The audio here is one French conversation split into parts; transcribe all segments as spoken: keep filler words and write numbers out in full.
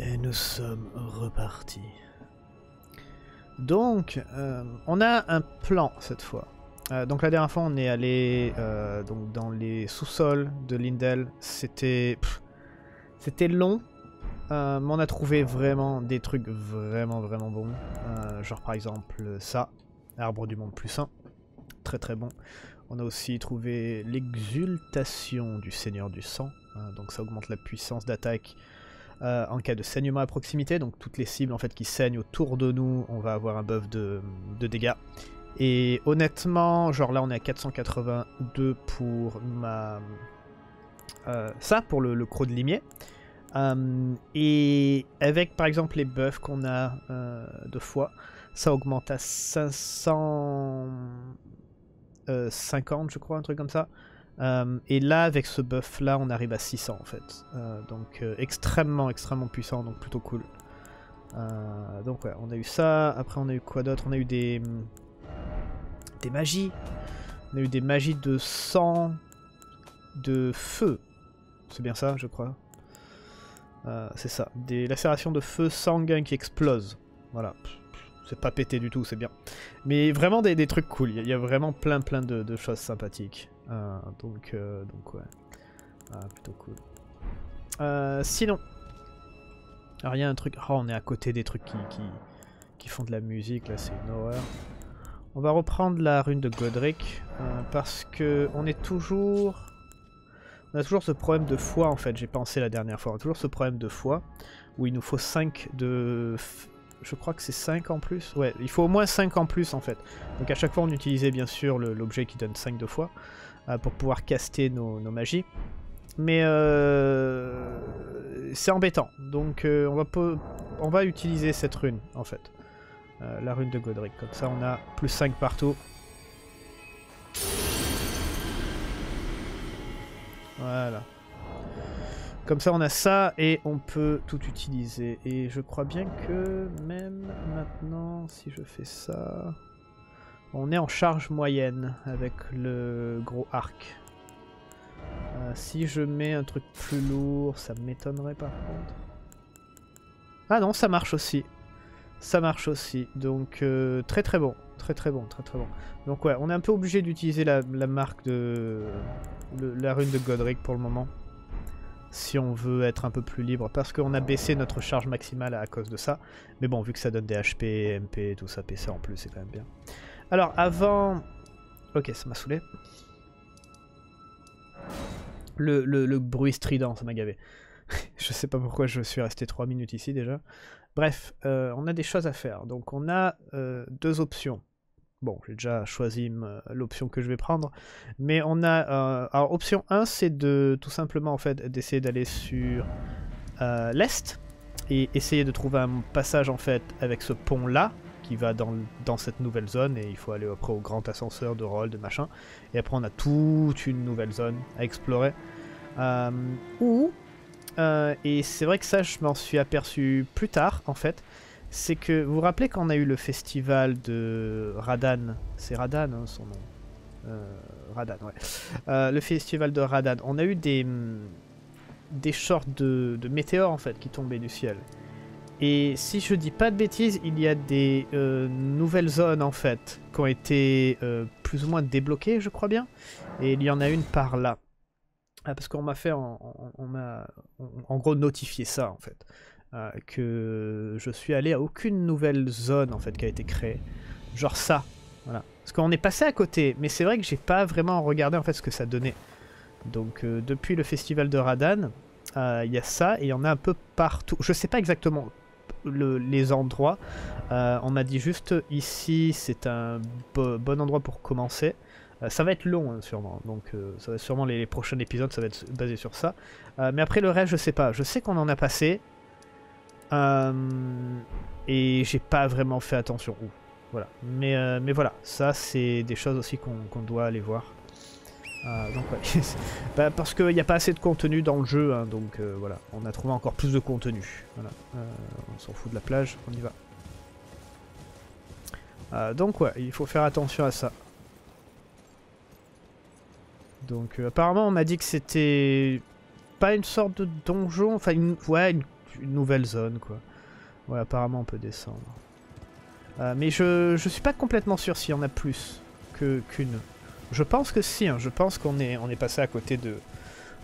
Et nous sommes repartis. Donc, euh, on a un plan cette fois. Euh, donc la dernière fois, on est allé euh, donc dans les sous-sols de Lindel. C'était, c'était long. Euh, mais on a trouvé vraiment des trucs vraiment vraiment bons. Euh, genre par exemple ça, arbre du monde plus un, très très bon. On a aussi trouvé l'exultation du seigneur du sang. Euh, donc ça augmente la puissance d'attaque euh, en cas de saignement à proximité. Donc toutes les cibles en fait qui saignent autour de nous, on va avoir un buff de, de dégâts. Et honnêtement, genre là on est à quatre cent quatre-vingt-deux pour ma... Euh, ça, pour le, le croc de limier. Um, et avec par exemple les buffs qu'on a euh, de fois, ça augmente à cinq cent cinquante je crois, un truc comme ça. Um, et là avec ce buff là on arrive à six cents en fait. Uh, donc euh, extrêmement extrêmement puissant, donc plutôt cool. Uh, donc ouais, on a eu ça, après on a eu quoi d'autre? On a eu des, des magies. On a eu des magies de sang, de feu. C'est bien ça je crois. Euh, c'est ça, des lacérations de feu sanguin qui explosent. Voilà, c'est pas pété du tout, c'est bien. Mais vraiment des, des trucs cool, il y, y a vraiment plein plein de, de choses sympathiques. Euh, donc, euh, donc ouais, ah, plutôt cool. Euh, sinon, alors il y a un truc, oh, on est à côté des trucs qui, qui, qui font de la musique, là c'est une horreur. On va reprendre la rune de Godric, euh, parce que on est toujours... On a toujours ce problème de foi en fait, j'ai pensé la dernière fois, on a toujours ce problème de foi, où il nous faut cinq de... Je crois que c'est cinq en plus. Ouais, il faut au moins cinq en plus en fait. Donc à chaque fois on utilisait bien sûr l'objet qui donne cinq de foi, euh, pour pouvoir caster nos, nos magies. Mais euh... c'est embêtant, donc euh, on, va peu... on va utiliser cette rune en fait. Euh, la rune de Godric, comme ça on a plus cinq partout. Voilà. Comme ça on a ça et on peut tout utiliser. Et je crois bien que même maintenant, si je fais ça, on est en charge moyenne avec le gros arc. Euh, si je mets un truc plus lourd, ça m'étonnerait par contre. Ah non, ça marche aussi. Ça marche aussi. Donc euh, très très bon. Très très bon, très très bon. Donc ouais, on est un peu obligé d'utiliser la, la marque de... Le, la rune de Godric pour le moment. Si on veut être un peu plus libre. Parce qu'on a baissé notre charge maximale à, à cause de ça. Mais bon, vu que ça donne des H P, M P, tout ça, P C en plus, c'est quand même bien. Alors avant... Ok, ça m'a saoulé. Le, le, le bruit strident, ça m'a gavé. Je sais pas pourquoi je suis resté trois minutes ici déjà. Bref, euh, on a des choses à faire. Donc on a euh, deux options. Bon, j'ai déjà choisi l'option que je vais prendre, mais on a... Euh, alors, option un, c'est de tout simplement, en fait, d'essayer d'aller sur euh, l'est, et essayer de trouver un passage, en fait, avec ce pont-là, qui va dans, dans cette nouvelle zone, et il faut aller après au grand ascenseur de Roll, de machin, et après on a toute une nouvelle zone à explorer. Euh, ou, euh, et c'est vrai que ça, je m'en suis aperçu plus tard, en fait, c'est que, vous vous rappelez quand on a eu le festival de Radan, c'est Radan hein, son nom, euh, Radan ouais, euh, le festival de Radan, on a eu des, des sortes de, de météores en fait qui tombaient du ciel. Et si je dis pas de bêtises, il y a des euh, nouvelles zones en fait qui ont été euh, plus ou moins débloquées je crois bien, et il y en a une par là. Ah, parce qu'on m'a fait, en, on, on m'a en gros notifié ça en fait. Euh, que je suis allé à aucune nouvelle zone en fait qui a été créée, genre ça, voilà. Parce qu'on est passé à côté, mais c'est vrai que j'ai pas vraiment regardé en fait ce que ça donnait. Donc euh, depuis le festival de Radan, il euh, y a ça et il y en a un peu partout. Je sais pas exactement le, les endroits. Euh, on m'a dit juste ici c'est un bo bon endroit pour commencer. Euh, ça va être long hein, sûrement, donc euh, ça va sûrement les, les prochains épisodes ça va être basé sur ça. Euh, mais après le reste je sais pas. Je sais qu'on en a passé. Euh, et j'ai pas vraiment fait attention où. Voilà. Mais, euh, mais voilà, ça c'est des choses aussi qu'on qu'on doit aller voir. Euh, donc ouais. Bah, parce qu'il n'y a pas assez de contenu dans le jeu, hein, donc euh, voilà, on a trouvé encore plus de contenu. Voilà. Euh, on s'en fout de la plage, on y va. Euh, donc ouais, il faut faire attention à ça. Donc euh, apparemment on m'a dit que c'était pas une sorte de donjon, enfin une, ouais, une une nouvelle zone, quoi. Ouais, apparemment on peut descendre. Euh, mais je, je suis pas complètement sûr s'il y en a plus que qu'une. Je pense que si, hein. Je pense qu'on est, on est passé à côté de,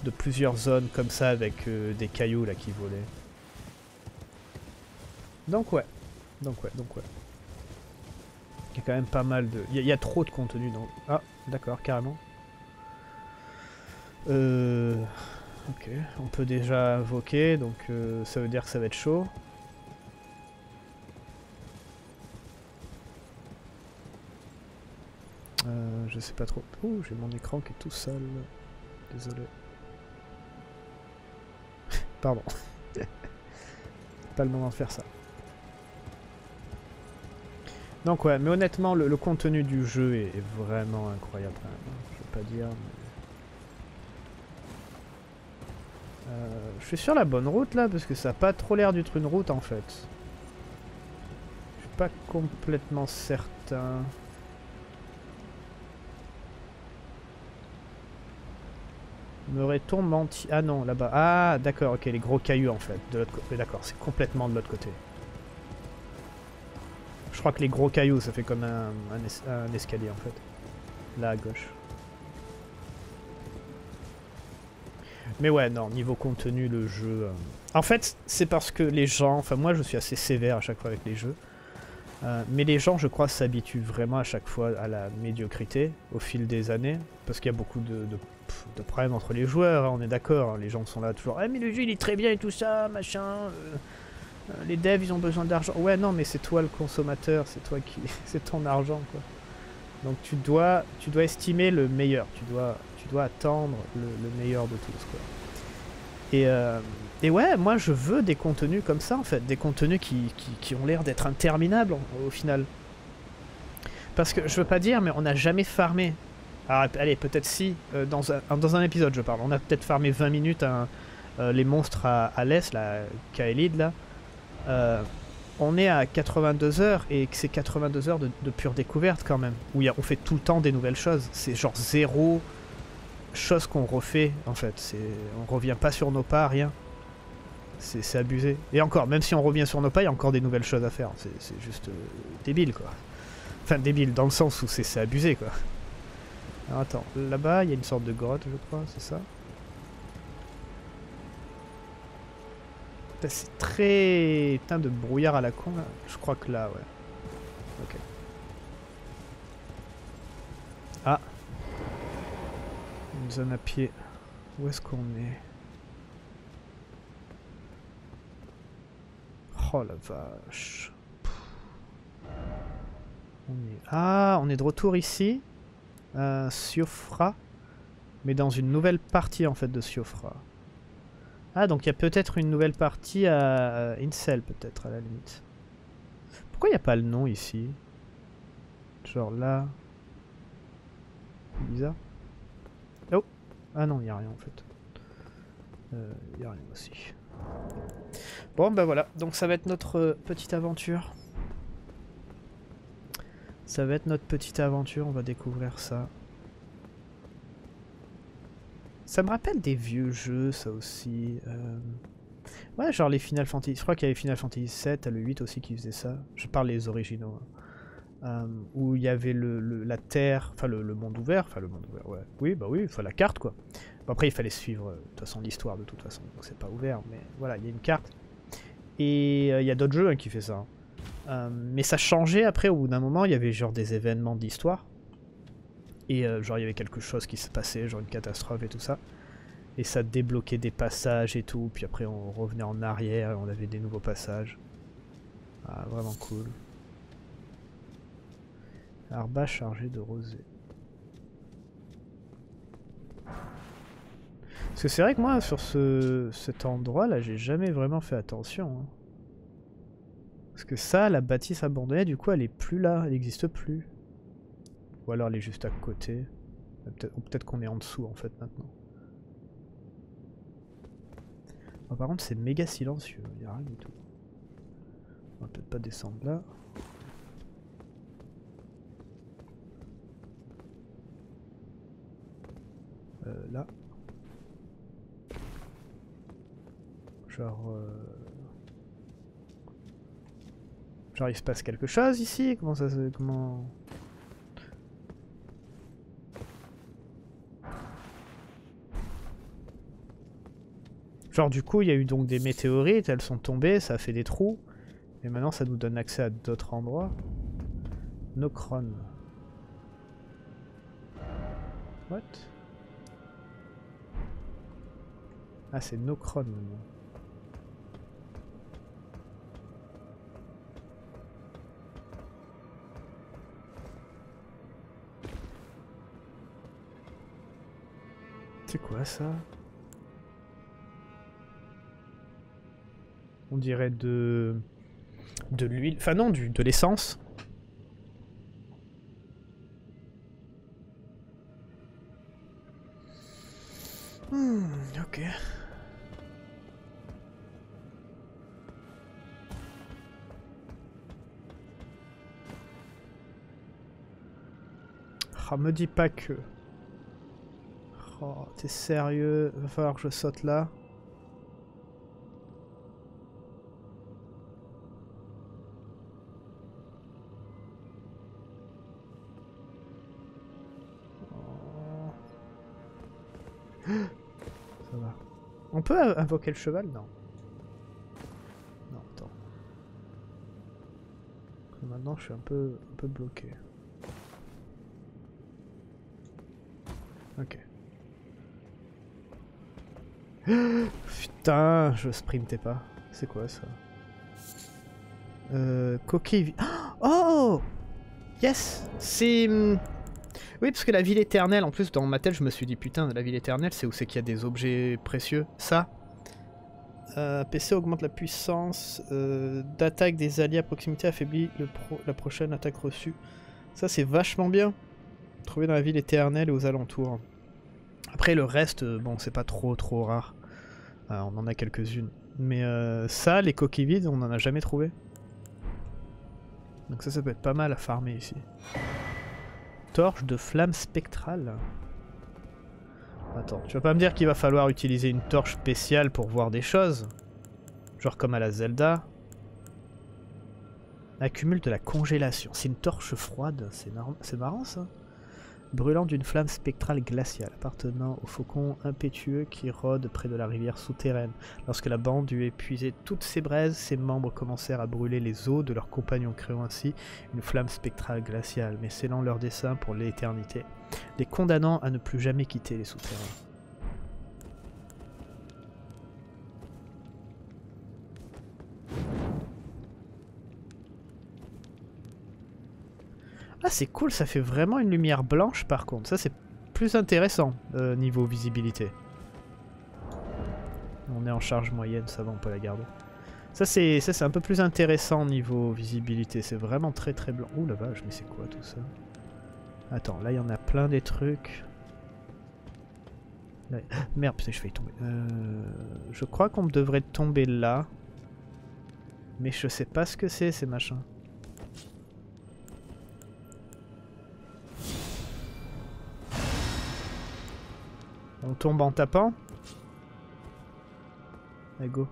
de plusieurs zones comme ça avec euh, des cailloux là qui volaient. Donc ouais, donc ouais, donc ouais. Il y a quand même pas mal de... Il y, y a trop de contenu dans... Ah, d'accord, carrément. Euh... Ok, on peut déjà invoquer, donc euh, ça veut dire que ça va être chaud. Euh, je sais pas trop. Ouh, j'ai mon écran qui est tout seul. Désolé. Pardon. Pas le moment de faire ça. Donc ouais, mais honnêtement, le, le contenu du jeu est, est vraiment incroyable. Je vais pas dire. Mais... Euh, je suis sur la bonne route là, parce que ça a pas trop l'air d'être une route en fait. Je suis pas complètement certain. M'aurait-on menti? Ah non, là-bas. Ah, d'accord, ok, les gros cailloux en fait. De l'autre côté. D'accord, c'est complètement de l'autre côté. Je crois que les gros cailloux, ça fait comme un, un, es un escalier en fait. Là à gauche. Mais ouais, non, niveau contenu, le jeu... Euh... En fait, c'est parce que les gens... Enfin, moi, je suis assez sévère à chaque fois avec les jeux. Euh, mais les gens, je crois, s'habituent vraiment à chaque fois à la médiocrité au fil des années. Parce qu'il y a beaucoup de... de... de problèmes entre les joueurs, hein, on est d'accord, hein, les gens sont là toujours, eh mais le jeu il est très bien et tout ça, machin, euh, euh, les devs ils ont besoin d'argent, ouais non mais c'est toi le consommateur, c'est toi qui, c'est ton argent quoi, donc tu dois, tu dois estimer le meilleur, tu dois, tu dois attendre le, le meilleur de tous quoi, et, euh, et ouais moi je veux des contenus comme ça en fait, des contenus qui, qui, qui ont l'air d'être interminables en, au final, parce que je veux pas dire mais on n'a jamais farmé. Alors, allez, peut-être si, euh, dans, un, dans un épisode je parle, on a peut-être farmé vingt minutes hein, euh, les monstres à, à l'est, là, Kaelid, là. Euh, on est à quatre-vingt-deux heures et c'est quatre-vingt-deux heures de, de pure découverte quand même, où y a, on fait tout le temps des nouvelles choses. C'est genre zéro chose qu'on refait en fait, on revient pas sur nos pas, rien. C'est abusé. Et encore, même si on revient sur nos pas, il y a encore des nouvelles choses à faire, c'est juste euh, débile quoi. Enfin débile dans le sens où c'est abusé quoi. Alors attends, là-bas il y a une sorte de grotte je crois, c'est ça? C'est très... Putain de brouillard à la con là, je crois que là ouais. Ok. Ah! Une zone à pied. Où est-ce qu'on est? Oh la vache. On est... Ah, on est de retour ici. Euh, Siofra, mais dans une nouvelle partie en fait de Siofra. Ah donc il y a peut-être une nouvelle partie à, à Incel peut-être à la limite. Pourquoi il n'y a pas le nom ici? Genre là... C'est bizarre. Oh! Ah non il n'y a rien en fait. Euh, il n'y a rien aussi. Bon bah voilà, donc ça va être notre petite aventure. Ça va être notre petite aventure, on va découvrir ça. Ça me rappelle des vieux jeux, ça aussi. Euh... Ouais, genre les Final Fantasy... Je crois qu'il y avait Final Fantasy sept, le huit aussi qui faisait ça. Je parle les originaux. Hein. Euh, où il y avait le, le, la terre, enfin le, le monde ouvert, enfin le monde ouvert, ouais. Oui, bah oui, enfin la carte, quoi. Bon, après, il fallait suivre, de toute façon, l'histoire, de toute façon, donc c'est pas ouvert, mais voilà, il y a une carte. Et euh, il y a d'autres jeux hein, qui font ça. Hein. Euh, mais ça changeait après, au bout d'un moment, il y avait genre des événements d'histoire. Et euh, genre il y avait quelque chose qui se passait, genre une catastrophe et tout ça. Et ça débloquait des passages et tout, puis après on revenait en arrière et on avait des nouveaux passages. Ah, vraiment cool. Arba chargé de rosée. Parce que c'est vrai que moi, sur ce, cet endroit là, j'ai jamais vraiment fait attention. Hein. Parce que ça, la bâtisse abandonnée, du coup, elle est plus là, elle n'existe plus. Ou alors elle est juste à côté. Ou peut-être qu'on est en dessous, en fait, maintenant. Oh, par contre, c'est méga silencieux, il n'y a rien du tout. On va peut-être pas descendre là. Euh, là. Genre... Euh... Genre il se passe quelque chose ici? Comment ça se... Comment... Genre du coup il y a eu donc des météorites, elles sont tombées, ça a fait des trous. Et maintenant ça nous donne accès à d'autres endroits. Nokron. What? Ah c'est Nokron maintenant. C'est quoi ça? On dirait de... de l'huile... Enfin non, du... de l'essence. Hmm, ok. Ah, me dis pas que... Oh, t'es sérieux? Va falloir que je saute là. Oh. Ça va. On peut invoquer le cheval? Non. Non, attends. Maintenant, je suis un peu, un peu bloqué. Ok. Putain, je sprintais pas. C'est quoi ça? Euh, coquille... Oh! Yes! C'est... Oui, parce que la ville éternelle, en plus, dans ma tête, je me suis dit, putain, la ville éternelle, c'est où c'est qu'il y a des objets précieux? Ça. Euh, P C augmente la puissance euh, d'attaque des alliés à proximité, affaiblit le pro... la prochaine attaque reçue. Ça, c'est vachement bien. Trouvé dans la ville éternelle et aux alentours. Après le reste, bon, c'est pas trop trop rare. Euh, on en a quelques-unes. Mais euh, ça, les coquilles vides, on en a jamais trouvé. Donc ça, ça peut être pas mal à farmer ici. Torche de flamme spectrale. Attends, tu vas pas me dire qu'il va falloir utiliser une torche spéciale pour voir des choses? Genre comme à la Zelda. Accumule de la congélation. C'est une torche froide, c'est marrant, c'est marrant ça. Brûlant d'une flamme spectrale glaciale, appartenant au faucon impétueux qui rôde près de la rivière souterraine. Lorsque la bande eut épuisé toutes ses braises, ses membres commencèrent à brûler les os de leurs compagnons, créant ainsi une flamme spectrale glaciale, mais scellant leur dessein pour l'éternité, les condamnant à ne plus jamais quitter les souterrains. Ah c'est cool, ça fait vraiment une lumière blanche par contre, ça c'est plus intéressant euh, niveau visibilité. On est en charge moyenne, ça va, on peut la garder. Ça c'est ça c'est un peu plus intéressant niveau visibilité, c'est vraiment très très blanc. Ouh la vache, mais c'est quoi tout ça? Attends, là il y en a plein des trucs. Là, merde, putain je vais y tomber. Euh, je crois qu'on devrait tomber là. Mais je sais pas ce que c'est ces machins. On tombe en tapant. Allez, go.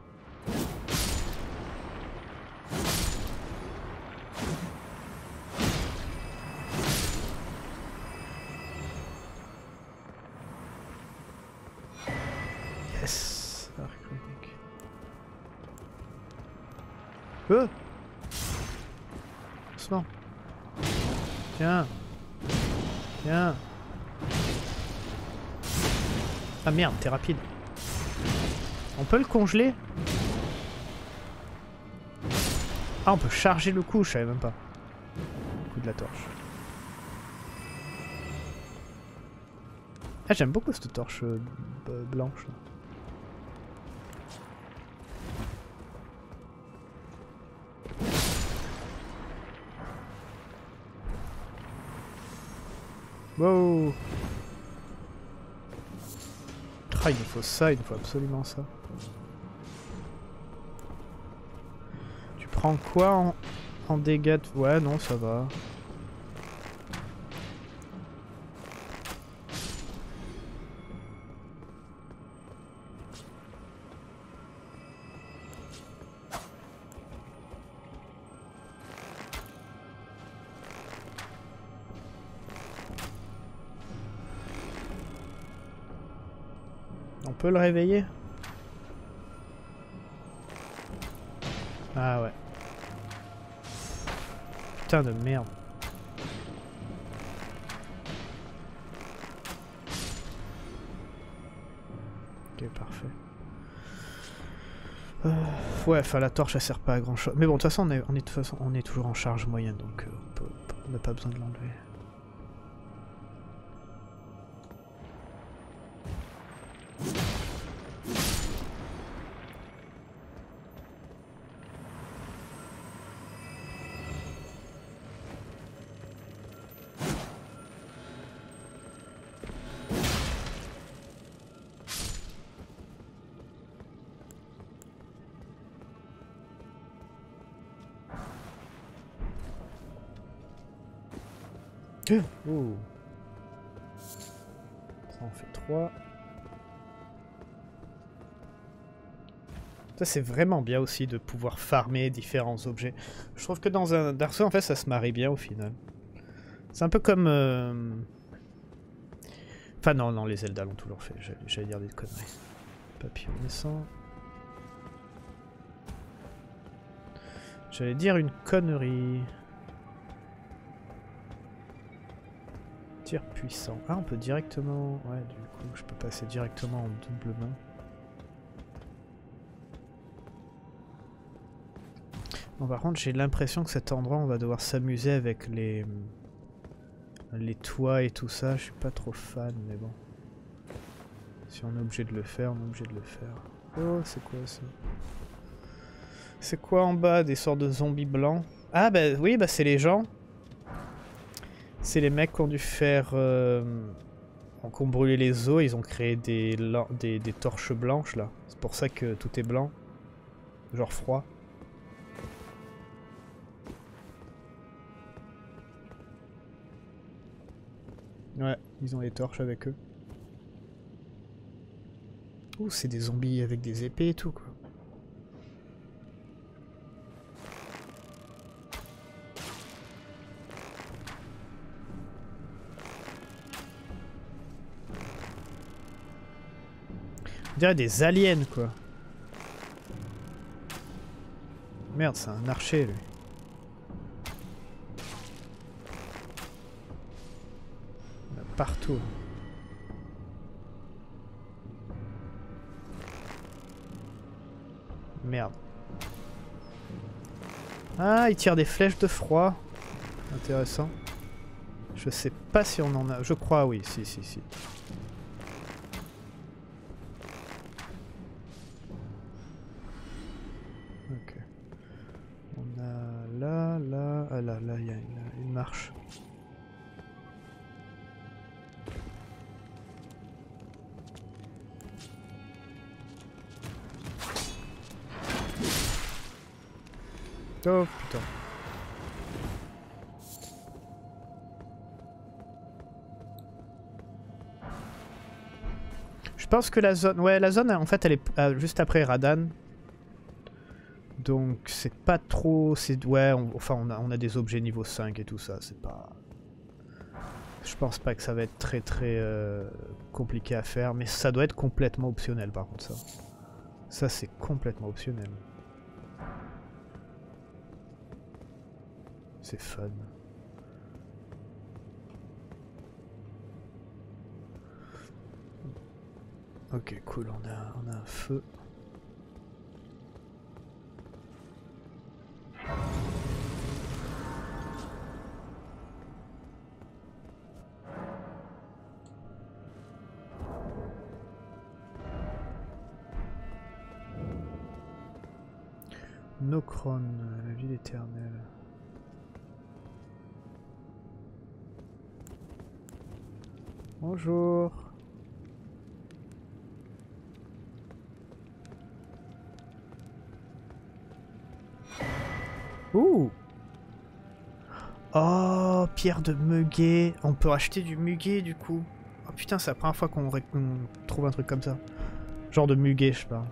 Yes. Arc critique. Oh. Doucement. Tiens. Tiens. Ah merde, t'es rapide. On peut le congeler? Ah, on peut charger le coup, je savais même pas. Le coup de la torche. Ah, j'aime beaucoup cette torche euh, blanche. Wow! Ah, il nous faut ça, il nous faut absolument ça. Tu prends quoi en, en dégâts de... Ouais, non, ça va. peut le réveiller? Ah ouais. Putain de merde. Ok, parfait. Euh, ouais, enfin la torche elle sert pas à grand chose. Mais bon, de toute façon on est, on est, de toute façon, on est toujours en charge moyenne, donc euh, on n'a pas besoin de l'enlever. Ouh. Ça en fait trois. Ça c'est vraiment bien aussi de pouvoir farmer différents objets. Je trouve que dans un Dark Souls en fait ça se marie bien au final. C'est un peu comme... Euh... Enfin non, non, les Zelda l'ont toujours fait, j'allais dire des conneries. Papillon naissant. J'allais dire une connerie. Tir puissant. Ah, on peut directement... Ouais, du coup, je peux passer directement en double main. Bon, par contre, j'ai l'impression que cet endroit, on va devoir s'amuser avec les... les toits et tout ça. Je suis pas trop fan, mais bon. Si on est obligé de le faire, on est obligé de le faire. Oh, c'est quoi ça? C'est quoi en bas? Des sortes de zombies blancs? Ah, bah oui, bah c'est les gens. C'est les mecs qui ont dû faire... Euh, qui ont brûlé les os, ils ont créé des, des, des torches blanches là. C'est pour ça que tout est blanc. Genre froid. Ouais, ils ont les torches avec eux. Ouh, c'est des zombies avec des épées et tout quoi. On dirait des aliens, quoi. Merde, c'est un archer, lui. Il y en a partout. Merde. Ah, il tire des flèches de froid. Intéressant. Je sais pas si on en a... Je crois, oui. Si, si, si. Oh putain. Je pense que la zone... Ouais, la zone, en fait, elle est juste après Radan. Donc, c'est pas trop... Ouais, on... enfin, on a, on a des objets niveau cinq et tout ça. C'est pas... Je pense pas que ça va être très très euh, compliqué à faire. Mais ça doit être complètement optionnel, par contre, ça. Ça, c'est complètement optionnel. C'est fun. Ok, cool, on a, on a un feu. Nokron, la ville éternelle. Bonjour. Ouh. Oh, pierre de muguet. On peut acheter du muguet du coup. Oh putain, c'est la première fois qu'on ré... trouve un truc comme ça. Genre de muguet, je parle.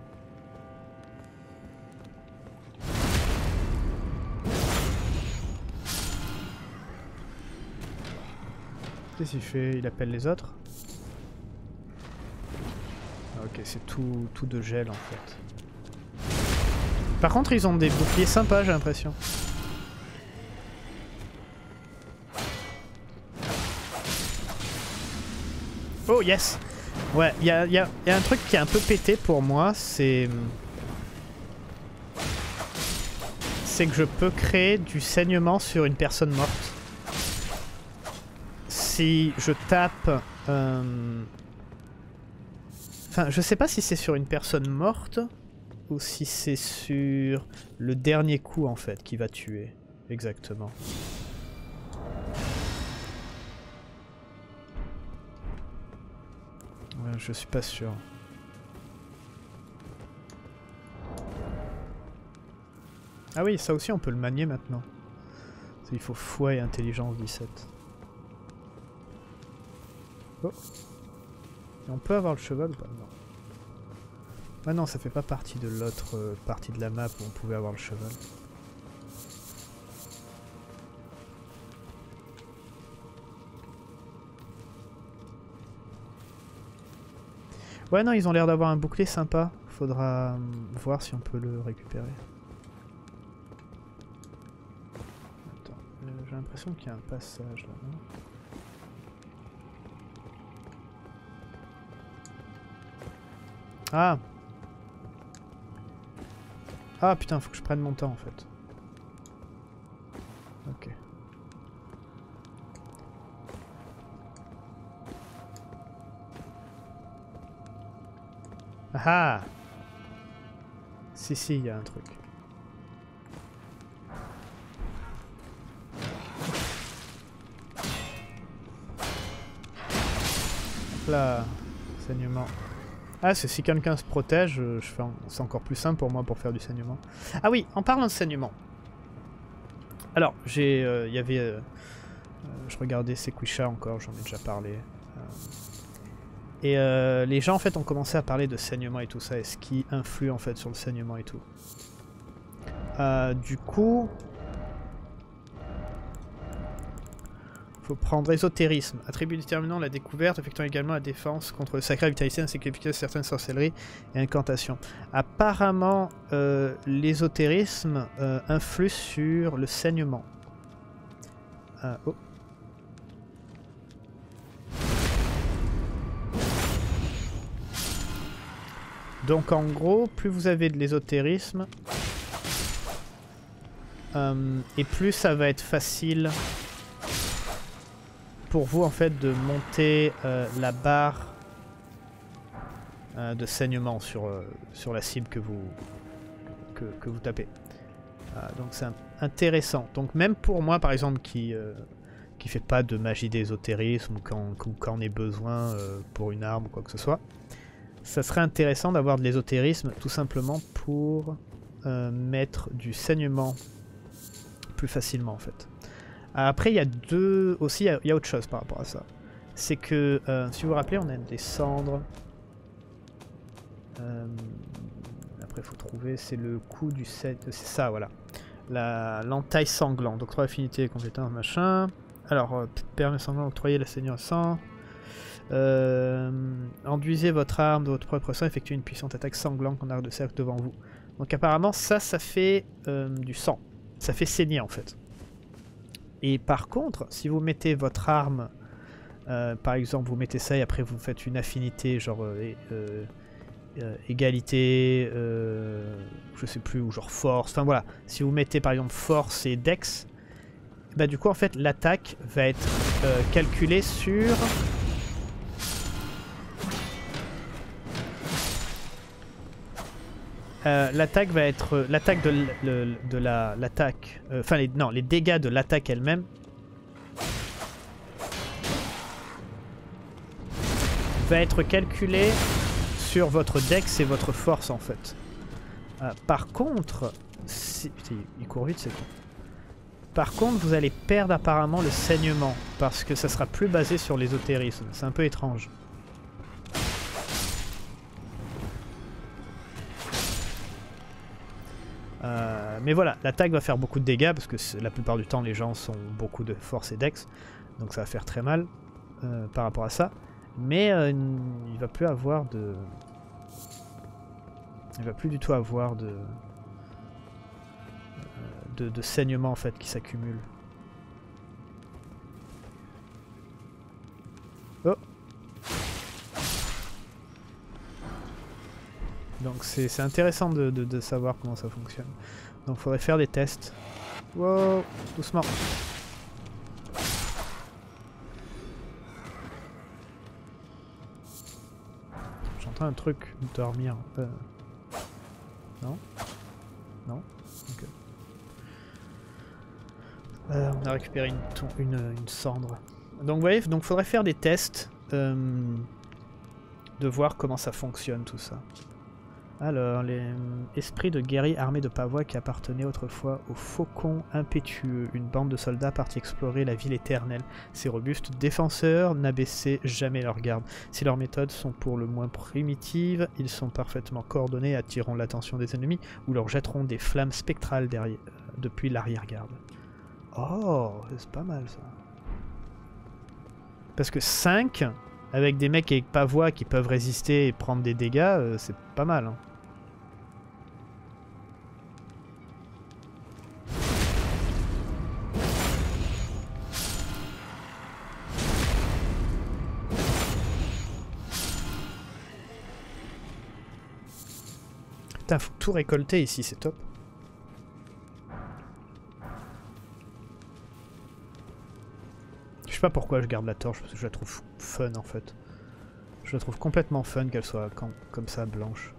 Qu'est-ce qu'il fait? Il appelle les autres? Ok. ok, c'est tout, tout de gel en fait. Par contre, ils ont des boucliers sympas, j'ai l'impression. Oh yes! Ouais, il y a, y a, y a un truc qui est un peu pété pour moi, c'est... c'est que je peux créer du saignement sur une personne morte. Si je tape... Euh... Enfin, je sais pas si c'est sur une personne morte ou si c'est sur le dernier coup en fait qui va tuer. Exactement. Ouais, je suis pas sûr. Ah oui, ça aussi on peut le manier maintenant. Il faut foi et intelligence dix-sept. Oh. Et on peut avoir le cheval ou pas? Non. Ah non, ça fait pas partie de l'autre euh, partie de la map où on pouvait avoir le cheval. Ouais non, ils ont l'air d'avoir un bouclier sympa. Faudra euh, voir si on peut le récupérer. Attends, euh, j'ai l'impression qu'il y a un passage là-bas. Ah Ah putain, faut que je prenne mon temps en fait. Ok. Ah Si si, il y a un truc. Hop là, saignement. Ah, c'est si quelqu'un se protège, je fais en... c'est encore plus simple pour moi pour faire du saignement. Ah oui, en parlant de saignement. Alors, j'ai... Il euh, y avait... Euh, euh, je regardais Sequisha encore, j'en ai déjà parlé. Euh, et euh, les gens, en fait, ont commencé à parler de saignement et tout ça, et ce qui influe, en fait, sur le saignement et tout. Euh, du coup... Faut prendre ésotérisme, attribut déterminant la découverte, affectant également la défense contre le sacré, vitalité, ainsi que certaines sorcelleries et incantations. Apparemment, euh, l'ésotérisme euh, influe sur le saignement. Euh, oh. Donc en gros, plus vous avez de l'ésotérisme, euh, et plus ça va être facile... pour vous en fait de monter euh, la barre euh, de saignement sur, euh, sur la cible que vous, que, que vous tapez. Euh, donc c'est intéressant. Donc même pour moi par exemple qui euh, qui fait pas de magie d'ésotérisme ou quand, quand on est besoin euh, pour une arme ou quoi que ce soit, ça serait intéressant d'avoir de l'ésotérisme tout simplement pour euh, mettre du saignement plus facilement en fait. Après, il y a deux... Aussi, il y, y a autre chose par rapport à ça. C'est que, euh, si vous vous rappelez, on a des cendres. Euh, après, il faut trouver... C'est le coup du set... C'est ça, voilà. L'entaille sanglant. Donc, trois affinités, compétences, machin. Alors, euh, permet sanglant, octroyer la saignante sang. Euh, enduisez votre arme de votre propre sang, effectuez une puissante attaque sanglante qu'on arc de cercle devant vous. Donc, apparemment, ça, ça fait euh, du sang. Ça fait saigner, en fait. Et par contre, si vous mettez votre arme, euh, par exemple vous mettez ça et après vous faites une affinité, genre euh, euh, euh, égalité, euh, je sais plus, ou genre force, enfin voilà. Si vous mettez par exemple force et dex, bah du coup en fait l'attaque va être euh, calculée sur... Euh, l'attaque va être euh, l'attaque de l'attaque la, enfin euh, les, non les dégâts de l'attaque elle-même va être calculé sur votre dex et votre force en fait. Euh, par contre si, putain, il court vite c'est con. Par contre vous allez perdre apparemment le saignement parce que ça sera plus basé sur l'ésotérisme, c'est un peu étrange. Euh, mais voilà, l'attaque va faire beaucoup de dégâts parce que la plupart du temps les gens sont beaucoup de force et dex, donc ça va faire très mal euh, par rapport à ça. Mais euh, il va plus avoir de, Il va plus du tout avoir de, de, de saignements en fait qui s'accumulent. Oh. Donc c'est intéressant de, de, de savoir comment ça fonctionne. Donc faudrait faire des tests. Wow, doucement. J'entends un truc dormir. Euh... Non? Non? Ok. Euh, on a récupéré une, une, une cendre. Donc vous voyez, donc faudrait faire des tests euh, de voir comment ça fonctionne tout ça. Alors, les esprits de guerriers armés de pavois qui appartenaient autrefois aux faucons impétueux, une bande de soldats partis explorer la ville éternelle. Ces robustes défenseurs n'abaissaient jamais leur garde. Si leurs méthodes sont pour le moins primitives, ils sont parfaitement coordonnés, attireront l'attention des ennemis ou leur jetteront des flammes spectrales derrière, depuis l'arrière-garde. Oh, c'est pas mal ça. Parce que cinq, avec des mecs avec pavois qui peuvent résister et prendre des dégâts, euh, c'est pas mal. Hein. Putain, faut tout récolter ici, c'est top. Je sais pas pourquoi je garde la torche, parce que je la trouve fun en fait. Je la trouve complètement fun qu'elle soit comme ça blanche.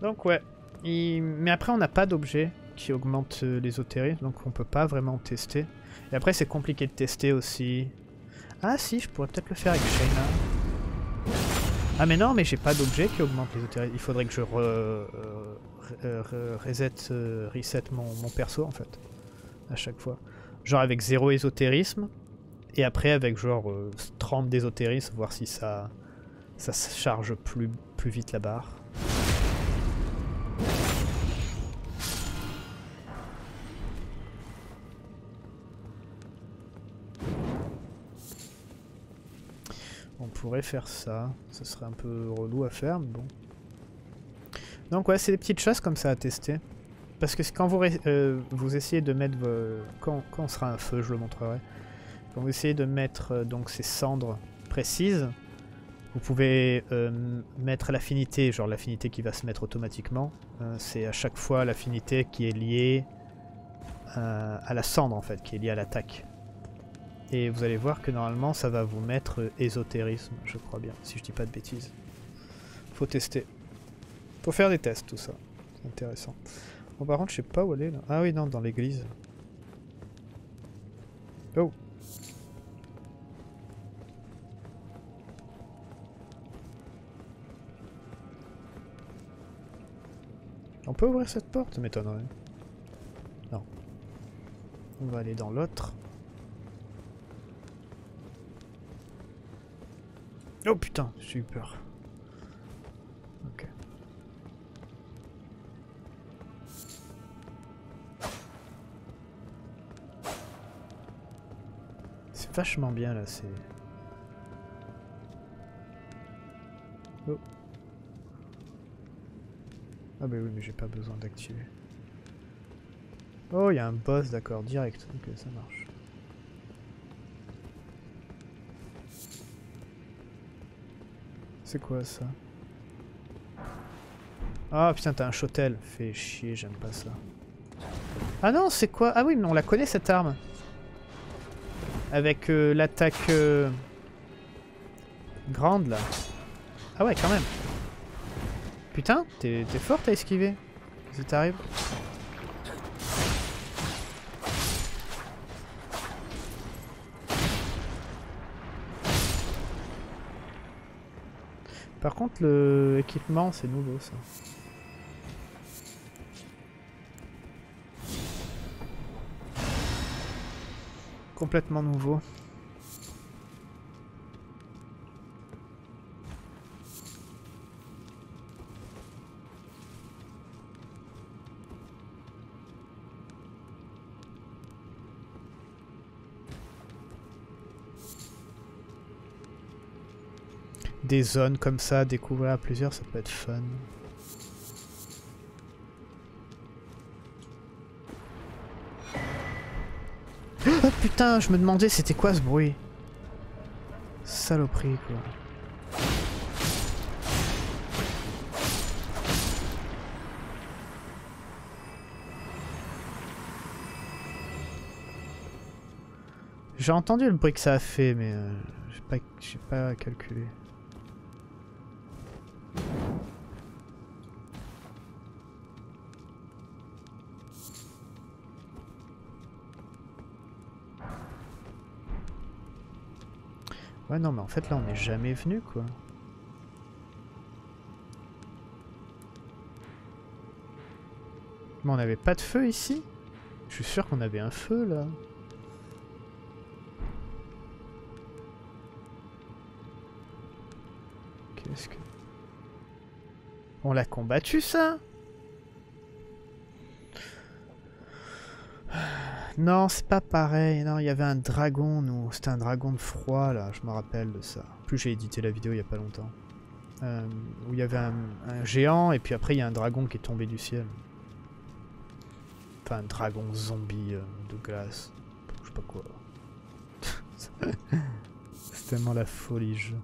Donc ouais, il... mais après on n'a pas d'objet qui augmente l'ésotérisme, donc on peut pas vraiment tester. Et après c'est compliqué de tester aussi. Ah si, je pourrais peut-être le faire avec Shayna. Ah mais non, mais j'ai pas d'objet qui augmente l'ésotérisme. Il faudrait que je re... reset, reset mon... mon perso en fait, à chaque fois. Genre avec zéro ésotérisme, et après avec genre euh, trente d'ésotérisme, voir si ça... ça se charge plus, plus vite la barre. On pourrait faire ça, ce serait un peu relou à faire, mais bon. Donc ouais, c'est des petites choses comme ça à tester. Parce que quand vous, euh, vous essayez de mettre... Vos... Quand, quand on sera un feu, je le montrerai. Quand vous essayez de mettre euh, donc ces cendres précises, vous pouvez euh, mettre l'affinité, genre l'affinité qui va se mettre automatiquement. Euh, c'est à chaque fois l'affinité qui est liée euh, à la cendre en fait, qui est liée à l'attaque. Et vous allez voir que normalement ça va vous mettre euh, ésotérisme, je crois bien, si je dis pas de bêtises. Faut tester. Faut faire des tests, tout ça. C'est intéressant. Bon par contre, je sais pas où aller là. Ah oui, non, dans l'église. Oh. On peut ouvrir cette porte, m'étonnerait. Non. On va aller dans l'autre. Oh putain, j'ai eu peur. Ok. C'est vachement bien là, c'est... Oh. Ah bah oui, mais j'ai pas besoin d'activer. Oh, il y a un boss, d'accord, direct. Ok, ça marche. C'est quoi ça? Ah putain, t'as un chotel. Fais chier, j'aime pas ça. Ah non, c'est quoi? Ah oui, mais on la connaît cette arme. Avec euh, l'attaque euh, grande là. Ah ouais, quand même. Putain, t'es forte à esquiver. Si t'arrives. Par contre, l'équipement, c'est nouveau, ça. complètement nouveau. Des zones comme ça à découvrir à plusieurs, ça peut être fun. Oh putain, je me demandais c'était quoi ce bruit. Saloperie quoi. J'ai entendu le bruit que ça a fait mais euh, j'ai pas, j'ai pas calculé. Ouais non mais en fait là on n'est jamais venu quoi. Mais on n'avait pas de feu ici? Je suis sûr qu'on avait un feu là. Qu'est-ce que... On l'a combattu ça? Non, c'est pas pareil. Non, il y avait un dragon, nous. C'était un dragon de froid, là. Je me rappelle de ça. En plus, j'ai édité la vidéo il y a pas longtemps. Euh, où il y avait un, un géant, et puis après, il y a un dragon qui est tombé du ciel. Enfin, un dragon zombie euh, de glace. Je sais pas quoi. C'est tellement la folie, je...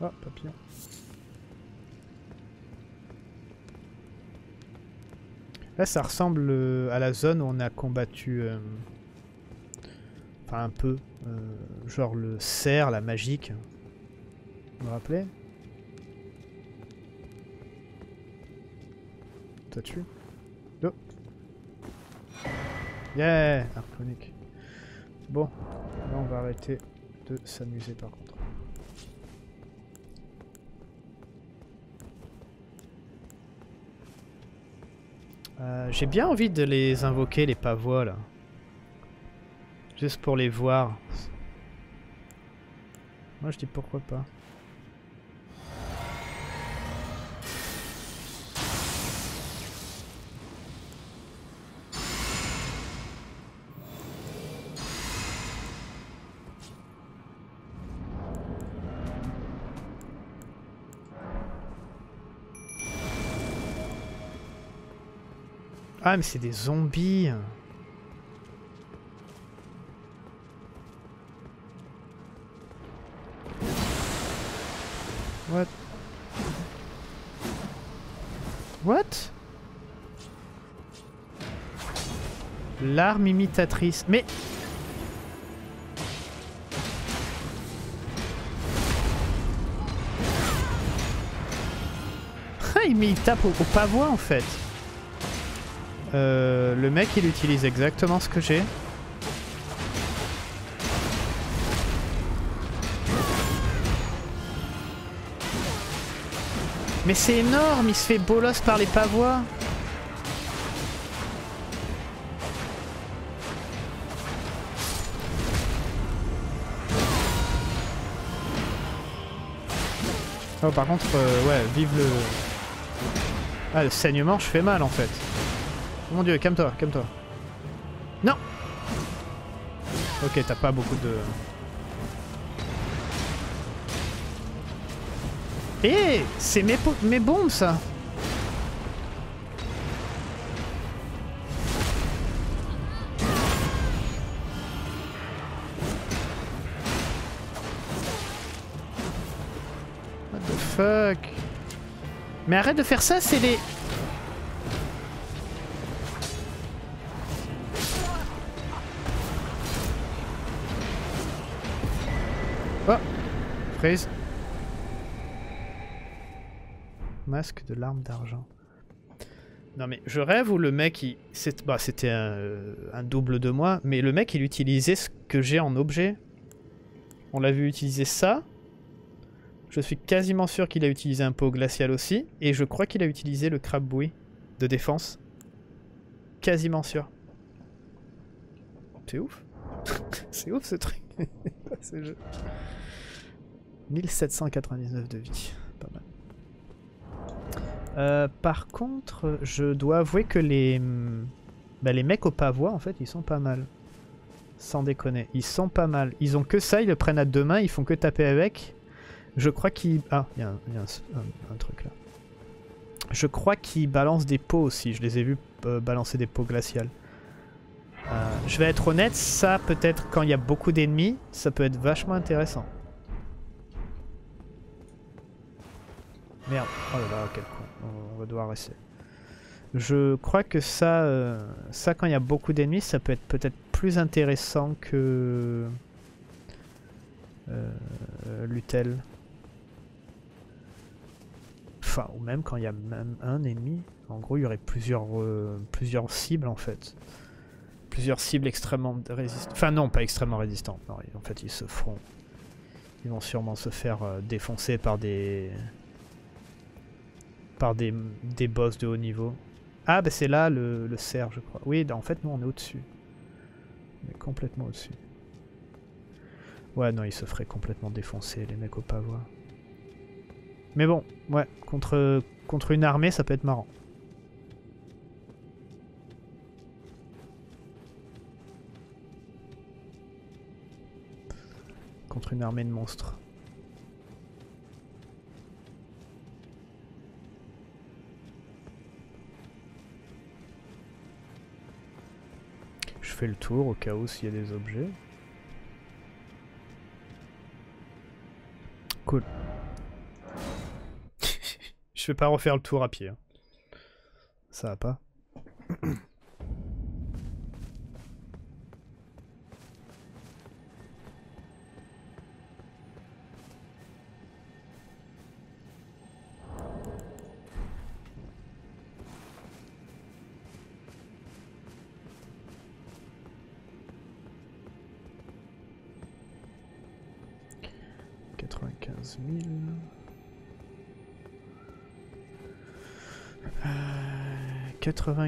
Oh, papillon. Là, ça ressemble à la zone où on a combattu... Euh, enfin, un peu. Euh, genre le cerf, la magique. Vous vous rappelez? T'as tué? Oh. Yeah! Harponique. Bon, là, on va arrêter de s'amuser par contre. Euh, j'ai bien envie de les invoquer, les pavois, là. Juste pour les voir. Moi, je dis pourquoi pas. Ah mais c'est des zombies. What? What? L'arme imitatrice. Mais... Ah mais il tape au, au pavois en fait. Euh, le mec il utilise exactement ce que j'ai. Mais c'est énorme, il se fait bolos par les pavois. Oh par contre, euh, ouais, vive le... Ah le saignement, je fais mal en fait. Mon dieu, calme-toi, calme-toi. Non! Ok, t'as pas beaucoup de... Eh! Hey, c'est mes, mes bombes, ça! What the fuck? Mais arrête de faire ça, c'est les... Prise. Masque de l'arme d'argent. Non mais je rêve où le mec il... C'était bah, un, un double de moi, mais le mec il utilisait ce que j'ai en objet. On l'a vu utiliser ça. Je suis quasiment sûr qu'il a utilisé un pot glacial aussi. Et je crois qu'il a utilisé le crabe-bouille de défense. Quasiment sûr. C'est ouf. C'est ouf ce truc. Ce jeu. mille sept cent quatre-vingt-dix-neuf de vie. Pas mal. Euh, par contre, je dois avouer que les, bah, les mecs au pavois, en fait, ils sont pas mal. Sans déconner. Ils sont pas mal. Ils ont que ça, ils le prennent à deux mains, ils font que taper avec. Je crois qu'ils... Ah, il y a, un, y a un, un, un truc là. Je crois qu'ils balancent des pots aussi. Je les ai vus euh, balancer des pots glaciales. Euh, je vais être honnête, ça peut-être quand il y a beaucoup d'ennemis, ça peut être vachement intéressant. Merde. Oh là là, quel con. On va devoir rester. Je crois que ça, euh, ça quand il y a beaucoup d'ennemis, ça peut être peut-être plus intéressant que euh, l'utel. Enfin, ou même quand il y a même un ennemi. En gros, il y aurait plusieurs, euh, plusieurs cibles en fait. Plusieurs cibles extrêmement résistantes. Enfin non, pas extrêmement résistantes. Non, en fait, ils se feront... Ils vont sûrement se faire euh, défoncer par des... par des, des boss de haut niveau. Ah bah c'est là le, le cerf je crois. Oui en fait nous on est au-dessus. On est complètement au-dessus. Ouais non ils se feraient complètement défoncer les mecs au pavois. Mais bon, ouais, contre, contre une armée ça peut être marrant. Contre une armée de monstres. Fais le tour au cas où s'il y a des objets. Cool. Je vais pas refaire le tour à pied. Hein. Ça va pas.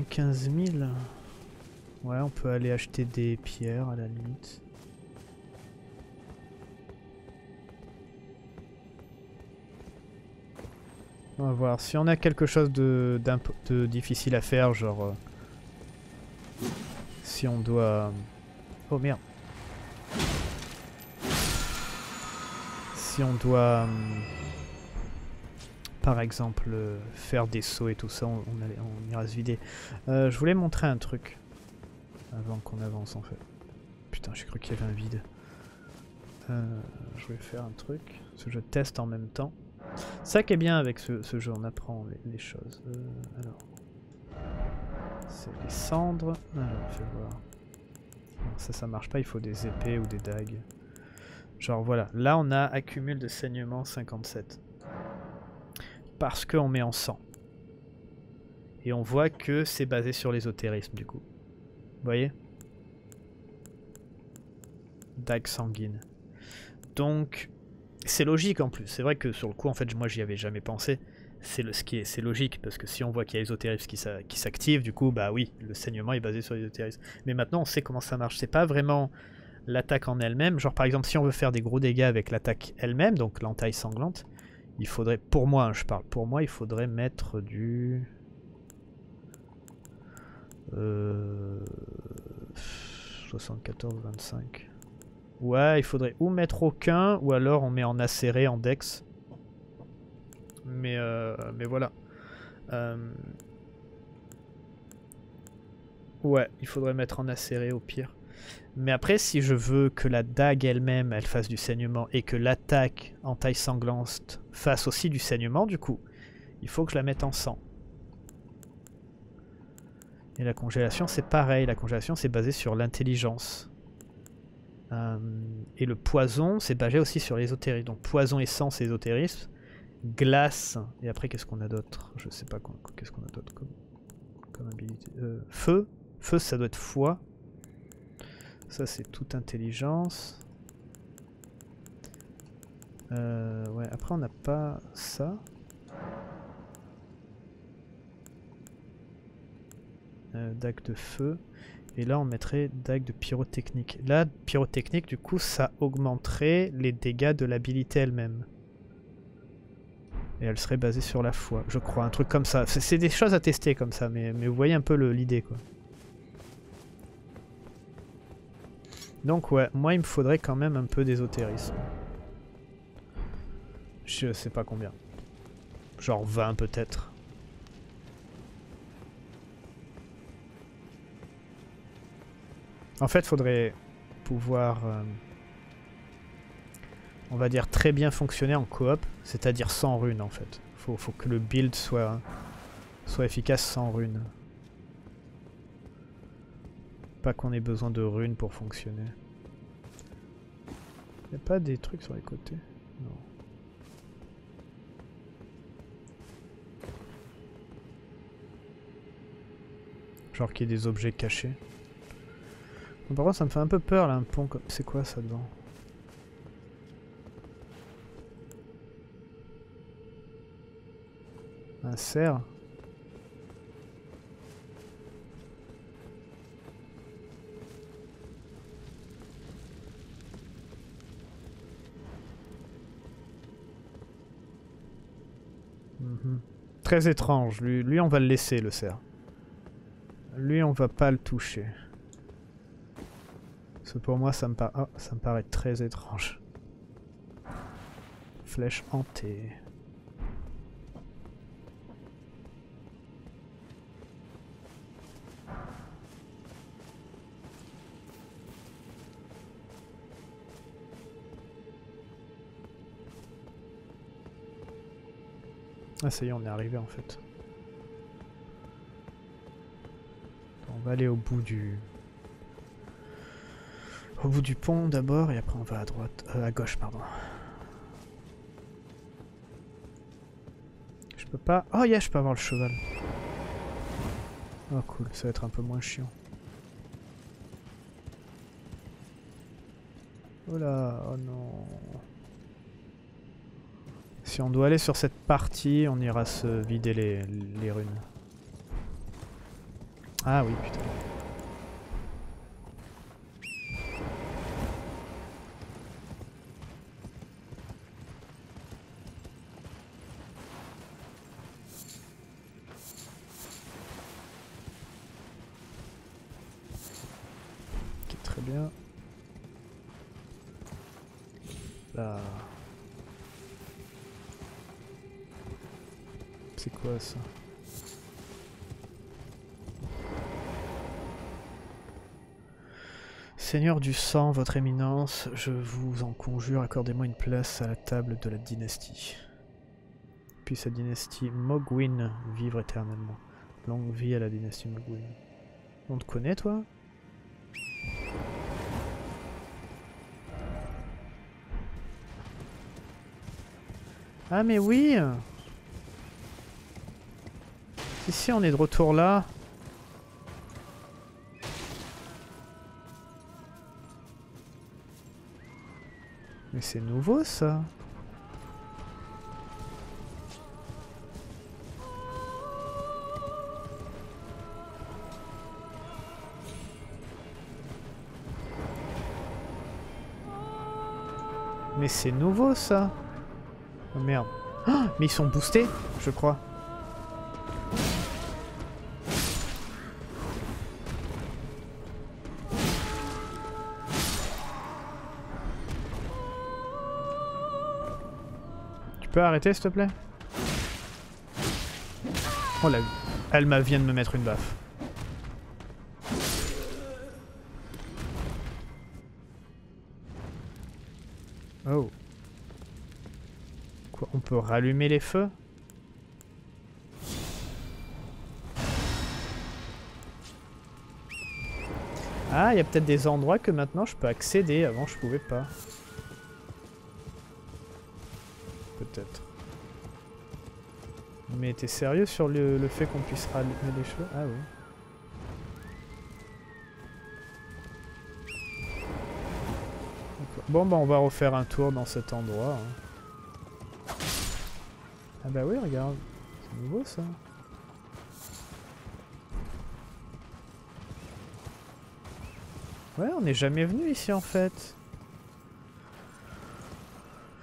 quinze mille. Ouais, on peut aller acheter des pierres à la limite. On va voir si on a quelque chose de, de difficile à faire, genre euh, si on doit... Oh merde. Si on doit... Euh, par exemple euh, faire des sauts et tout ça, on, on, allait, on ira se vider. Euh, je voulais montrer un truc avant qu'on avance en fait. Putain j'ai cru qu'il y avait un vide. Euh, je voulais faire un truc, parce que je teste en même temps. Ça qui est bien avec ce, ce jeu, on apprend les, les choses. Euh, alors, c'est les cendres. Alors, je vais voir. Non, ça ça marche pas, il faut des épées ou des dagues. Genre voilà, là on a accumule de saignement cinquante-sept. Parce qu'on met en sang. Et on voit que c'est basé sur l'ésotérisme du coup. Vous voyez? Dague sanguine. Donc c'est logique en plus. C'est vrai que sur le coup en fait moi j'y avais jamais pensé. C'est ce qui est, c'est logique parce que si on voit qu'il y a l'ésotérisme qui s'active du coup bah oui le saignement est basé sur l'ésotérisme. Mais maintenant on sait comment ça marche. C'est pas vraiment l'attaque en elle-même. Genre par exemple si on veut faire des gros dégâts avec l'attaque elle-même donc l'entaille sanglante. Il faudrait, pour moi, hein, je parle, pour moi, il faudrait mettre du... Euh... soixante-quatorze, vingt-cinq. Ouais, il faudrait ou mettre aucun, ou alors on met en acéré, en dex. Mais, euh, mais voilà. Euh... Ouais, il faudrait mettre en acéré au pire. Mais après, si je veux que la dague elle-même, elle fasse du saignement et que l'attaque en taille sanglante fasse aussi du saignement, du coup, il faut que je la mette en sang. Et la congélation, c'est pareil. La congélation, c'est basé sur l'intelligence. Euh, et le poison, c'est basé aussi sur l'ésotérisme. Donc poison et sang, c'est ésotérisme. Glace. Et après, qu'est-ce qu'on a d'autre? Je sais pas qu'est-ce qu'on a d'autre comme, comme habilité. Euh, feu. Feu, ça doit être foi. Ça c'est toute intelligence. Euh, ouais, après on n'a pas ça. Euh, dague de feu. Et là on mettrait dague de pyrotechnique. Là, pyrotechnique, du coup, ça augmenterait les dégâts de l'habilité elle-même. Et elle serait basée sur la foi, je crois, un truc comme ça. C'est des choses à tester comme ça, mais, mais vous voyez un peu l'idée, quoi. Donc ouais, moi il me faudrait quand même un peu d'ésotérisme. Je sais pas combien. Genre vingt peut-être. En fait, faudrait pouvoir... Euh, on va dire très bien fonctionner en coop, c'est-à-dire sans runes en fait. Faut, faut que le build soit, soit efficace sans runes. Pas qu'on ait besoin de runes pour fonctionner. Y'a pas des trucs sur les côtés? Non. Genre qu'il y ait des objets cachés. Bon, par contre ça me fait un peu peur là, un pont comme... C'est quoi ça dedans? Un cerf. Mmh. Très étrange. Lui, lui, on va le laisser, le cerf. Lui, on va pas le toucher. Parce que pour moi, ça me, par... oh, ça me paraît très étrange. Flèche hantée. Ah ça y est, on est arrivé en fait. On va aller au bout du... Au bout du pont d'abord, et après on va à droite... Euh, à gauche, pardon. Je peux pas... Oh yeah, je peux avoir le cheval. Oh cool, ça va être un peu moins chiant. Oh là, oh non... Si on doit aller sur cette partie, on ira se vider les, les runes. Ah oui, putain. Ok, très bien. Là... C'est quoi ça? Seigneur du sang, votre éminence, je vous en conjure, accordez-moi une place à la table de la dynastie. Puisse la dynastie Mogwin vivre éternellement. Longue vie à la dynastie Mogwin. On te connaît, toi? Ah mais oui! Ici on est de retour là. Mais c'est nouveau ça. Mais c'est nouveau ça. Oh merde. Oh, mais ils sont boostés, je crois. Tu peux arrêter s'il te plaît? Oh la... Elle m'a vient de me mettre une baffe. Oh. Quoi, on peut rallumer les feux? Ah, il y a peut-être des endroits que maintenant je peux accéder, avant je pouvais pas. Peut-être. Mais t'es sérieux sur le, le fait qu'on puisse rallumer les cheveux? Ah oui. Bon bah on va refaire un tour dans cet endroit. Hein. Ah bah oui, regarde. C'est nouveau ça. Ouais, on n'est jamais venu ici en fait.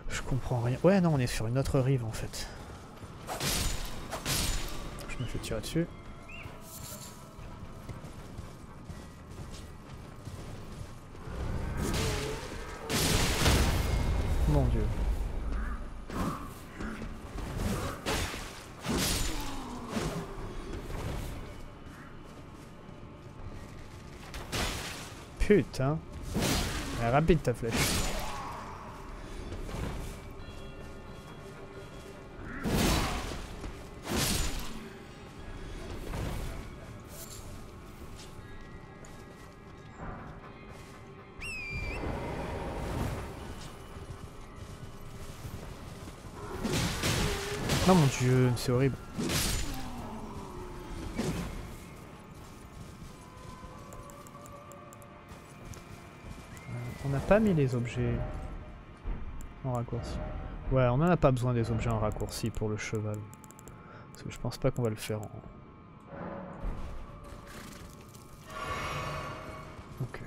Je comprends rien. Ouais, non, on est sur une autre rive en fait. Je me fais tirer dessus. Mon dieu. Putain. Elle est rapide ta flèche. Non mon dieu, c'est horrible. Pas mis les objets en raccourci. Ouais, on n'en a pas besoin des objets en raccourci pour le cheval. Parce que je pense pas qu'on va le faire en... Ok.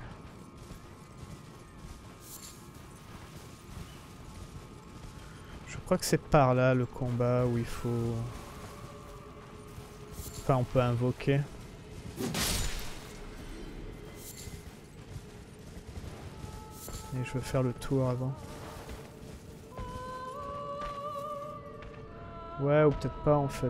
Je crois que c'est par là le combat où il faut... Enfin, on peut invoquer. Et je veux faire le tour avant. Ouais, ou peut-être pas en fait.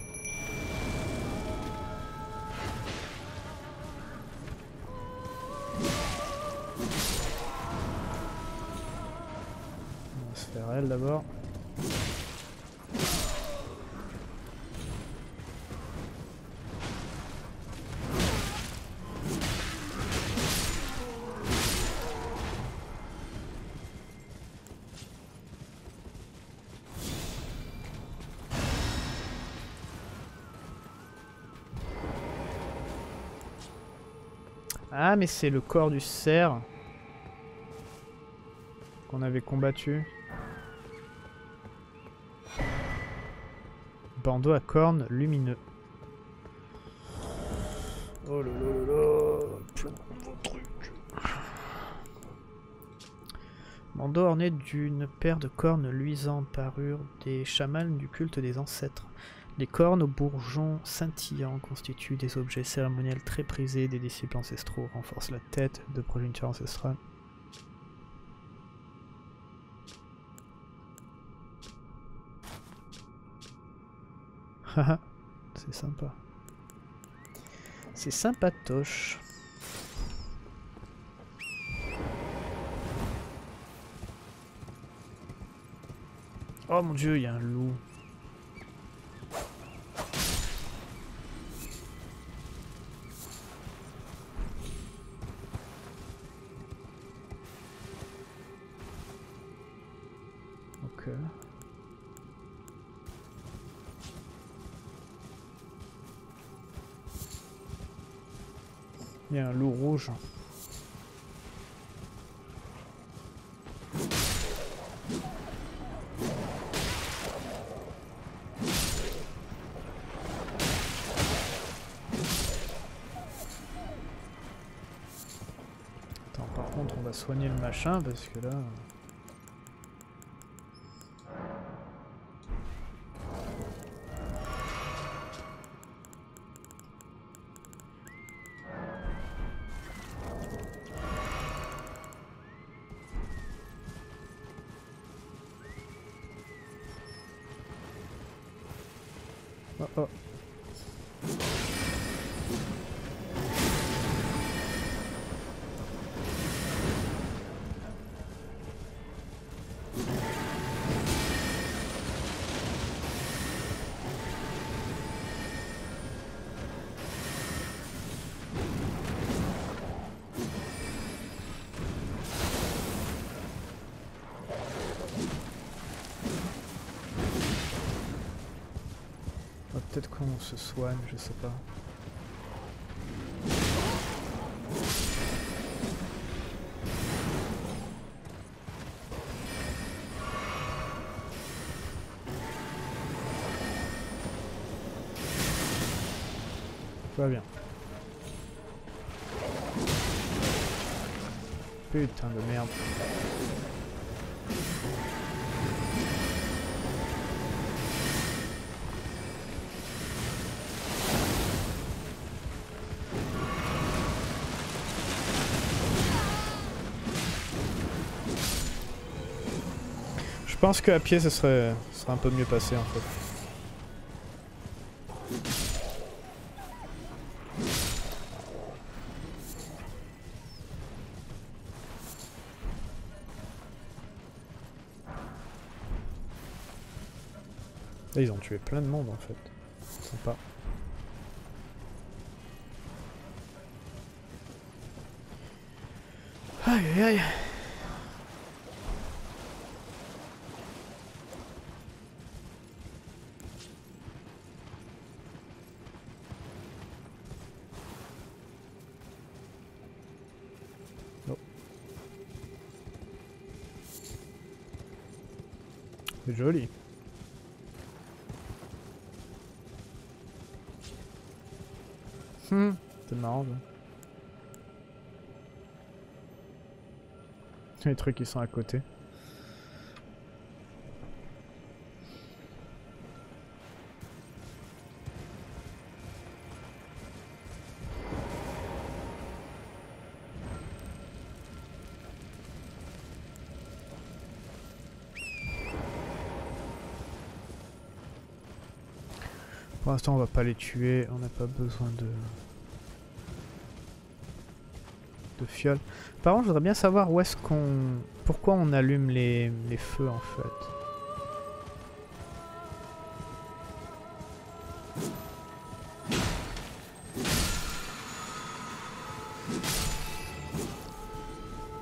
On va se faire elle d'abord. Ah mais c'est le corps du cerf qu'on avait combattu. Bandeau à cornes lumineux. Oh là là là, plein de bons trucs. Bandeau orné d'une paire de cornes luisantes, parure des chamans du culte des ancêtres. Les cornes aux bourgeons scintillants constituent des objets cérémoniels très prisés des disciples ancestraux, renforcent la tête de progéniture ancestrale. Haha, c'est sympa. C'est sympatoche. Oh mon dieu, il y a un loup. Il y a un loup rouge. Attends, par contre, on va soigner le machin parce que là... Peut-être qu'on se soigne, je sais pas. tout va bien. Putain de merde. Je pense qu'à pied, ça serait, ça serait un peu mieux passé en fait. Là, ils ont tué plein de monde en fait. Sympa. Aïe aïe aïe. Oh. C'est joli. Hmm, c'est marrant ça. Les trucs qui sont à côté. Pour l'instant on va pas les tuer, on n'a pas besoin de... de fioles. Par contre je voudrais bien savoir où est-ce qu'on... pourquoi on allume les, les feux en fait.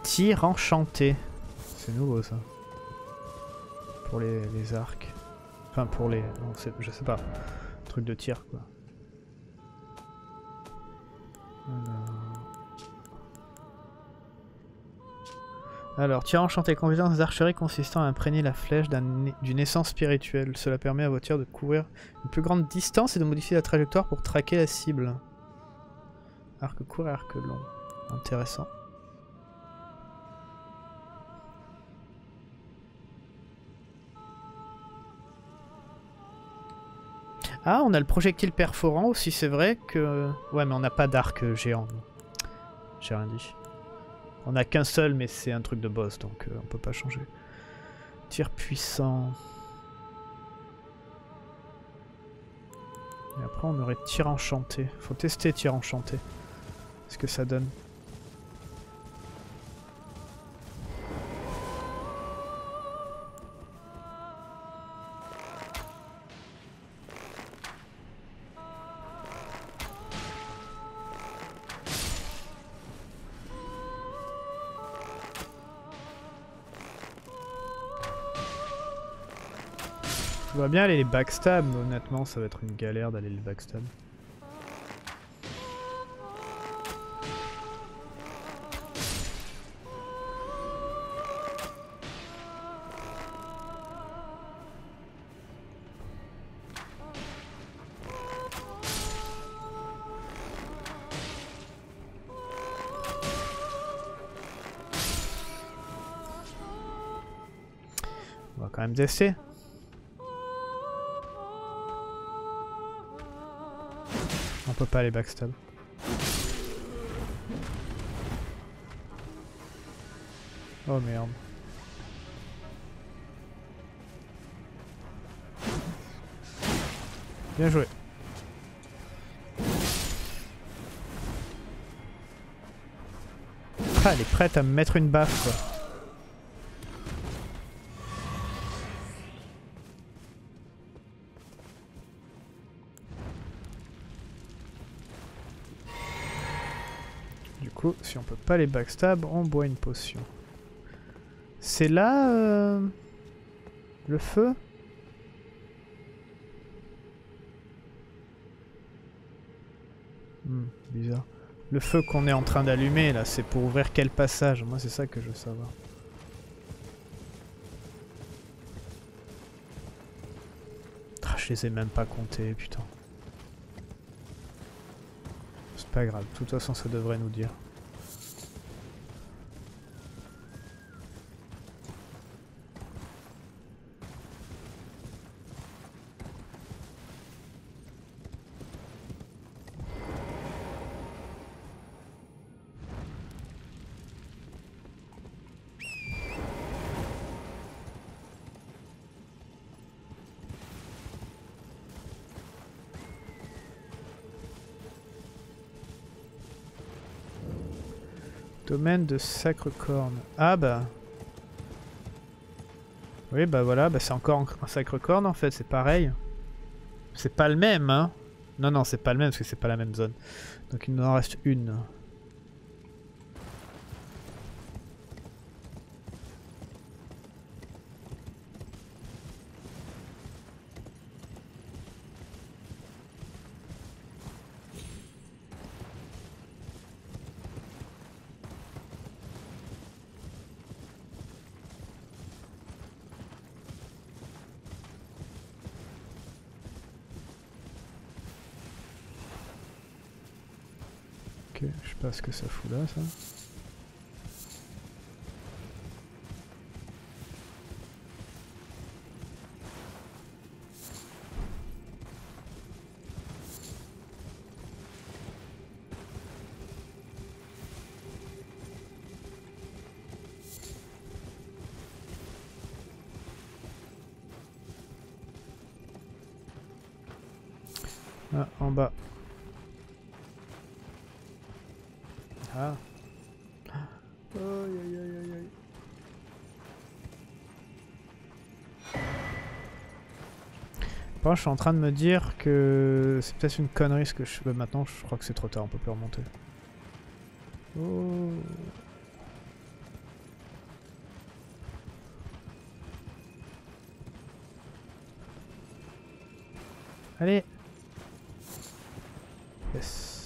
Tir enchanté. C'est nouveau ça. Pour les, les arcs. Enfin pour les... non, je sais pas. Truc de tir quoi. Alors, Alors tir enchanté, compétence d'archerie consistant à imprégner la flèche d'une un, essence spirituelle. Cela permet à votre tir de couvrir une plus grande distance et de modifier la trajectoire pour traquer la cible. Arc court et arc long. Intéressant. Ah, on a le projectile perforant aussi, c'est vrai que... Ouais, mais on n'a pas d'arc géant. J'ai rien dit. On n'a qu'un seul, mais c'est un truc de boss, donc euh, on peut pas changer. Tir puissant. Et après, on aurait tir enchanté. Faut tester tir enchanté. Ce que ça donne. On va bien aller les backstab, mais honnêtement ça va être une galère d'aller les backstab. On va quand même tester. On peut pas aller backstab. Oh merde. Bien joué. Ah, elle est prête à me mettre une baffe quoi. Si on peut pas les backstab, on boit une potion. C'est là euh, le feu? Hmm, bizarre. Le feu qu'on est en train d'allumer là, c'est pour ouvrir quel passage? Moi c'est ça que je veux savoir. Ah, je les ai même pas comptés, putain. pas grave, de toute façon ça devrait nous dire. Domaine de Sacre-Corne. Ah bah... Oui bah voilà, bah c'est encore un Sacre-Corne en fait, c'est pareil. C'est pas le même hein. Non non c'est pas le même parce que c'est pas la même zone. Donc il nous en reste une. Parce que ça fout là, ça. Ah, en bas. Ah. Aïe aïe aïe aïe. Par contre, je suis en train de me dire que c'est peut-être une connerie ce que je fais maintenant. Je crois que c'est trop tard, on peut plus remonter. Oh. Allez. Yes.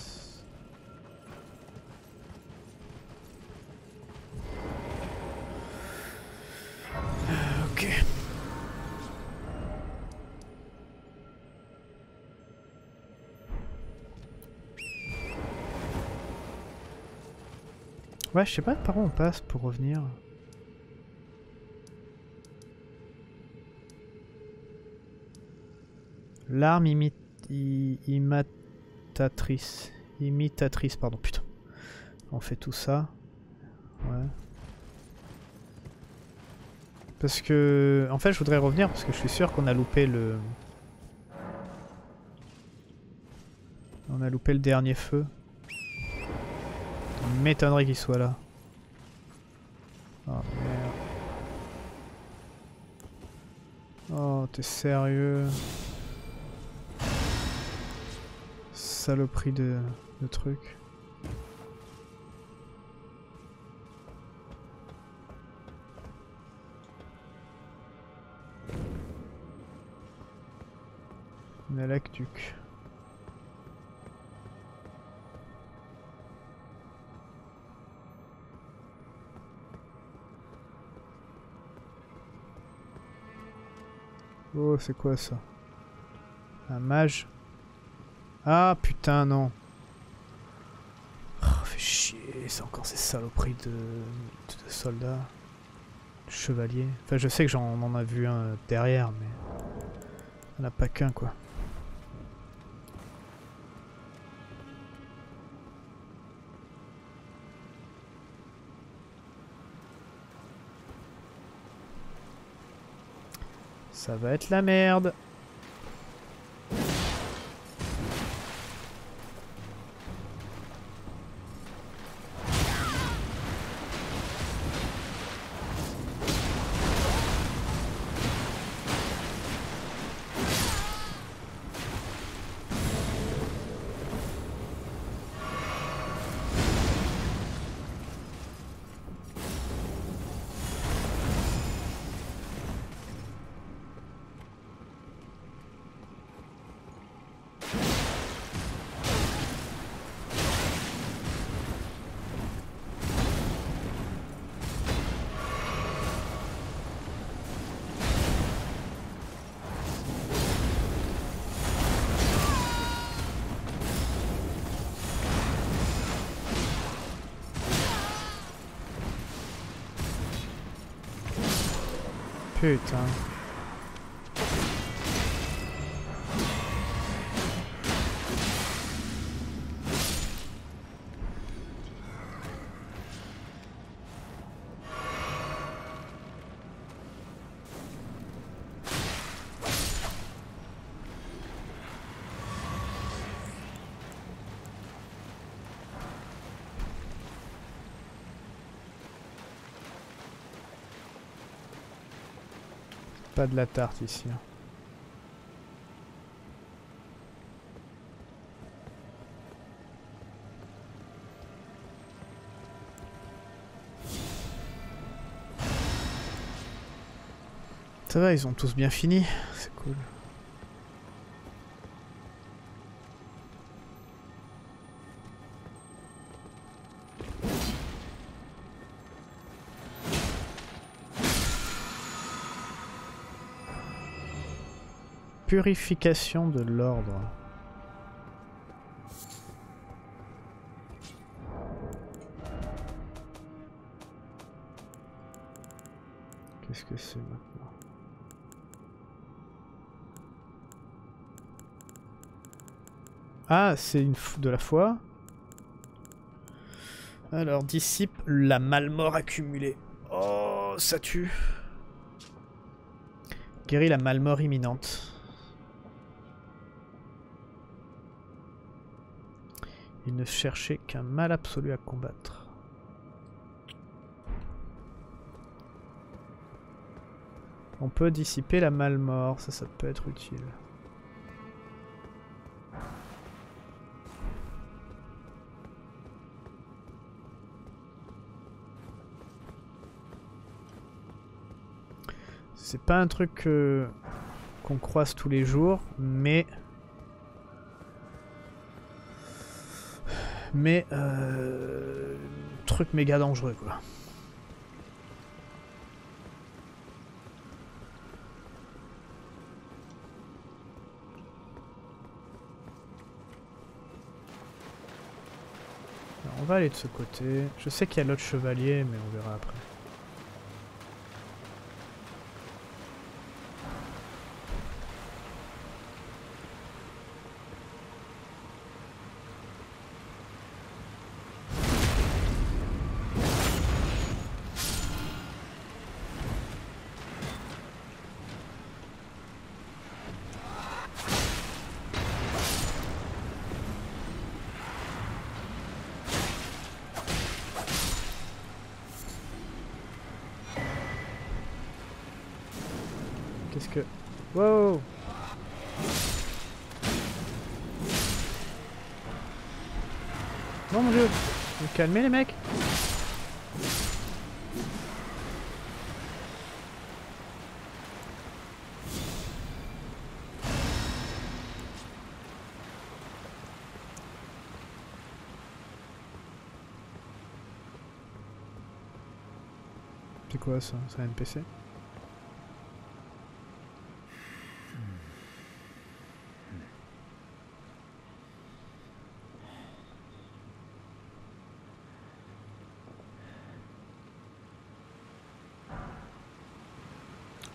Ouais, je sais pas par où on passe pour revenir. L'arme imi imitatrice. Imitatrice, pardon, putain. On fait tout ça. Ouais. Parce que... En fait, je voudrais revenir parce que je suis sûr qu'on a loupé le... On a loupé le dernier feu. Il m'étonnerait qu'il soit là. Oh merde. Oh t'es sérieux. Saloperie de, de truc. Nalaktuk. Oh, c'est quoi ça? Un mage? Ah putain, non! Oh, fait chier, c'est encore ces saloperies de, de soldats. Chevaliers. Enfin, je sais que j'en en a vu un derrière, mais. On n'a pas qu'un, quoi. Ça va être la merde. Putain. Pas de la tarte ici. Ça va, ils ont tous bien fini, c'est cool. Purification de l'ordre. Qu'est-ce que c'est maintenant? Ah, c'est une de la foi. Alors, dissipe la malmort accumulée. Oh, ça tue. Guérit la malmort imminente. Il ne cherchait qu'un mal absolu à combattre. On peut dissiper la malmort, ça, ça peut être utile. C'est pas un truc euh, qu'on croise tous les jours, mais... Mais euh, truc méga dangereux quoi. Alors, on va aller de ce côté. Je sais qu'il y a l'autre chevalier, mais on verra après. Calmez les mecs. C'est quoi ça? C'est un N P C?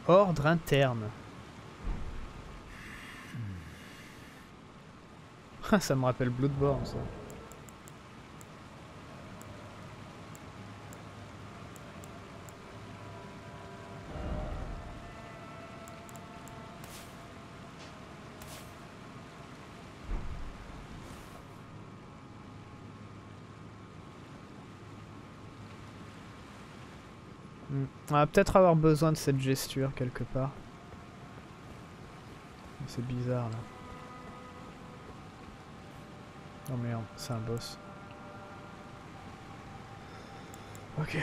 Ordre interne. Ah, ça me rappelle Bloodborne, ça. On va peut-être avoir besoin de cette gesture quelque part. C'est bizarre là. Non mais c'est un boss. Ok.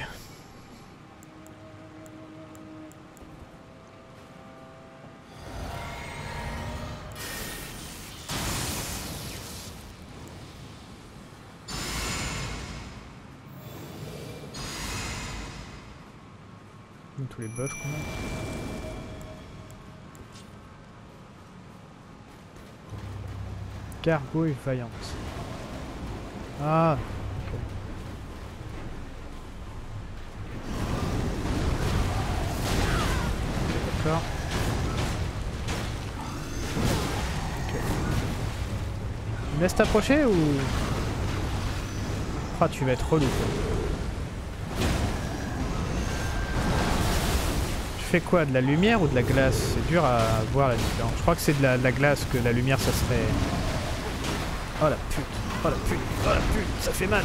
Tous les buffs qu'on a. Gargouille vaillante. Ah okay. d'accord. Ok. Tu me laisses t'approcher ou... Ah, tu vas être relou. Tu fais quoi? De la lumière ou de la glace? C'est dur à voir la différence. Je crois que c'est de la, de la glace, que la lumière ça serait... Oh la pute! Oh la pute! Oh la pute! Ça fait mal!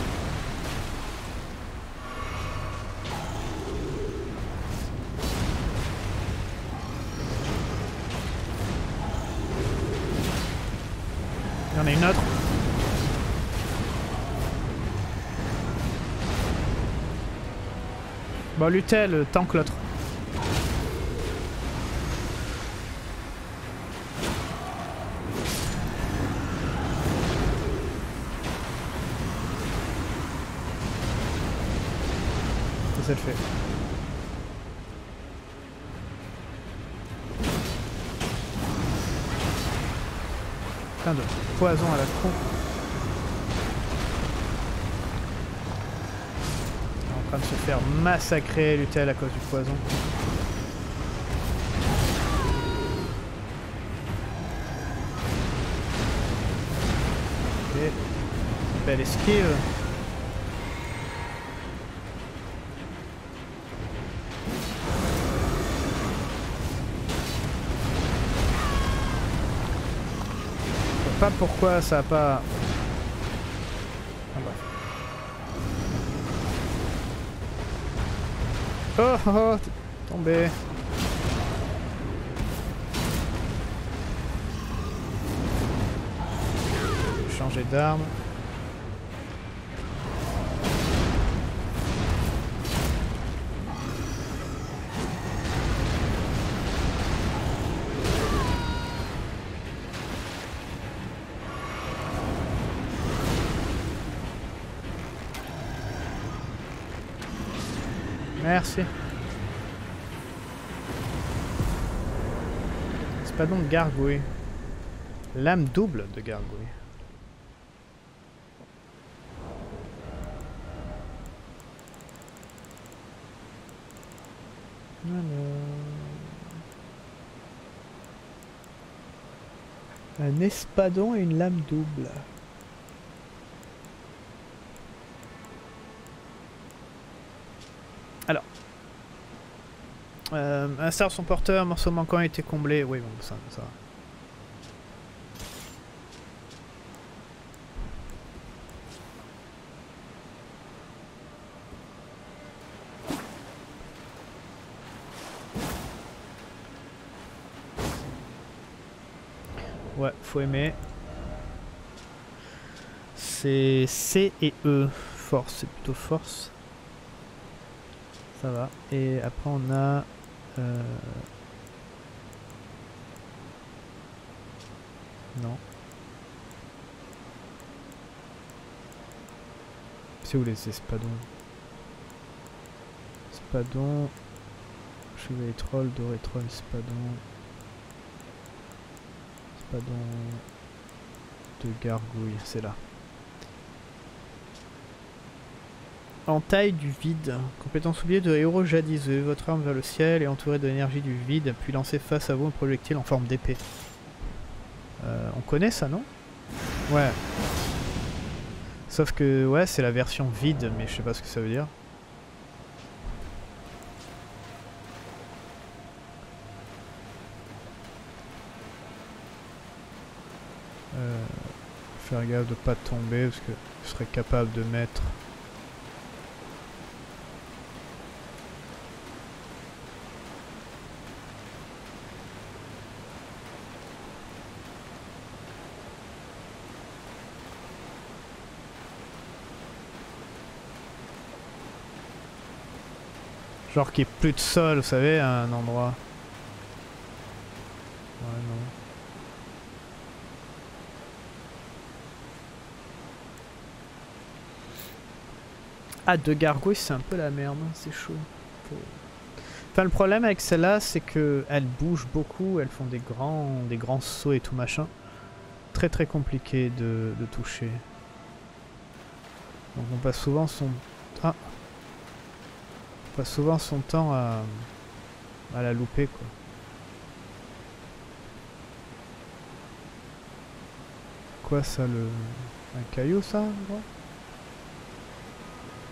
Il y en a une autre. Bon, Lutel, tant que l'autre. C'est ça le fait. Plein de poison à la con. En train de se faire massacrer l'utel à cause du poison. Ok. Belle esquive. Je sais pas pourquoi ça a pas... Oh oh oh, t'es tombé. Changer d'arme. Merci. C'est pas donc gargouille. Lame double de gargouille. Alors... Un espadon et une lame double. Alors, euh, insère son porteur, morceau manquant a été comblé. Oui, bon, ça, ça va. Ouais, faut aimer. C'est C et E. Force, c'est plutôt force. Ça va. Et après on a... Euh... Non. C'est où les espadons? Espadon... Chevalier troll, doré troll, espadon... Espadon... De gargouille, c'est là. Entaille du vide. Compétence oubliée de héros jadis. Votre arme vers le ciel et entourée de l'énergie du vide, puis lancez face à vous un projectile en forme d'épée. Euh, on connaît ça, non? Ouais. Sauf que, ouais, c'est la version vide, mais je sais pas ce que ça veut dire. Euh, faire gaffe de pas tomber, parce que je serais capable de mettre... Genre qu'il n'y ait plus de sol, vous savez, à un endroit. Ouais, non. Ah, deux gargouilles, c'est un peu la merde, c'est chaud. Faut... Enfin, le problème avec celle-là, c'est que elles bougent beaucoup, elles font des grands, des grands sauts et tout machin. Très très compliqué de, de toucher. Donc on passe souvent son... Ah. Souvent son temps à, à la louper quoi. quoi ça, le... un caillou ça, je crois.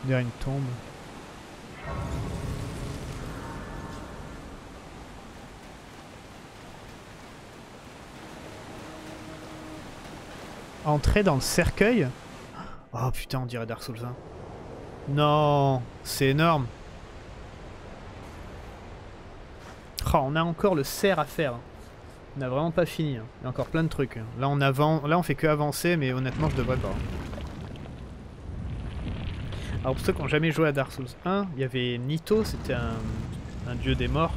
Il y a une tombe. Entrer dans le cercueil. Oh putain, on dirait Dark Souls un. Non, c'est énorme. Oh, on a encore le cerf à faire. On n'a vraiment pas fini. Il y a encore plein de trucs. Là on avance, là on fait que avancer, mais honnêtement je devrais pas. Alors pour ceux qui n'ont jamais joué à Dark Souls un, il y avait Nito, c'était un, un dieu des morts.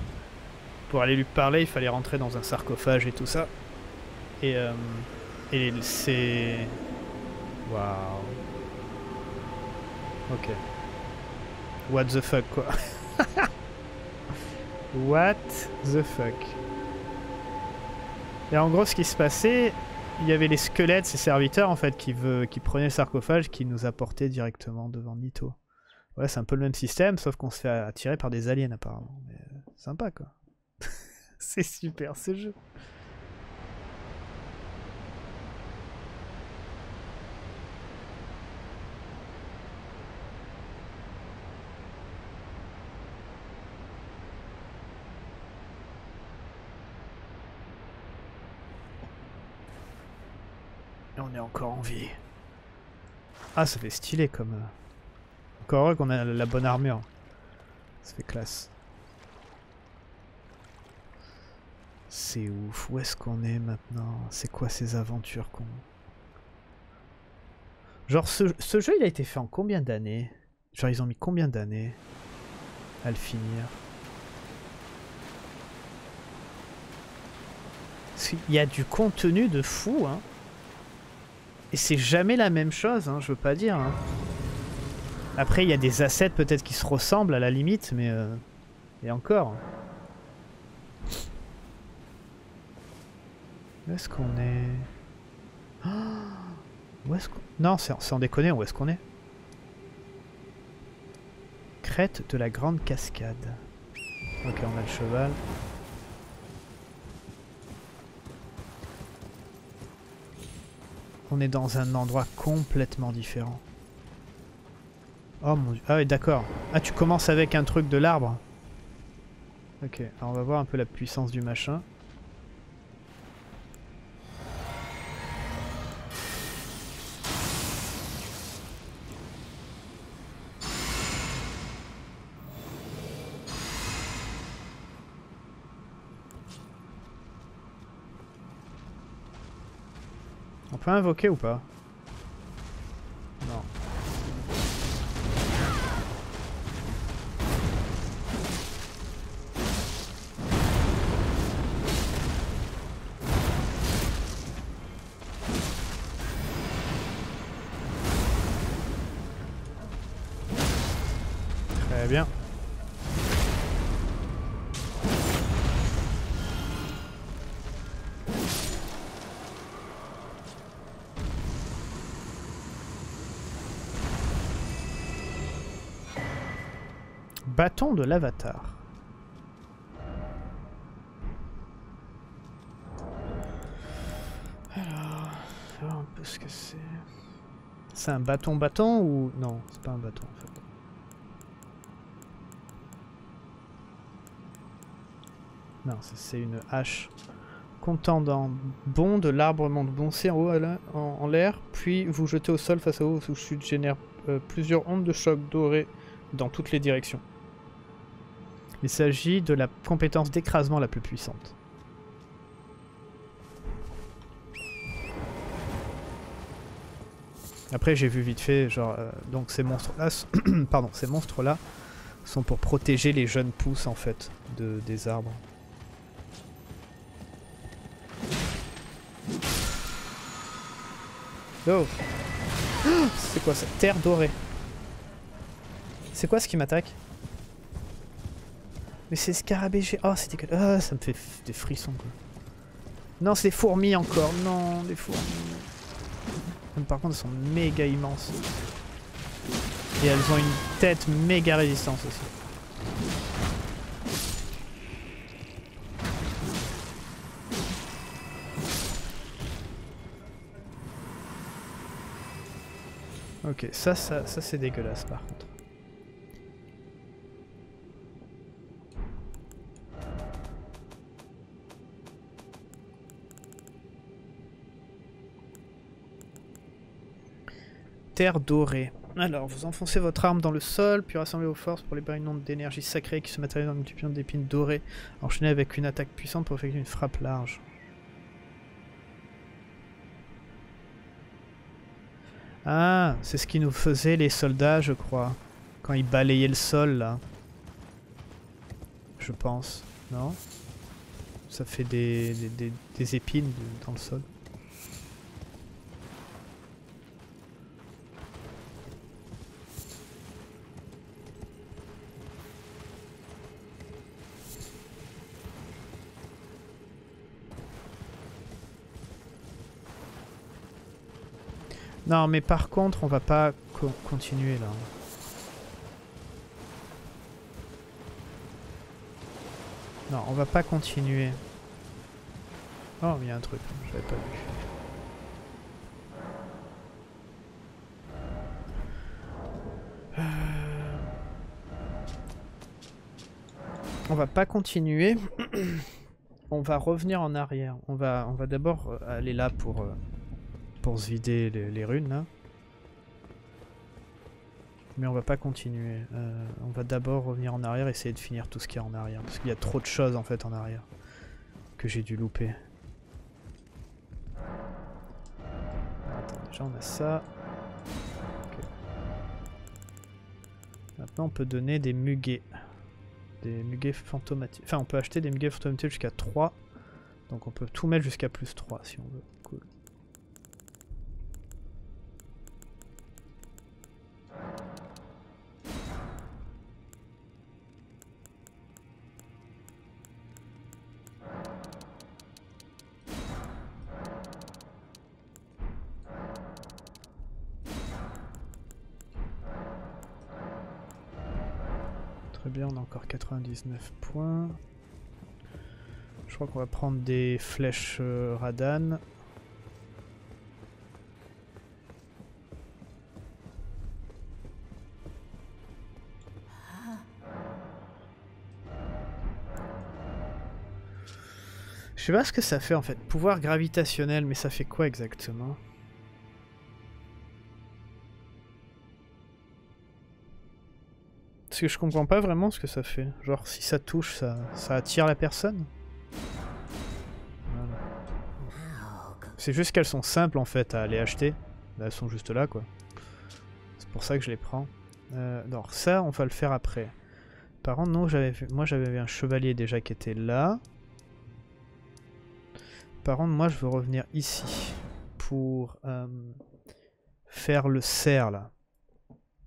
Pour aller lui parler, il fallait rentrer dans un sarcophage et tout ça. Et euh, et c'est... Waouh. Ok. What the fuck quoi. What the fuck. Et en gros ce qui se passait, il y avait les squelettes, ces serviteurs en fait, qui, veut, qui prenaient le sarcophage, qui nous apportaient directement devant Nito. Ouais, c'est un peu le même système, sauf qu'on se fait attirer par des aliens apparemment. Mais, euh, sympa quoi. C'est super ce jeu. On est encore en vie. Ah, ça fait stylé comme... Encore heureux qu'on a la bonne armure. Ça fait classe. C'est ouf. Où est-ce qu'on est maintenant? C'est quoi ces aventures qu'on... Genre ce, ce jeu il a été fait en combien d'années? Genre ils ont mis combien d'années à le finir? Il y a du contenu de fou hein. Et c'est jamais la même chose, hein, je veux pas dire. Hein. Après, il y a des assets peut-être qui se ressemblent à la limite, mais... Euh... Et encore. Où est-ce qu'on est, qu est... Oh où est-ce qu'on... Non, sans déconner, où est-ce qu'on est, qu est Crête de la Grande Cascade. Ok, on a le cheval. On est dans un endroit complètement différent. Oh mon dieu. Ah oui d'accord. Ah tu commences avec un truc de l'arbre. Ok. Alors on va voir un peu la puissance du machin. On peut invoquer ou pas? Non. Très bien. Bâton de l'avatar. Alors, on va voir un peu ce que c'est. C'est un bâton-bâton ou... Non, c'est pas un bâton en fait. Non, c'est une hache. Contendant, bond de l'arbre monte boncé en haut en l'air, puis vous jetez au sol face à vous, sous chute génère euh, plusieurs ondes de choc dorées dans toutes les directions. Il s'agit de la compétence d'écrasement la plus puissante. Après j'ai vu vite fait, genre, euh, donc ces monstres-là, pardon, ces monstres-là sont pour protéger les jeunes pousses en fait de, des arbres. Oh, c'est quoi ça? Terre dorée. C'est quoi ce qui m'attaque? Mais c'est scarabégé. Oh, c'est dégueulasse. Oh, ça me fait des frissons, quoi. Non, c'est des fourmis encore. Non, des fourmis. Même par contre, elles sont méga immenses. Et elles ont une tête méga résistante aussi. Ok, ça, ça, ça c'est dégueulasse par contre. Terre dorée. Alors, vous enfoncez votre arme dans le sol, puis rassemblez vos forces pour libérer une onde d'énergie sacrée qui se matérialise en multipliant d'épines dorées, enchaînée avec une attaque puissante pour effectuer une frappe large. Ah, c'est ce qu'ils nous faisaient les soldats, je crois, quand ils balayaient le sol, là. Je pense, non? Ça fait des, des, des, des épines dans le sol. Non, mais par contre, on va pas co- continuer là. Non, on va pas continuer. Oh, il y a un truc, j'avais pas vu. Euh... On va pas continuer. On va revenir en arrière. On va, on va d'abord aller là pour... Euh... pour se vider les, les runes là. Mais on va pas continuer. Euh, on va d'abord revenir en arrière, essayer de finir tout ce qu'il y a en arrière. Parce qu'il y a trop de choses en fait en arrière. Que j'ai dû louper. Attends, déjà on a ça. Okay. Maintenant on peut donner des muguets. Des muguets fantomatiques. Enfin on peut acheter des muguets fantomatiques jusqu'à trois. Donc on peut tout mettre jusqu'à plus trois si on veut. Cool. On a encore quatre-vingt-dix-neuf points. Je crois qu'on va prendre des flèches euh, Radan. Je sais pas ce que ça fait en fait. Pouvoir gravitationnel, mais ça fait quoi exactement ? Parce que je comprends pas vraiment ce que ça fait. Genre si ça touche, ça, ça attire la personne. Voilà. C'est juste qu'elles sont simples en fait à aller acheter. Elles sont juste là quoi. C'est pour ça que je les prends. Euh, non, ça on va le faire après. Par contre non, j'avais vu... moi j'avais un chevalier déjà qui était là. Par contre moi je veux revenir ici. Pour euh, faire le cerf là.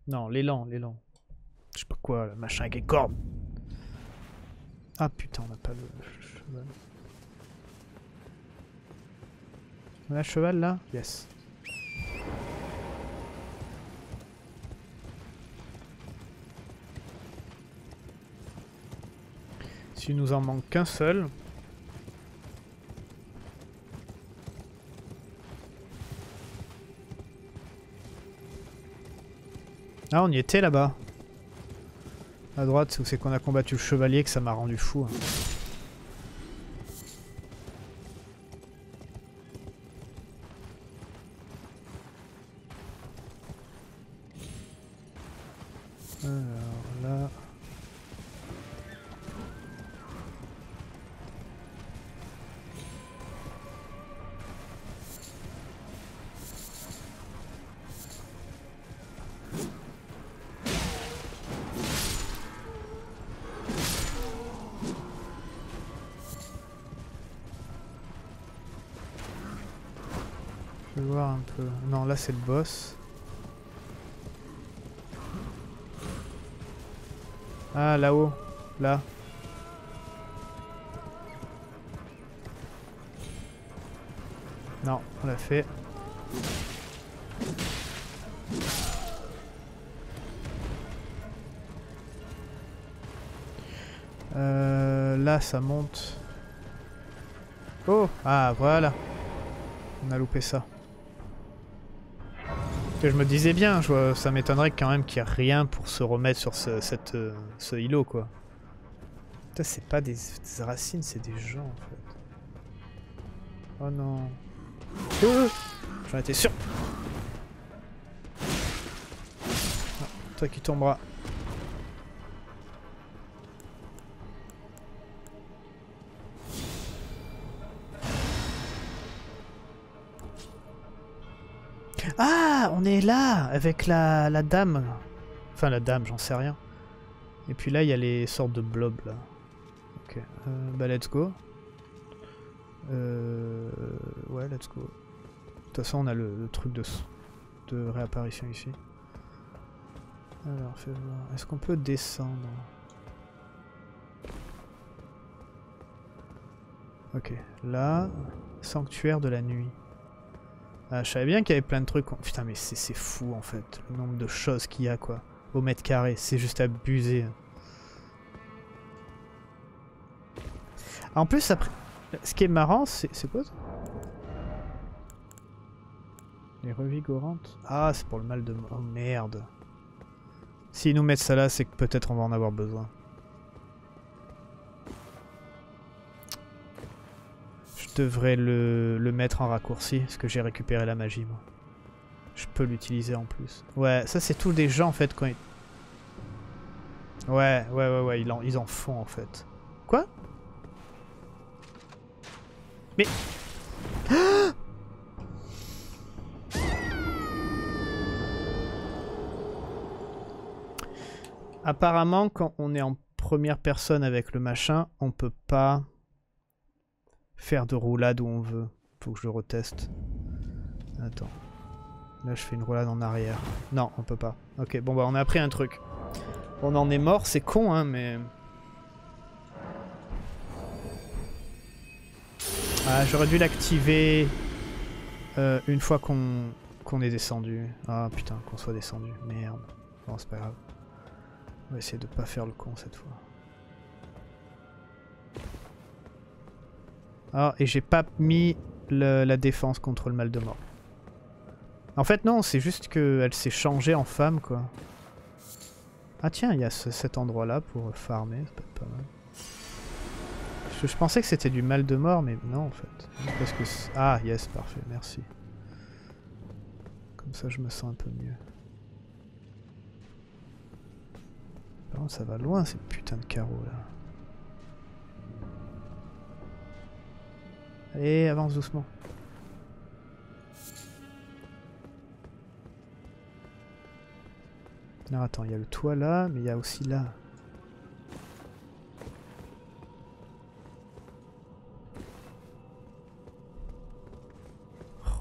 Non, l'élan, l'élan. Je sais pas quoi, le machin avec les cornes. Ah putain, on n'a pas le cheval. On a le cheval là? Yes. S'il nous en manque qu'un seul. Ah, on y était là-bas. À droite, c'est où c'est qu'on a combattu le chevalier que ça m'a rendu fou. Alors là... un peu... Non, là c'est le boss. Ah, là-haut. Là. Non, on l'a fait. Euh, là, ça monte. Oh! Ah, voilà. On a loupé ça. que je me disais bien, je vois, ça m'étonnerait quand même qu'il n'y ait rien pour se remettre sur ce, cette, ce îlot, quoi. Putain, c'est pas des, des racines, c'est des gens, en fait. Oh non. Euh, J'en étais sûr. Ah, toi qui tomberas. Ah, on est là avec la, la dame. Enfin la dame, j'en sais rien. Et puis là, il y a les sortes de blobs là. Ok, euh, bah let's go. Euh... Ouais, let's go. De toute façon, on a le, le truc de, de réapparition ici. Alors, fais voir. Est-ce qu'on peut descendre? Ok, là, sanctuaire de la nuit. Ah, je savais bien qu'il y avait plein de trucs. Putain, mais c'est fou en fait, le nombre de choses qu'il y a quoi. Au mètre carré, c'est juste abusé. En plus, après, ce qui est marrant, c'est quoi ça? Les revigorantes. Ah, c'est pour le mal de. Oh merde. S'ils nous mettent ça là, c'est que peut-être on va en avoir besoin. Devrais le, le mettre en raccourci parce que j'ai récupéré la magie moi. Je peux l'utiliser en plus. Ouais, ça c'est tous des gens en fait quand ils... Ouais, ouais, ouais, ouais, ils en, ils en font en fait. Quoi? Mais... Ah! Apparemment quand on est en première personne avec le machin, on peut pas... faire de roulade où on veut. Faut que je le reteste. Attends. Là je fais une roulade en arrière. Non, on peut pas. Ok, bon bah on a appris un truc. On en est mort, c'est con hein, mais... Ah, j'aurais dû l'activer euh, une fois qu'on qu'on est descendu. Ah putain, qu'on soit descendu. Merde. Bon, c'est pas grave. On va essayer de pas faire le con cette fois. Ah, et j'ai pas mis le, la défense contre le mal de mort. En fait, non, c'est juste qu'elle s'est changée en femme, quoi. Ah tiens, il y a ce, cet endroit-là pour farmer, ça peut être pas mal. Je, je pensais que c'était du mal de mort, mais non, en fait. Parce que ah, yes, parfait, merci. Comme ça, je me sens un peu mieux. Par contre, ça va loin, ces putains de carreaux, là. Allez, avance doucement. Non, attends, il y a le toit là, mais il y a aussi là.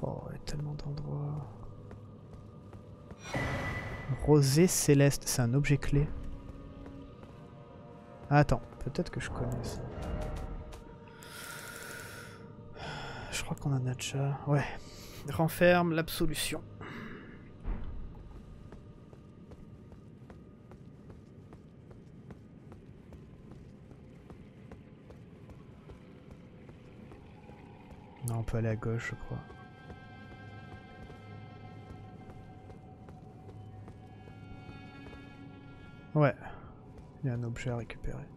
Oh, il y a tellement d'endroits. Rosée céleste, c'est un objet clé. Ah, attends, peut-être que je connais ça. Je crois qu'on en a déjà... Ouais. Renferme l'absolution. Non, on peut aller à gauche, je crois. Ouais. Il y a un objet à récupérer.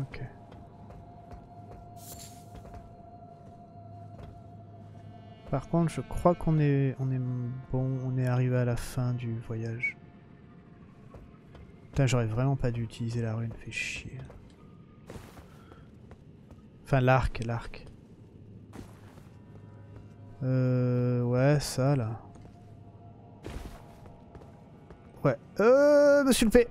Ok. Par contre, je crois qu'on est, on est bon, on est arrivé à la fin du voyage. Putain, j'aurais vraiment pas dû utiliser la rune, fait chier. Enfin, l'arc, l'arc. Euh, ouais, ça là. Ouais. Euh, Monsieur le P.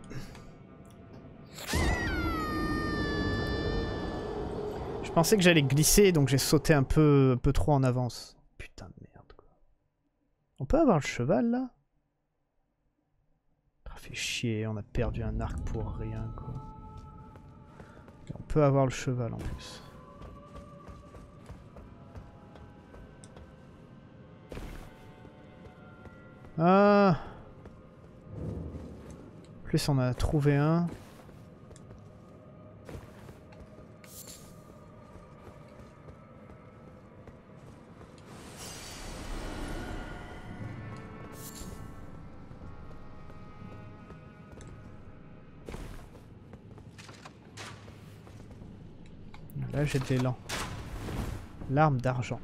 Je pensais que j'allais glisser, donc j'ai sauté un peu, un peu trop en avance. Putain de merde quoi. On peut avoir le cheval là? Ça fait chier, on a perdu un arc pour rien quoi. Et on peut avoir le cheval en plus. Ah! En plus on a trouvé un. Là j'ai de l'élan. L'arme d'argent.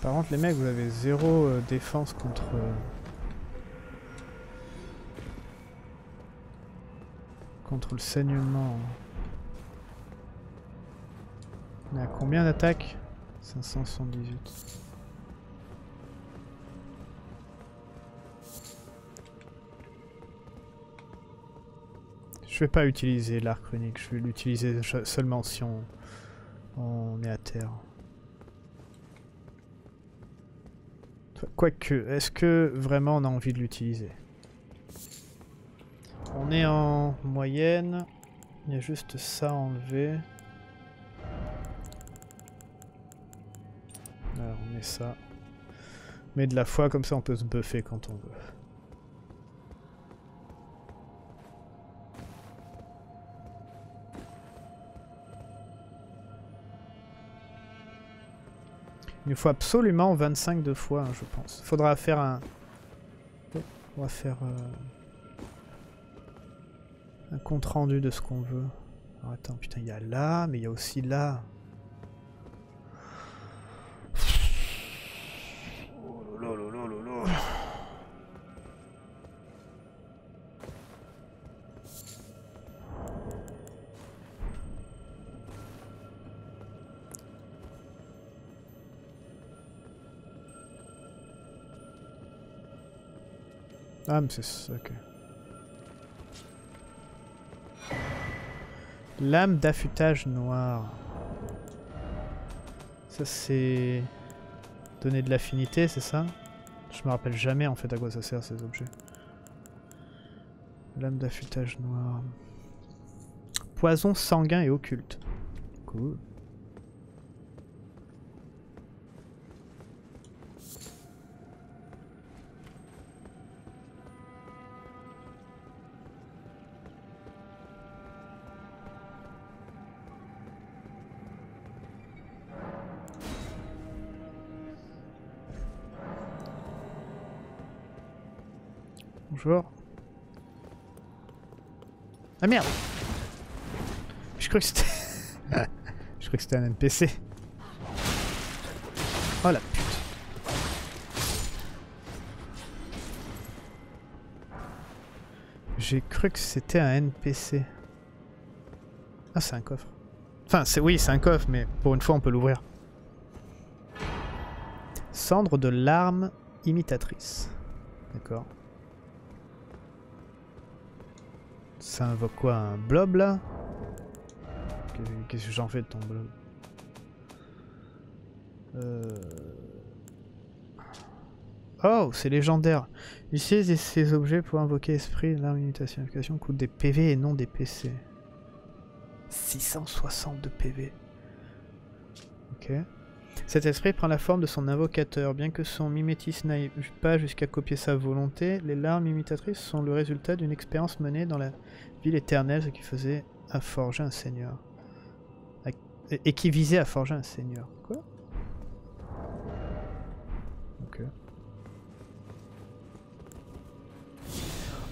Par contre les mecs, vous avez zéro euh, défense contre... Euh, contre le saignement. On a combien d'attaques? Cinq cent soixante-dix-huit. Je vais pas utiliser l'arc runique, je vais l'utiliser seulement si on, on est à terre. Quoique, est-ce que vraiment on a envie de l'utiliser? On est en moyenne, il y a juste ça à enlever. Alors on met ça. Mais de la foi, comme ça on peut se buffer quand on veut. Il faut absolument vingt-cinq de fois, hein, je pense. Faudra faire un... On va faire... Euh... un compte rendu de ce qu'on veut. Alors, attends, putain, il y a là, mais il y a aussi là. Oh, lolo, lolo, lolo. Ah mais c'est ça, ok. Lame d'affûtage noire. Ça c'est... donner de l'affinité, c'est ça? Je me rappelle jamais en fait à quoi ça sert ces objets. Lame d'affûtage noire. Poison sanguin et occulte. Cool. Bonjour. Ah merde! Je crois que c'était... Je crois que c'était un N P C. Oh la pute. J'ai cru que c'était un N P C. Ah c'est un coffre. Enfin c'est oui c'est un coffre mais pour une fois on peut l'ouvrir. Cendre de larmes imitatrice. D'accord. Ça invoque quoi? Un blob là? Qu'est-ce que j'en fais de ton blob? euh... Oh, c'est légendaire. Utilisez ces objets pour invoquer esprit, l'arme, imitation, invocation, coûte des P V et non des P C. six cent soixante-deux P V. Ok. Cet esprit prend la forme de son invocateur. Bien que son mimétisme n'aille pas jusqu'à copier sa volonté, les larmes imitatrices sont le résultat d'une expérience menée dans la ville éternelle, ce qui faisait à forger un seigneur. Et qui visait à forger un seigneur. Quoi? Ok.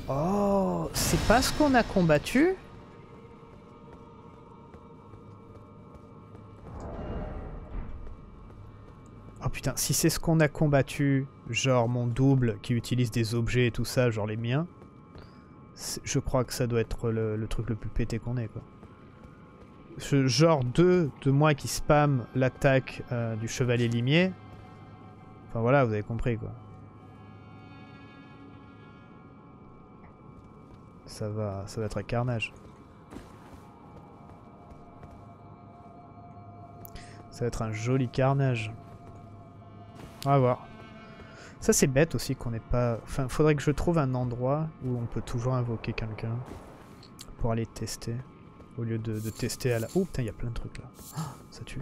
Oh, c'est pas ce qu'on a combattu? Oh putain, si c'est ce qu'on a combattu, genre mon double qui utilise des objets et tout ça, genre les miens, je crois que ça doit être le, le truc le plus pété qu'on ait, quoi. Ce genre deux de moi qui spam l'attaque euh, du chevalier limier, enfin voilà, vous avez compris, quoi. Ça va, ça va être un carnage. Ça va être un joli carnage. On va voir. Ça c'est bête aussi qu'on n'ait pas... Enfin, faudrait que je trouve un endroit où on peut toujours invoquer quelqu'un pour aller tester. Au lieu de, de tester à la... Oh putain, il y a plein de trucs là. Ça tue.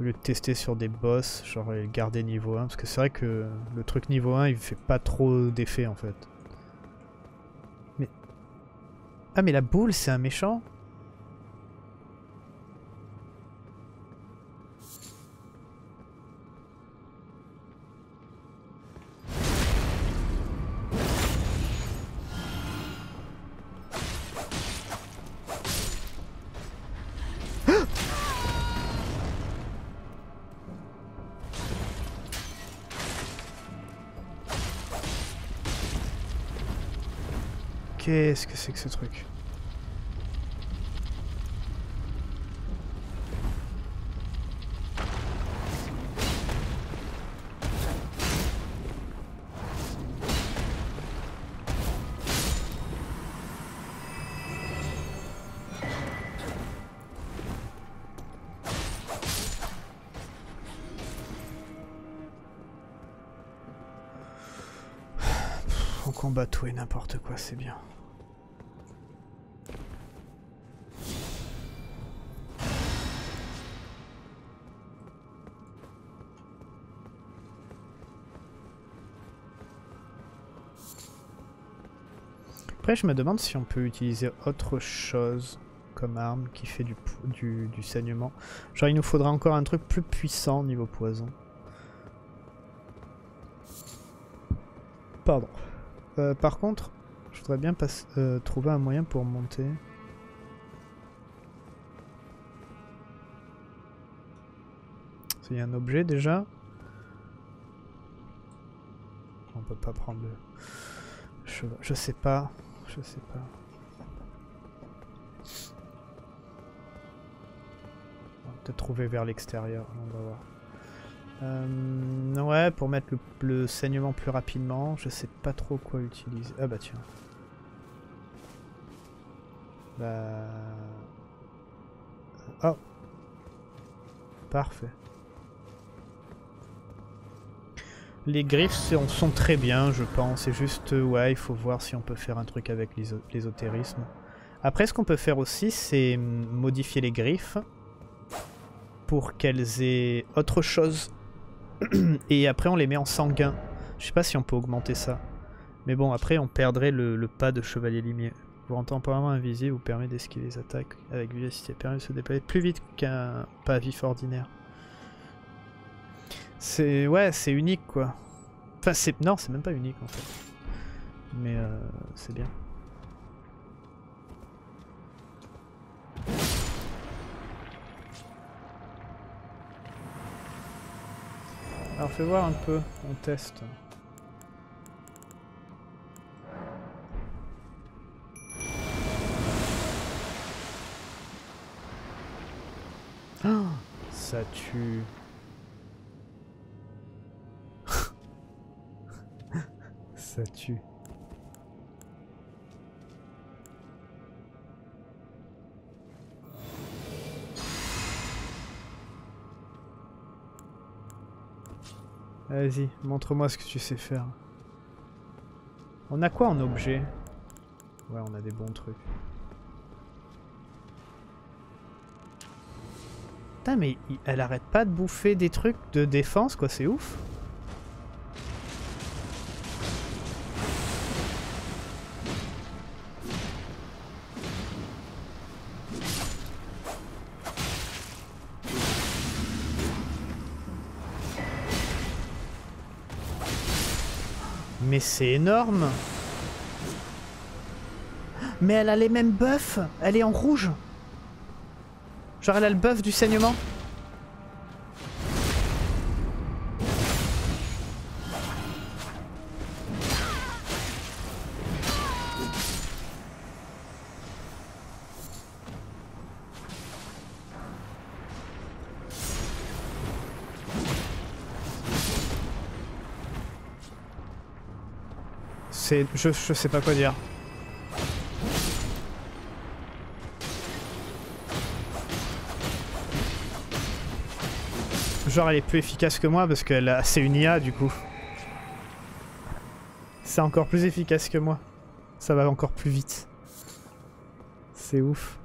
Au lieu de tester sur des boss, genre garder niveau un. Parce que c'est vrai que le truc niveau un, il fait pas trop d'effet en fait. Mais... Ah mais la boule, c'est un méchant? Qu'est-ce que c'est que ce truc? Combat tout et n'importe quoi, c'est bien. Après, je me demande si on peut utiliser autre chose comme arme qui fait du, du, du saignement. Genre, il nous faudra encore un truc plus puissant niveau poison. Pardon. Euh, par contre, je voudrais bien passer, euh, trouver un moyen pour monter. Il y a un objet déjà. On peut pas prendre le cheval. Je sais pas. Je sais pas. On va peut-être trouver vers l'extérieur. On va voir. Euh, ouais, pour mettre le, le saignement plus rapidement, je sais pas trop quoi utiliser. Ah bah tiens. Bah... Oh! Parfait. Les griffes sont, sont très bien, je pense. C'est juste, ouais, il faut voir si on peut faire un truc avec l'ésotérisme. Après, ce qu'on peut faire aussi, c'est modifier les griffes pour qu'elles aient autre chose. Et après on les met en sanguin. Je sais pas si on peut augmenter ça. Mais bon, après on perdrait le, le pas de chevalier limier. Vous rendez temporairement invisible, vous permet d'esquiver les attaques avec vivacité, permet de se déplacer plus vite qu'un pas vif ordinaire. C'est... ouais, c'est unique quoi. Enfin c'est... non, c'est même pas unique en fait. Mais euh, c'est bien. Alors fais voir un peu, on teste. Oh, ça tue. Ça tue. Vas-y, montre-moi ce que tu sais faire. On a quoi en objet? Ouais, on a des bons trucs. Putain, mais elle arrête pas de bouffer des trucs de défense, quoi, c'est ouf. Mais c'est énorme! Mais elle a les mêmes buffs! Elle est en rouge! Genre elle a le buff du saignement! Je, je sais pas quoi dire. Genre elle est plus efficace que moi parce qu'elle a... c'est une I A du coup. C'est encore plus efficace que moi. Ça va encore plus vite. C'est ouf.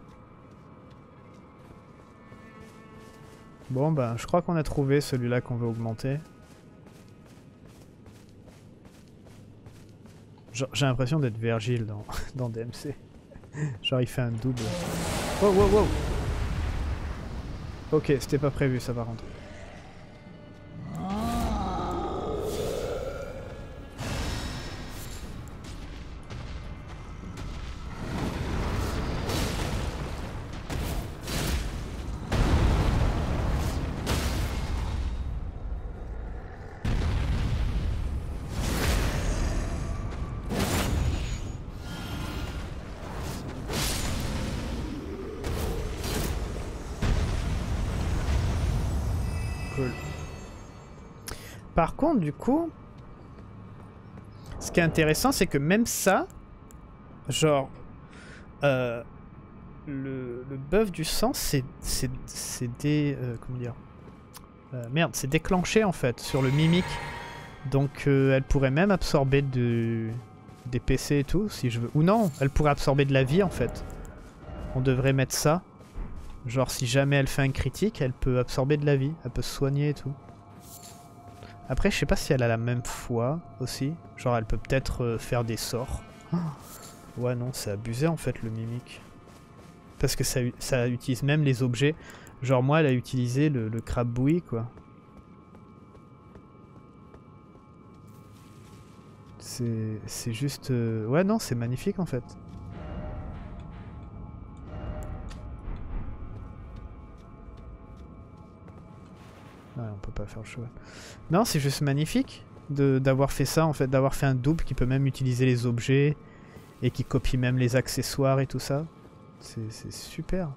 Bon bah je crois qu'on a trouvé celui-là qu'on veut augmenter. J'ai l'impression d'être Vergil dans, dans D M C. Genre il fait un double. Wow wow wow. Ok, c'était pas prévu ça par contre. cool. Par contre, du coup, ce qui est intéressant, c'est que même ça, genre, euh, le, le buff du sang, c'est des... Euh, comment dire euh, Merde, c'est déclenché, en fait, sur le mimique. Donc, euh, elle pourrait même absorber de, des P C et tout, si je veux. Ou non, elle pourrait absorber de la vie, en fait. On devrait mettre ça. Genre, si jamais elle fait un critique, elle peut absorber de la vie. Elle peut se soigner et tout. Après, je sais pas si elle a la même foi aussi. Genre, elle peut peut-être euh, faire des sorts. Oh. Ouais, non, c'est abusé, en fait, le mimique. Parce que ça, ça utilise même les objets. Genre, moi, elle a utilisé le, le crabe-bouillie, quoi. C'est juste... Euh... Ouais, non, c'est magnifique, en fait. Ouais, on peut pas faire le cheval. Non, c'est juste magnifique d'avoir fait ça, en fait, d'avoir fait un double qui peut même utiliser les objets et qui copie même les accessoires et tout ça. C'est super.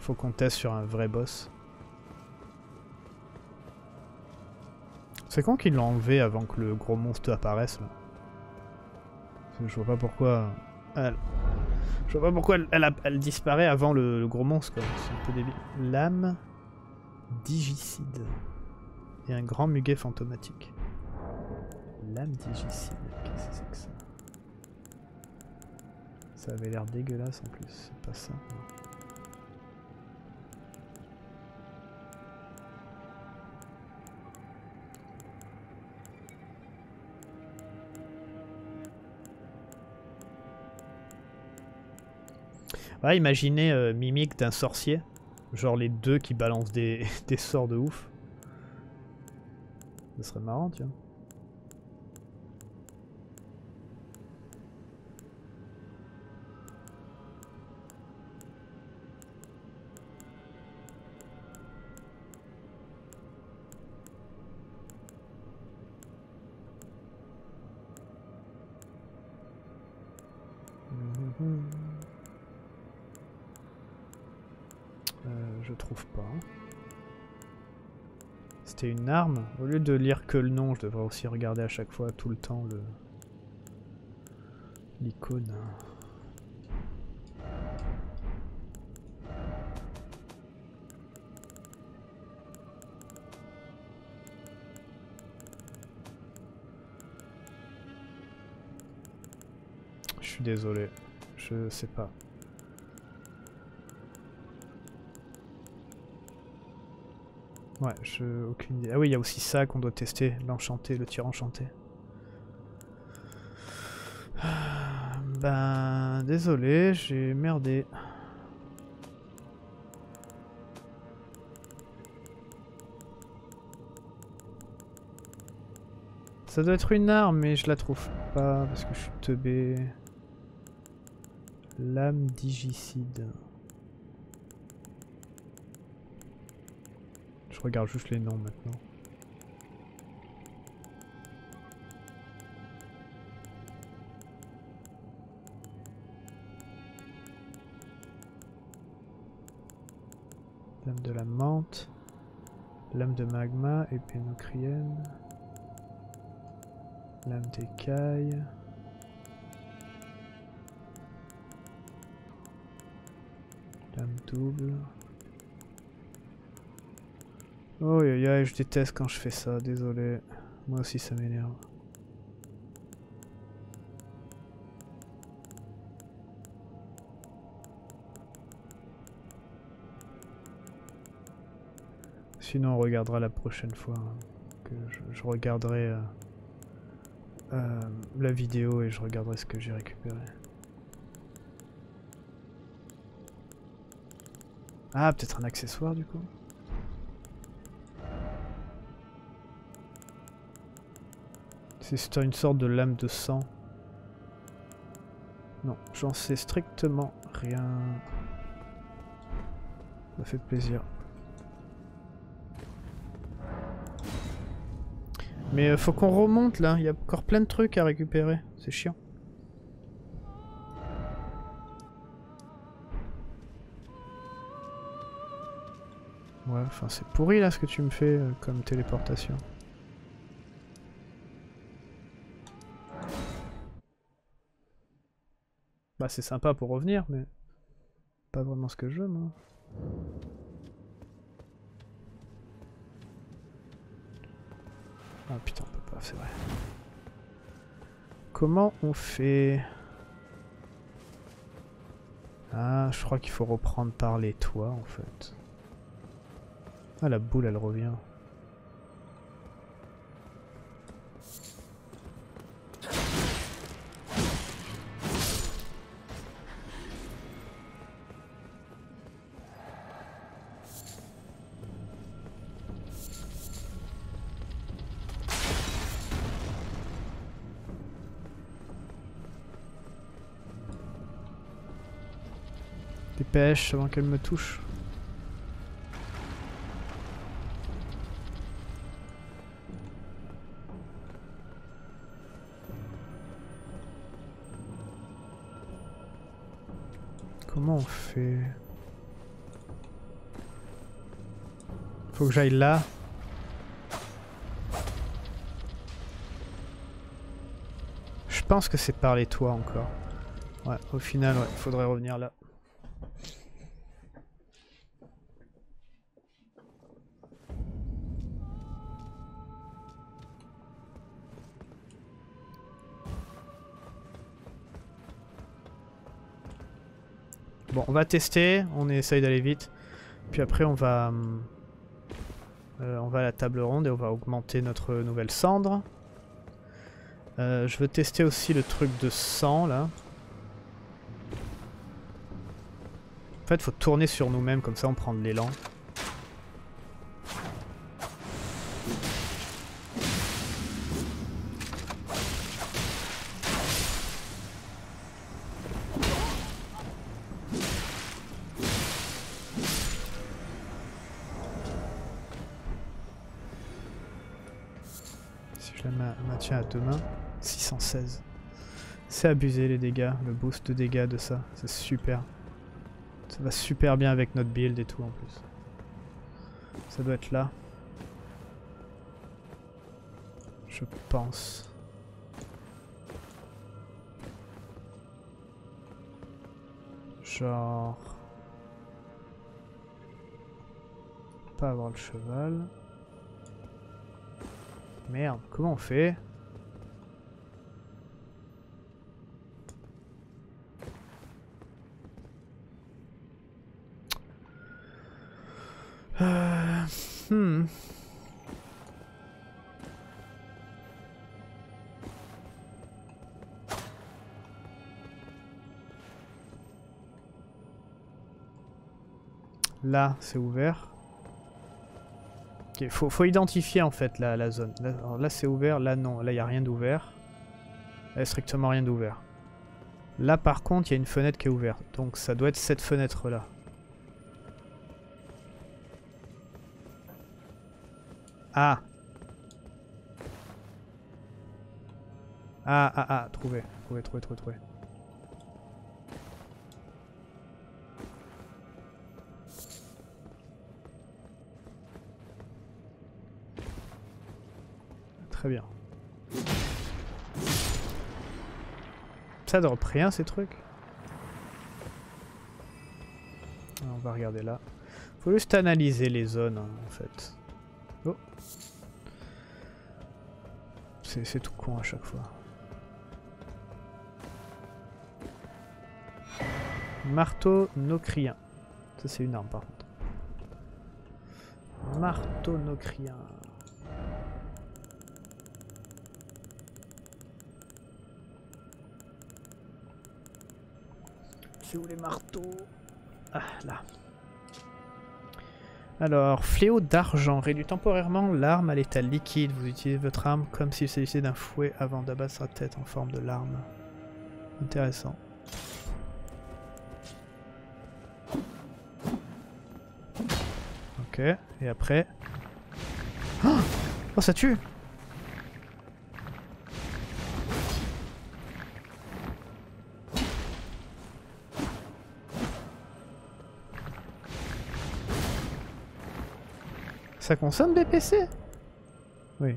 Faut qu'on teste sur un vrai boss. C'est con qu'ils l'ont enlevé avant que le gros monstre apparaisse là. Je vois pas pourquoi elle, je vois pas pourquoi elle, elle, elle disparaît avant le, le gros monstre quoi. C'est un peu débile. Lame digicide et un grand muguet fantomatique. Lame digicide, qu'est-ce que c'est que ça? Ça avait l'air dégueulasse en plus, c'est pas ça. Non. Ouais, imaginez euh, mimique d'un sorcier. Genre les deux qui balancent des, des sorts de ouf. Ça serait marrant, tiens. Une arme, au lieu de lire que le nom, je devrais aussi regarder à chaque fois tout le temps le l'icône. Je suis désolé, je sais pas. Ouais, je... aucune idée. Ah oui, il y a aussi ça qu'on doit tester, l'enchanté, le tir enchanté. Ben, désolé, j'ai merdé. Ça doit être une arme, mais je la trouve pas parce que je suis teubé. Lame digicide. Je regarde juste les noms maintenant. Lame de la menthe, lame de magma, épée nocrienne, lame d'écaille. Lame double. Oh yaya, je déteste quand je fais ça, désolé. Moi aussi ça m'énerve. Sinon on regardera la prochaine fois, hein, que je, je regarderai euh, euh, la vidéo et je regarderai ce que j'ai récupéré. Ah, peut-être un accessoire du coup. C'est une sorte de lame de sang. Non, j'en sais strictement rien. Ça fait plaisir. Mais faut qu'on remonte là, il y a encore plein de trucs à récupérer, c'est chiant. Ouais, enfin c'est pourri là ce que tu me fais euh, comme téléportation. Bah c'est sympa pour revenir, mais pas vraiment ce que je veux moi. Ah putain, on peut pas, c'est vrai. Comment on fait? Ah, je crois qu'il faut reprendre par les toits en fait. Ah, la boule elle revient. Dépêche avant qu'elle me touche. Comment on fait? Faut que j'aille là. Je pense que c'est par les toits encore. Ouais, au final, ouais, faudrait revenir là. Bon, on va tester, on essaye d'aller vite, puis après on va, euh, on va à la table ronde et on va augmenter notre nouvelle cendre. Euh, je veux tester aussi le truc de sang là. En fait, faut tourner sur nous-mêmes, comme ça on prend de l'élan. Demain, six cent seize. C'est abusé les dégâts, le boost de dégâts de ça, c'est super. Ça va super bien avec notre build et tout en plus. Ça doit être là. Je pense. Genre... Pas avoir le cheval. Merde, comment on fait ? Euh, hmm. Là, c'est ouvert. Ok, faut, faut identifier en fait la, la zone. Là, là c'est ouvert, là non. Là, il n'y a rien d'ouvert. Là, il n'y a strictement rien d'ouvert. Là, par contre, il y a une fenêtre qui est ouverte. Donc, ça doit être cette fenêtre-là. Ah. Ah, ah, ah, trouvé, trouvé, trouvé, trouvé, trouvé. Très bien. Ça drop rien ces trucs. Alors, on va regarder là. Faut juste analyser les zones hein, en fait. Oh. C'est tout con à chaque fois. Marteau nocrien. Ça c'est une arme par contre. Marteau nocrien. C'est où les marteaux? Ah là. Alors, fléau d'argent. Réduit temporairement l'arme à l'état liquide. Vous utilisez votre arme comme s'il s'agissait d'un fouet avant d'abattre sa tête en forme de larme. Intéressant. Ok, et après... Oh, oh ça tue! Ça consomme des P C? Oui.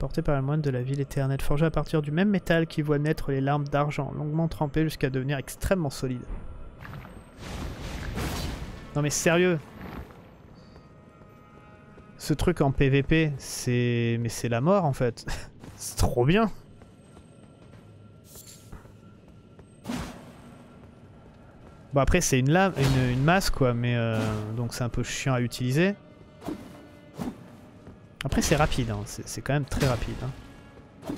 Porté par les moines de la ville éternelle, forgé à partir du même métal qui voit naître les larmes d'argent, longuement trempées jusqu'à devenir extrêmement solides. Non mais sérieux, ce truc en P V P, c'est... mais c'est la mort en fait. C'est trop bien. Bon après c'est une, lame, une, une masse quoi, mais euh, donc c'est un peu chiant à utiliser. Après c'est rapide, hein. C'est quand même très rapide. Hein.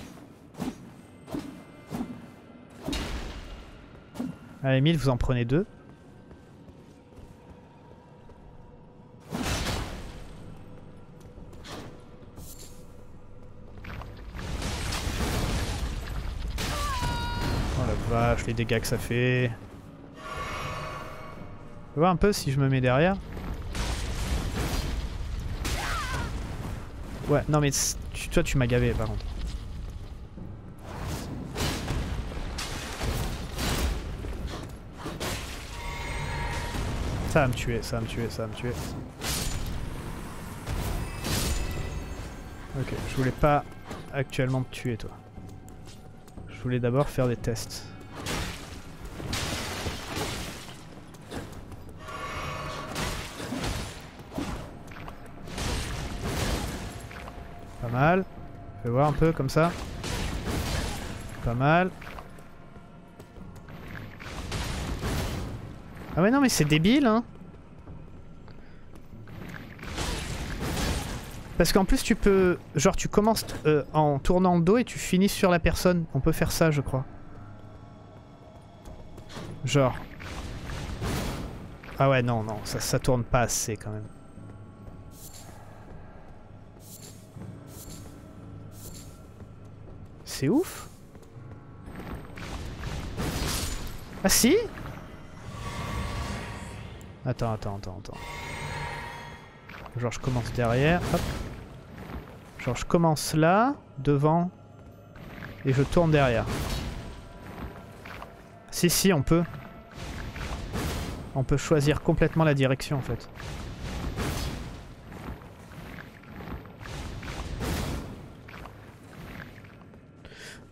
À la limite vous en prenez deux. Oh la vache, les dégâts que ça fait. Je vais voir un peu si je me mets derrière. Ouais, non mais tu, toi tu m'as gavé par contre. Ça va me tuer, ça va me tuer, ça va me tuer. Ok, je voulais pas actuellement te tuer toi. Je voulais d'abord faire des tests. Pas mal. Je vais voir un peu comme ça. Pas mal. Ah mais non mais c'est débile hein. Parce qu'en plus tu peux... Genre tu commences euh, en tournant le dos et tu finis sur la personne. On peut faire ça je crois. Genre... Ah ouais non non, ça, ça tourne pas assez quand même. C'est ouf. Ah si. Attends, attends, attends, attends. Genre je commence derrière. Hop. Genre je commence là, devant. Et je tourne derrière. Si, si, on peut. On peut choisir complètement la direction en fait.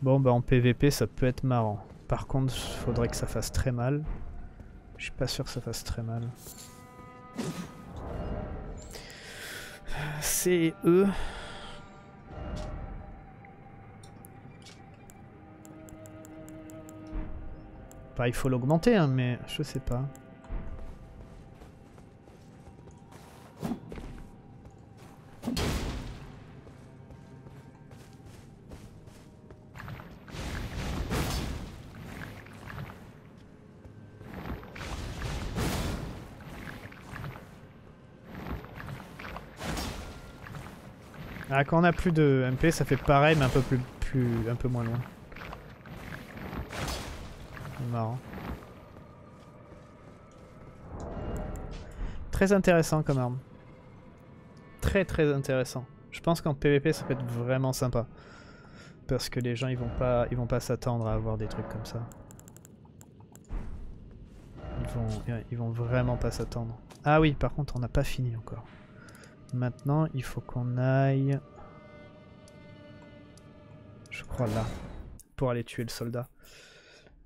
Bon bah en P V P ça peut être marrant. Par contre faudrait que ça fasse très mal. Je suis pas sûr que ça fasse très mal. C E. Bah il faut l'augmenter hein, mais je sais pas. Ah, quand on a plus de M P, ça fait pareil, mais un peu plus, plus un peu moins loin. Marrant. Très intéressant comme arme. Très très intéressant. Je pense qu'en P V P, ça peut être vraiment sympa, parce que les gens ils vont pas ils vont pas s'attendre à avoir des trucs comme ça. Ils vont ils vont vraiment pas s'attendre. Ah oui, par contre, on n'a pas fini encore. Maintenant, il faut qu'on aille, je crois là, pour aller tuer le soldat.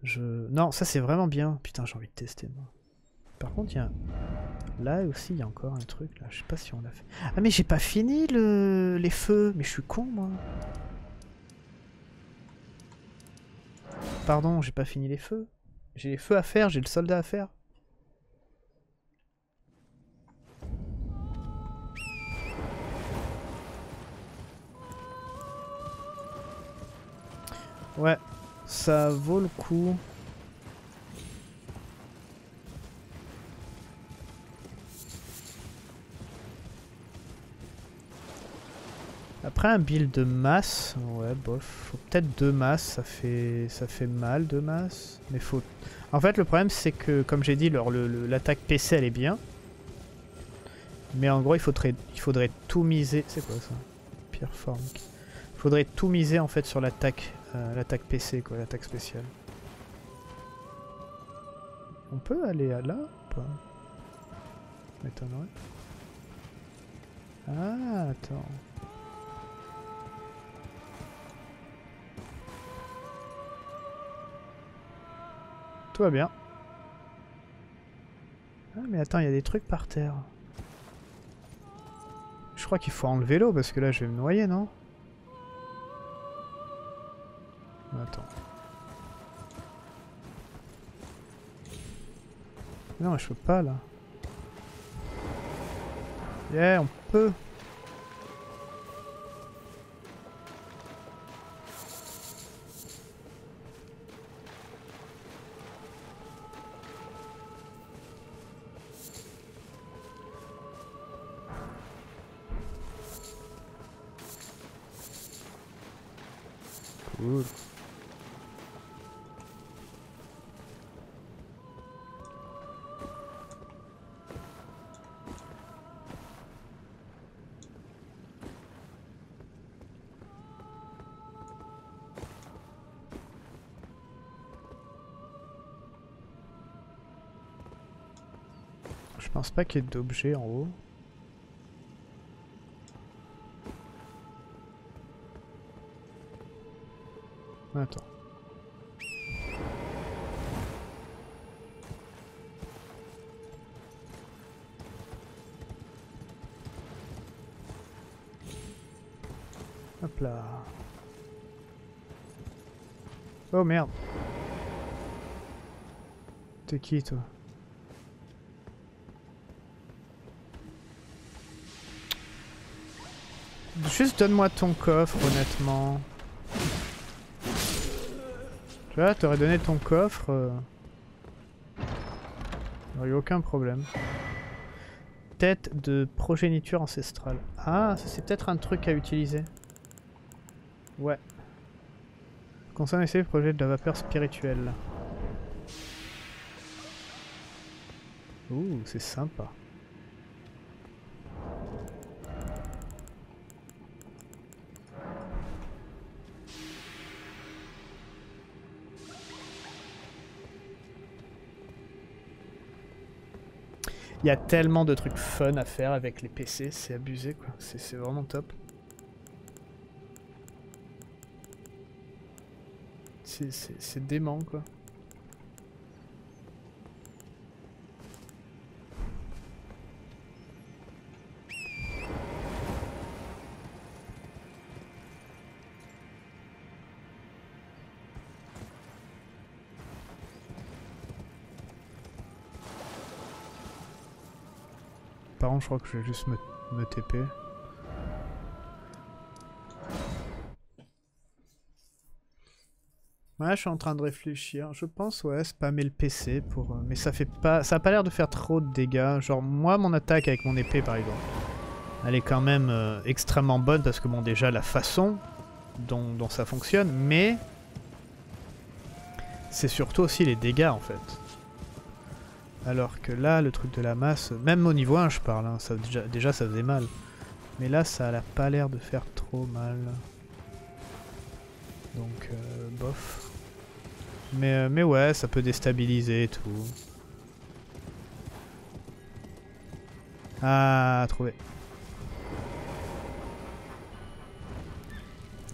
Je... Non, ça c'est vraiment bien. Putain, j'ai envie de tester moi. Par contre, il y a... Là aussi, il y a encore un truc là. Je sais pas si on l'a fait. Ah mais j'ai pas fini le... les feux. Mais je suis con moi. Pardon, j'ai pas fini les feux. J'ai les feux à faire, j'ai le soldat à faire. Ouais, ça vaut le coup. Après un build de masse, ouais bof, faut peut-être deux masses, ça fait ça fait mal deux masses, mais faut. En fait le problème c'est que comme j'ai dit, leur l'attaque P C elle est bien, mais en gros il faudrait il faudrait tout miser. C'est quoi ça? Pire forme. Il faudrait tout miser en fait sur l'attaque. Euh, l'attaque P C quoi, l'attaque spéciale. On peut aller à là ou pas? Ça m'étonnerait. Ah, attends. Tout va bien. Ah, mais attends, il y a des trucs par terre. Je crois qu'il faut enlever l'eau parce que là je vais me noyer, non? Attends. Non, mais je peux pas là. Yeah, on peut. Cool. Je pense pas qu'il y ait d'objets en haut. Attends. Hop là. Oh merde. T'es qui toi? Juste donne-moi ton coffre, honnêtement. Tu vois, t'aurais donné ton coffre. Euh... Il n'y aurait eu aucun problème. Tête de progéniture ancestrale. Ah, ça c'est peut-être un truc à utiliser. Ouais. Concernant essayer le projet de la vapeur spirituelle. Ouh, c'est sympa. Il y a tellement de trucs fun à faire avec les P C, c'est abusé quoi, c'est vraiment top. C'est dément quoi. Je crois que je vais juste me, me T P. Ouais, je suis en train de réfléchir. Je pense, ouais, spammer le P C pour... Euh, mais ça fait pas... Ça a pas l'air de faire trop de dégâts. Genre, moi, mon attaque avec mon épée, par exemple, elle est quand même euh, extrêmement bonne parce que, bon, déjà, la façon dont, dont ça fonctionne, mais... C'est surtout aussi les dégâts, en fait. Alors que là, le truc de la masse, même au niveau un je parle, hein, ça, déjà, déjà ça faisait mal. Mais là, ça a pas l'air de faire trop mal. Donc, euh, bof. Mais, euh, mais ouais, ça peut déstabiliser et tout. Ah, trouvé.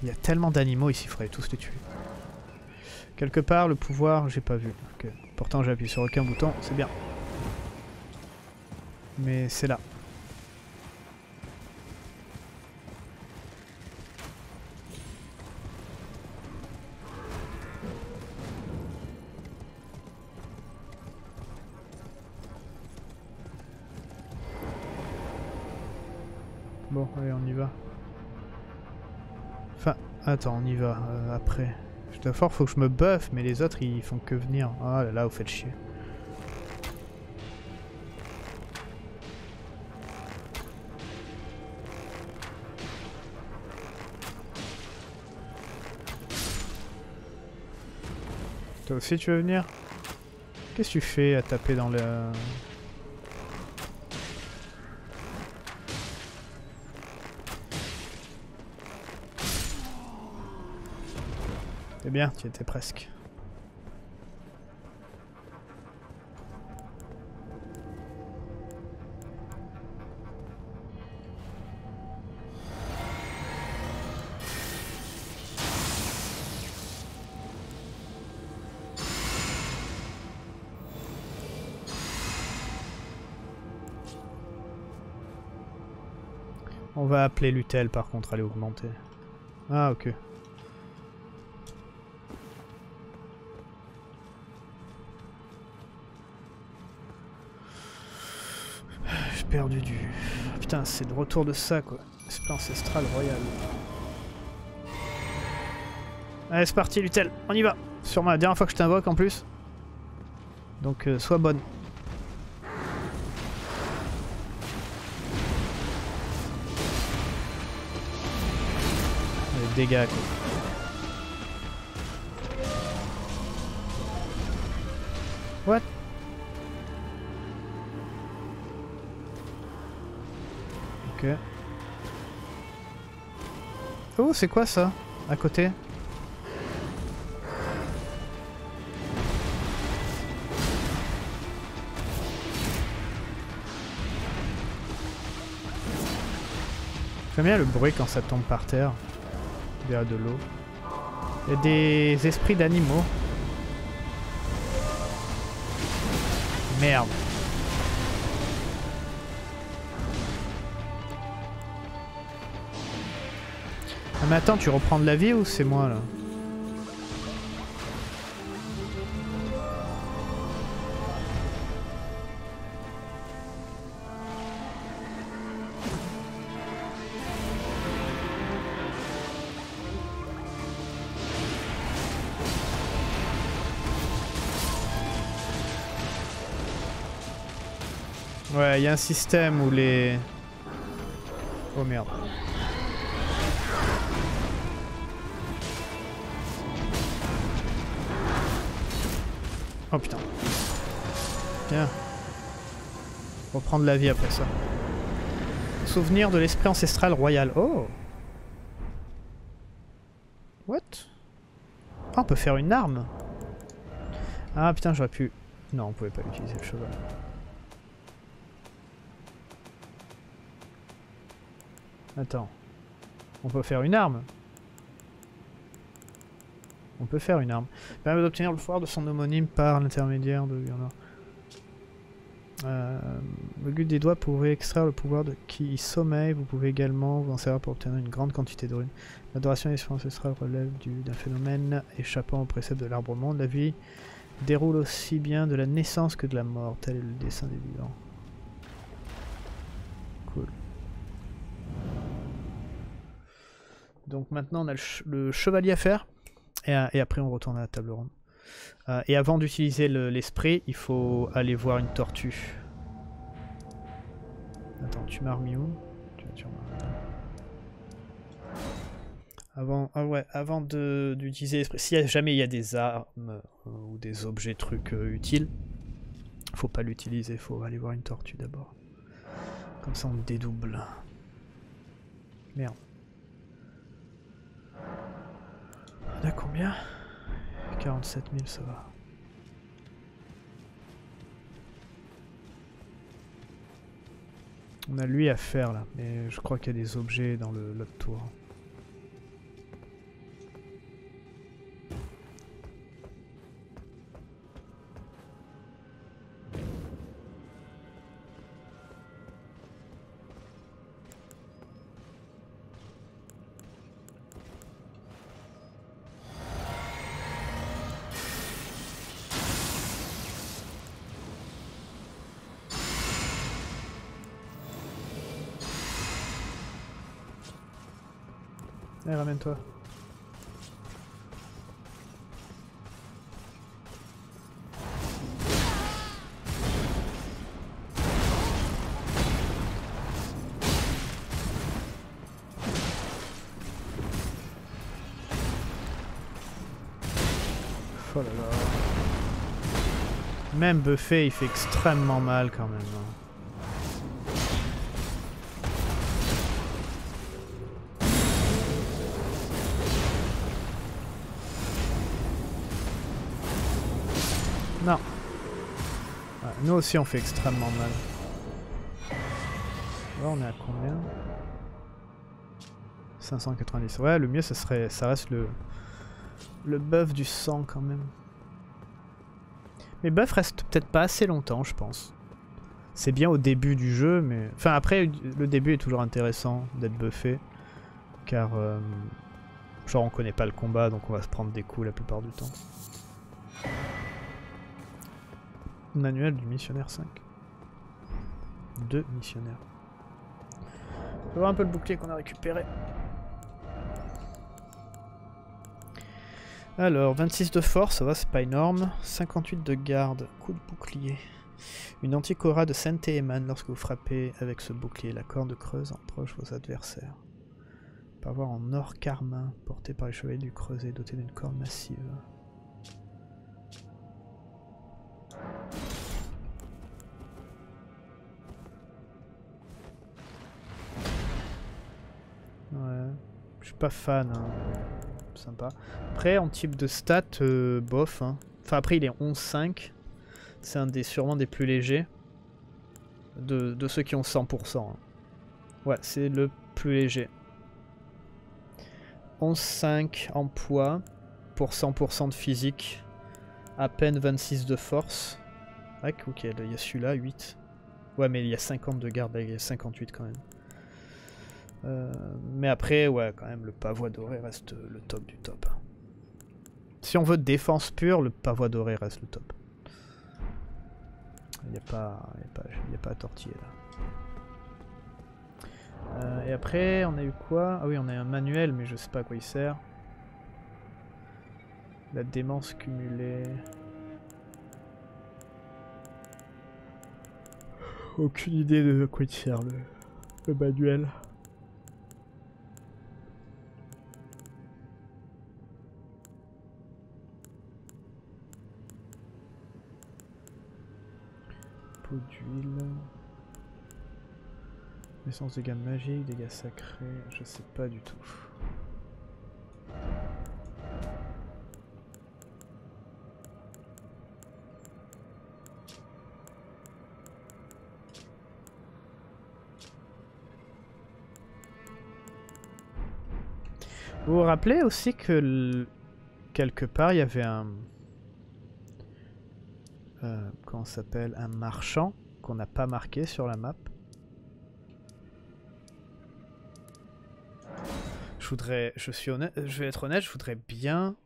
Il y a tellement d'animaux ici, il faudrait tous les tuer. Quelque part, le pouvoir, j'ai pas vu. Ok. Pourtant j'appuie sur aucun bouton, c'est bien. Mais c'est là. Bon, allez, on y va. Enfin, attends, on y va euh, après. Je dois fort, faut que je me buffe, mais les autres ils font que venir. Oh là là, vous faites chier. Toi aussi tu veux venir? Qu'est-ce que tu fais à taper dans le... Eh bien, tu étais presque. On va appeler l'utel par contre, aller augmenter. Ah ok. J'ai perdu du... Putain, c'est de retour de ça quoi. C'est pas ancestral royal. Allez c'est parti l'utel, on y va. Sûrement la dernière fois que je t'invoque en plus. Donc euh, sois bonne. Dégâts quoi. What? Ok. Oh c'est quoi ça? À côté? J'aime bien le bruit quand ça tombe par terre. Il y a de l'eau. Il y a des esprits d'animaux. Merde. Ah mais attends, tu reprends de la vie ou c'est moi là? Il y a un système où les... Oh merde. Oh putain. Bien. Reprendre la vie après ça. Souvenir de l'esprit ancestral royal. Oh. What? Ah, on peut faire une arme. Ah putain, j'aurais pu... Non, on pouvait pas utiliser le cheval. Attends, on peut faire une arme. On peut faire une arme. Permet d'obtenir le pouvoir de son homonyme par l'intermédiaire de... Euh, le but des doigts pourrait extraire le pouvoir de qui y sommeille. Vous pouvez également vous en servir pour obtenir une grande quantité d'urine. L'adoration des esprits ancestrales relève d'un phénomène échappant au précepte de l'arbre-monde. La vie déroule aussi bien de la naissance que de la mort. Tel est le dessein des vivants. Cool. Donc maintenant on a le, ch le chevalier à faire, et, à, et après on retourne à la table ronde. Euh, et avant d'utiliser l'esprit, il faut aller voir une tortue. Attends, tu m'as remis où? Avant, ah ouais, avant d'utiliser l'esprit, si jamais il y a des armes euh, ou des objets trucs euh, utiles, faut pas l'utiliser, il faut aller voir une tortue d'abord. Comme ça on dédouble. Merde. On a combien? quarante-sept mille, ça va. On a lui à faire là, mais je crois qu'il y a des objets dans l'autre tour. Allez, ramène-toi. Oh là là. Même buffé, il fait extrêmement mal quand même. Nous aussi on fait extrêmement mal. Là on est à combien? cinq cent quatre-vingt-dix. Ouais, le mieux ça serait, ça reste le le buff du sang quand même. Mais buff reste peut-être pas assez longtemps je pense. C'est bien au début du jeu, mais... Enfin, après, le début est toujours intéressant d'être buffé, car... Euh... Genre, on connaît pas le combat, donc on va se prendre des coups la plupart du temps. Manuel du missionnaire cinq. Deux missionnaires. On va voir un peu le bouclier qu'on a récupéré. Alors, vingt-six de force, ça va, c'est pas énorme. cinquante-huit de garde, coup de bouclier. Une antichora de sainteté émane lorsque vous frappez avec ce bouclier. La corde creuse approche vos adversaires. Avoir en or carmin, porté par les chevaliers du creuset, doté d'une corde massive. Ouais, je suis pas fan, hein. Sympa. Après, en type de stat, euh, bof. Hein. Enfin, après, il est onze cinq. C'est un des sûrement des plus légers de, de ceux qui ont cent pour cent. Hein. Ouais, c'est le plus léger. onze cinq en poids pour cent pour cent de physique, à peine vingt-six de force. Ah, ok, il y a celui-là, huit. Ouais, mais il y a cinquante de garde, il y a cinquante-huit quand même. Euh, mais après, ouais, quand même, le pavois doré reste le top du top. Si on veut défense pure, le pavois doré reste le top. Il n'y a pas, il n'y a pas, il n'y a pas à tortiller là. Euh, et après, on a eu quoi? Ah oui, on a un manuel, mais je sais pas à quoi il sert. La démence cumulée. Aucune idée de quoi il sert, le, le manuel. Pot d'huile. Essence, dégâts magiques, dégâts sacrés, je sais pas du tout. Vous vous rappelez aussi que l... quelque part il y avait un... Euh, comment ça s'appelle? Un marchand qu'on n'a pas marqué sur la map. Je voudrais, je suis honnête, je vais être honnête, je voudrais bien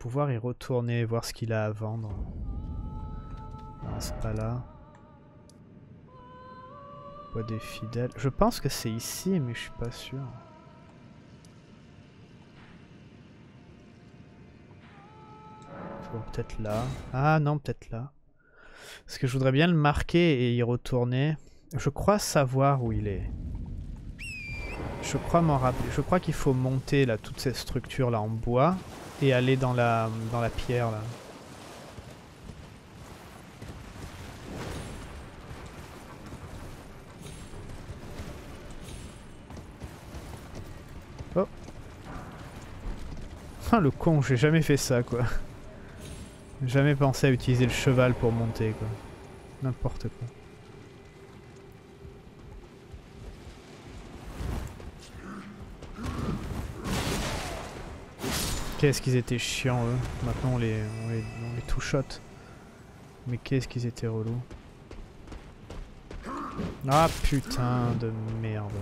pouvoir y retourner, voir ce qu'il a à vendre. Non, c'est pas là. Bois des fidèles. Je pense que c'est ici, mais je suis pas sûr. Peut-être là. Ah non, peut-être là. Parce que je voudrais bien le marquer et y retourner. Je crois savoir où il est. Je crois m'en rappeler. Je crois qu'il faut monter là toutes ces structures là en bois et aller dans la dans la pierre là. Oh. Ah le con, j'ai jamais fait ça quoi. Jamais pensé à utiliser le cheval pour monter quoi. N'importe quoi. Qu'est-ce qu'ils étaient chiants eux, maintenant on les, on les, on les two-shot. Mais qu'est-ce qu'ils étaient relous. Ah putain de merde.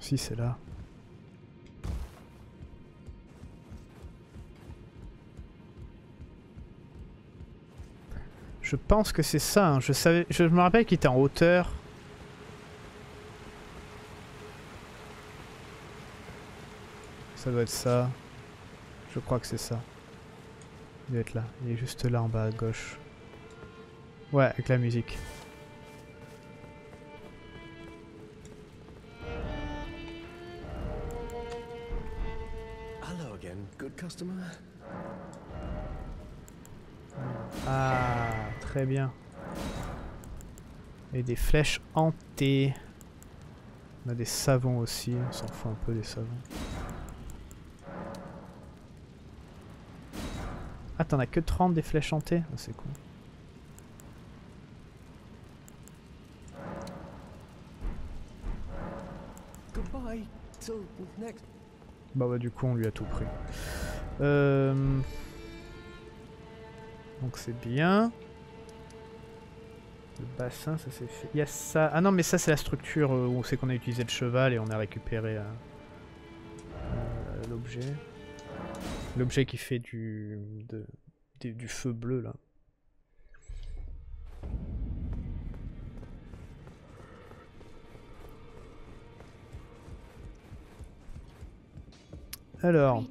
Si c'est là. Je pense que c'est ça, hein. Je savais, je me rappelle qu'il était en hauteur. Ça doit être ça. Je crois que c'est ça. Il doit être là. Il est juste là en bas à gauche. Ouais, avec la musique. Hello again, good customer. Ah, très bien. Et des flèches hantées. On a des savons aussi, on s'en fout un peu des savons. Ah, t'en as que trente des flèches hantées? Oh, c'est cool. Bah ouais, du coup on lui a tout pris. Euh... Donc c'est bien. Le bassin, ça c'est fait. Il y a ça. Ah non, mais ça c'est la structure où on sait qu'on a utilisé le cheval et on a récupéré euh, euh, l'objet. L'objet qui fait du, de, de, du feu bleu là. Alors,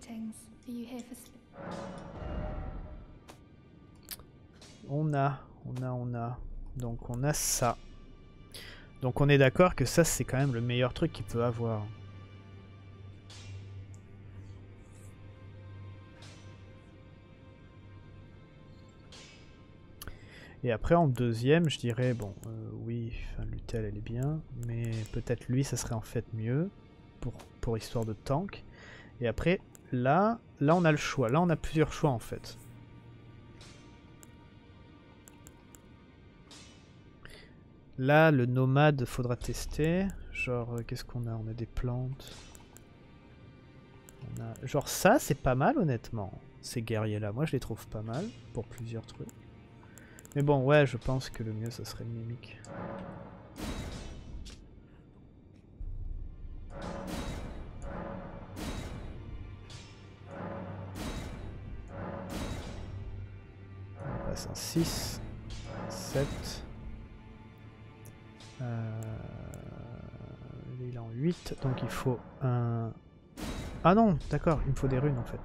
on a, on a, on a, donc on a ça. Donc on est d'accord que ça c'est quand même le meilleur truc qu'il peut avoir. Et après en deuxième je dirais, bon, euh, oui, enfin, Lutel elle est bien, mais peut-être lui ça serait en fait mieux pour, pour histoire de tank. Et après, là, là on a le choix. Là on a plusieurs choix en fait. Là, le nomade, faudra tester. Genre, qu'est-ce qu'on a? On a des plantes. On a... Genre ça, c'est pas mal honnêtement. Ces guerriers-là, moi je les trouve pas mal pour plusieurs trucs. Mais bon, ouais, je pense que le mieux, ça serait mimique. six, sept, euh, il est en huit, donc il faut un... Ah non, d'accord, il me faut des runes en fait.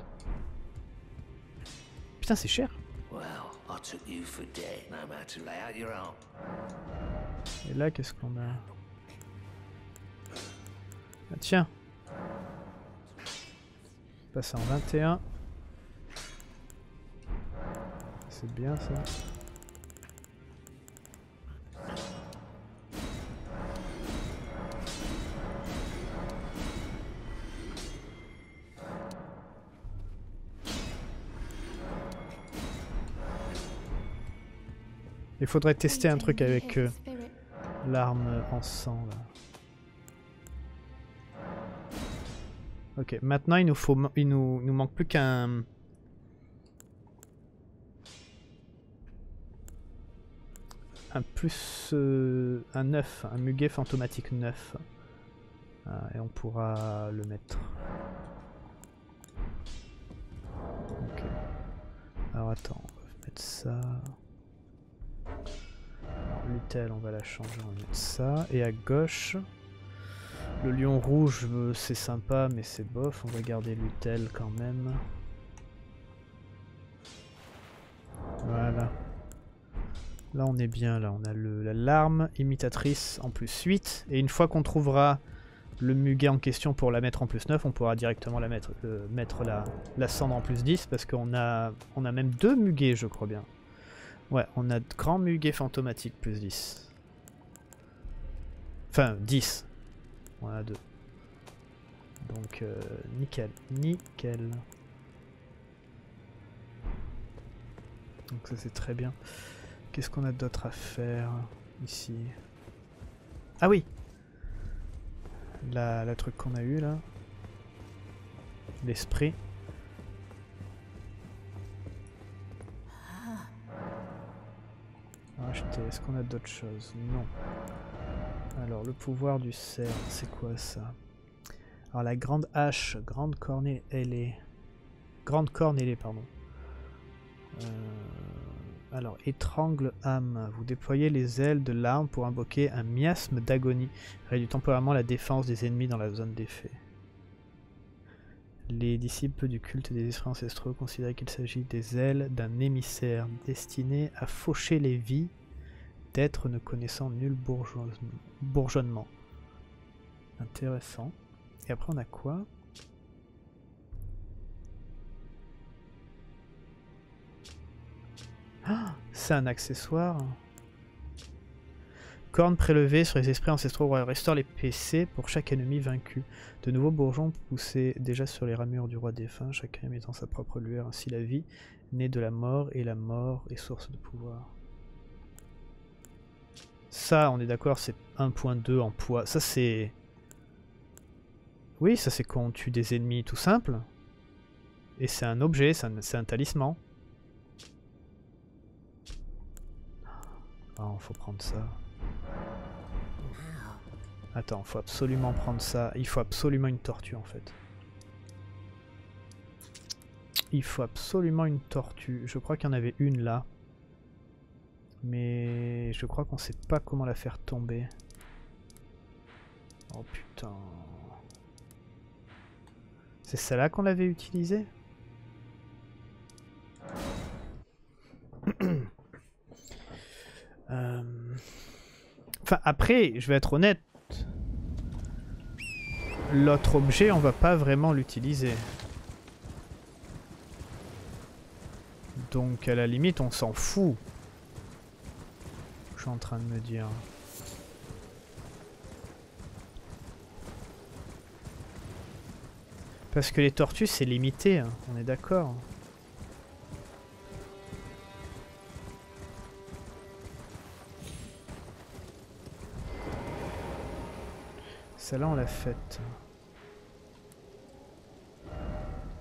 Putain, c'est cher. Et là, qu'est-ce qu'on a? Ah tiens. Passer en vingt et un. C'est bien ça. Il faudrait tester un truc avec euh, l'arme en sang là. Ok, maintenant il nous faut, il nous, il nous manque plus qu'un. Un plus euh, un neuf, un muguet fantomatique neuf. Ah, et on pourra le mettre. Ok. Alors attends, on va mettre ça. L'utel, on va la changer, on va mettre ça. Et à gauche, le lion rouge, c'est sympa, mais c'est bof. On va garder l'utel quand même. Voilà. Là on est bien, là on a le, la larme imitatrice en plus huit, et une fois qu'on trouvera le muguet en question pour la mettre en plus neuf, on pourra directement la mettre, euh, mettre la, la cendre en plus dix, parce qu'on a, on a même deux muguets je crois bien. Ouais, on a grand muguet fantomatique plus dix. Enfin dix. On en a deux. Donc euh, nickel, nickel. Donc ça c'est très bien. Qu'est-ce qu'on a d'autre à faire ici? Ah oui, la, la truc qu'on a eu là. L'esprit. Acheter, est-ce qu'on a d'autres choses? Non. Alors le pouvoir du cerf, c'est quoi ça? Alors la grande hache, grande corne ailée. Grande corne ailée, pardon. Euh... Alors, étrangle âme. Vous déployez les ailes de l'arme pour invoquer un miasme d'agonie. Réduit temporairement la défense des ennemis dans la zone d'effet. Les disciples du culte des esprits ancestraux considèrent qu'il s'agit des ailes d'un émissaire destiné à faucher les vies d'êtres ne connaissant nul bourgeonnement. Intéressant. Et après, on a quoi ? Ah, c'est un accessoire. Corne prélevée sur les esprits ancestraux. Restaure les P C pour chaque ennemi vaincu. De nouveaux bourgeons poussés déjà sur les ramures du roi défunt, chacun émettant sa propre lueur. Ainsi la vie naît de la mort et la mort est source de pouvoir. Ça, on est d'accord, c'est un point deux en poids. Ça c'est... Oui, ça c'est quand on tue des ennemis tout simple. Et c'est un objet, c'est un, un talisman. Oh, faut prendre ça. Attends, faut absolument prendre ça. Il faut absolument une tortue en fait. Il faut absolument une tortue. Je crois qu'il y en avait une là. Mais je crois qu'on sait pas comment la faire tomber. Oh putain. C'est celle-là qu'on avait utilisée? euh... Enfin après, je vais être honnête. L'autre objet, on va pas vraiment l'utiliser. Donc à la limite, on s'en fout. Je suis en train de me dire. Parce que les tortues, c'est limité, hein. On est d'accord. Celle-là, on l'a faite.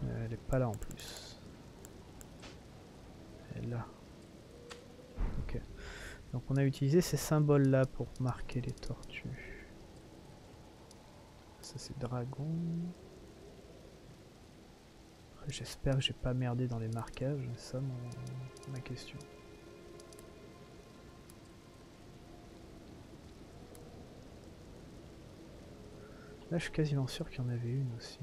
Elle n'est pas là en plus. Elle est là. Ok. Donc on a utilisé ces symboles-là pour marquer les tortues. Ça, c'est dragon. J'espère que j'ai pas merdé dans les marquages, c'est ça mon, ma question. Là je suis quasiment sûr qu'il y en avait une aussi.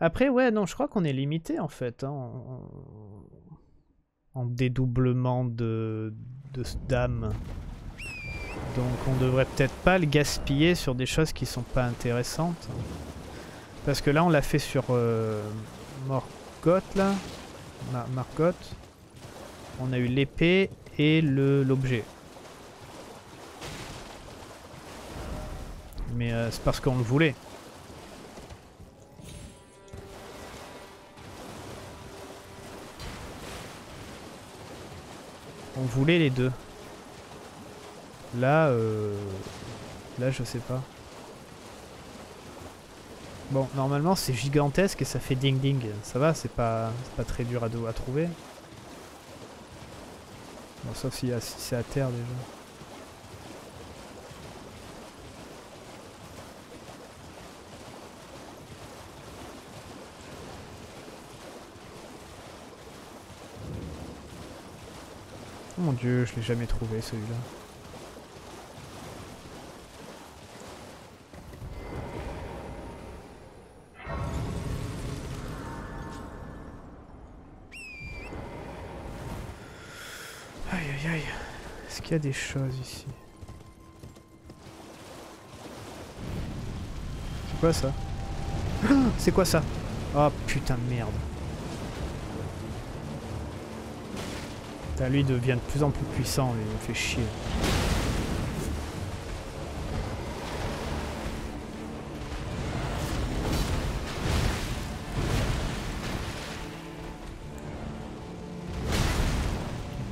Après ouais non je crois qu'on est limité en fait hein, en, en dédoublement de, de d'âme. Donc on devrait peut-être pas le gaspiller sur des choses qui sont pas intéressantes. Parce que là on l'a fait sur euh, Morgoth là. Ma Margoth. On a eu l'épée et l'objet. Mais euh, c'est parce qu'on le voulait. On voulait les deux. Là, euh... là je sais pas. Bon, normalement c'est gigantesque et ça fait ding ding. Ça va, c'est pas, pas très dur à, de, à trouver. Bon, sauf si, si c'est à terre déjà. Oh mon dieu, je l'ai jamais trouvé celui-là. Il y a des choses ici. C'est quoi ça? C'est quoi ça? Oh putain de merde. Putain, lui devient de plus en plus puissant, lui, il me fait chier.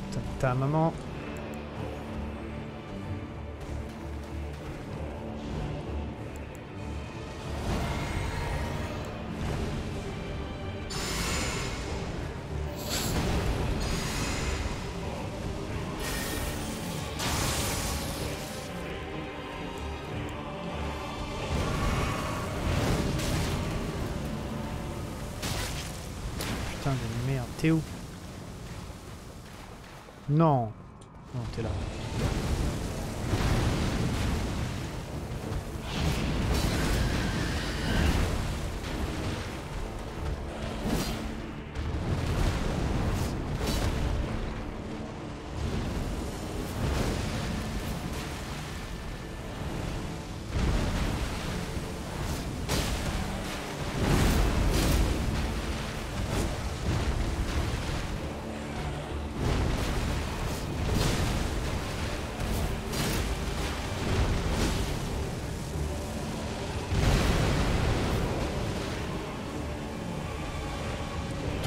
Putain, ta maman. T'es où? Non. Non, t'es là.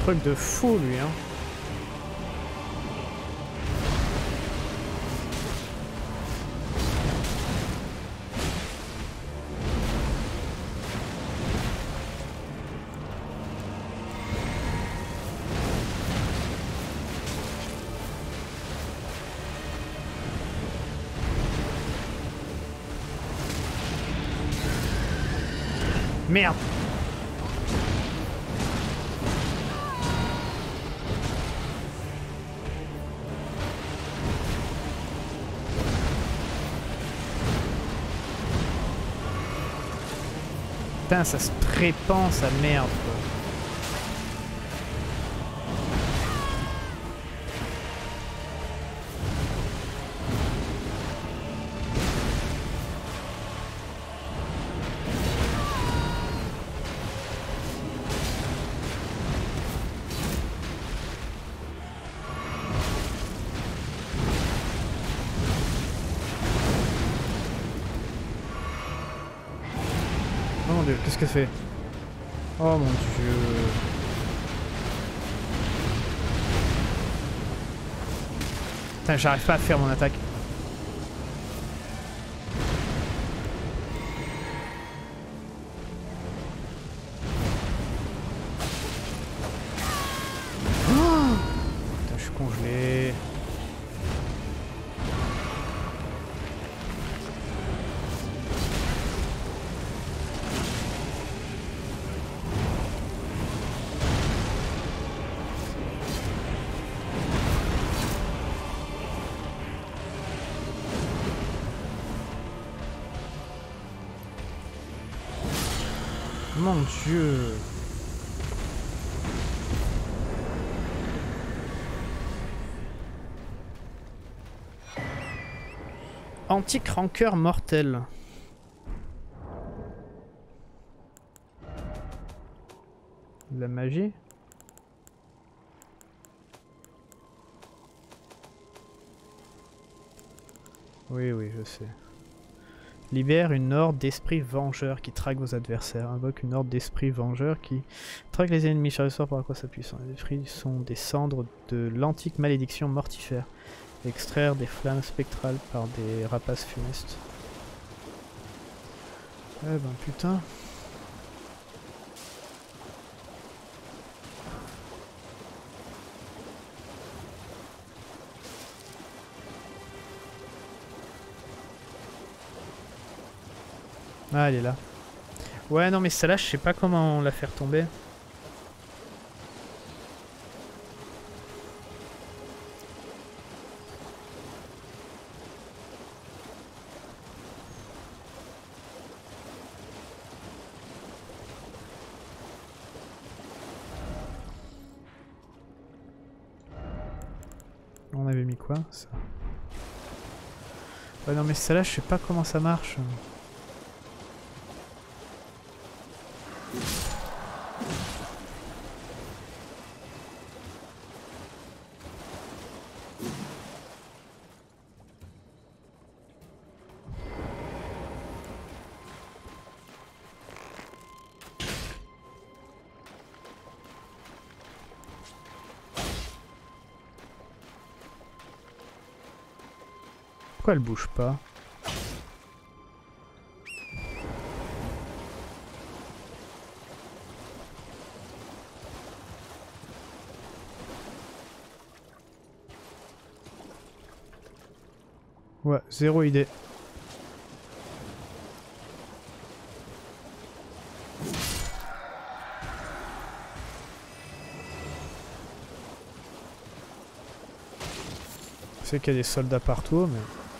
Truc de fou lui hein. Merde. Putain, ça se répand sa merde, quoi. Qu'est-ce que c'est? Oh mon dieu. Putain, j'arrive pas à faire mon attaque. Oh putain, je suis congelé. Mon dieu. Antique rancœur mortelle. De la magie. Oui, oui, je sais. Libère une horde d'esprits vengeurs qui traque vos adversaires. Invoque une horde d'esprits vengeurs qui traque les ennemis. Charge le sort par quoi sa puissance. Les esprits sont des cendres de l'antique malédiction mortifère. Extraire des flammes spectrales par des rapaces funestes. Eh ben putain. Ah, elle est là. Ouais, non mais celle-là, je sais pas comment la faire tomber. On avait mis quoi, ça? Ouais, non mais celle-là, je sais pas comment ça marche. Pourquoi elle bouge pas? Ouais, zéro idée. Je sais qu'il y a des soldats partout, mais...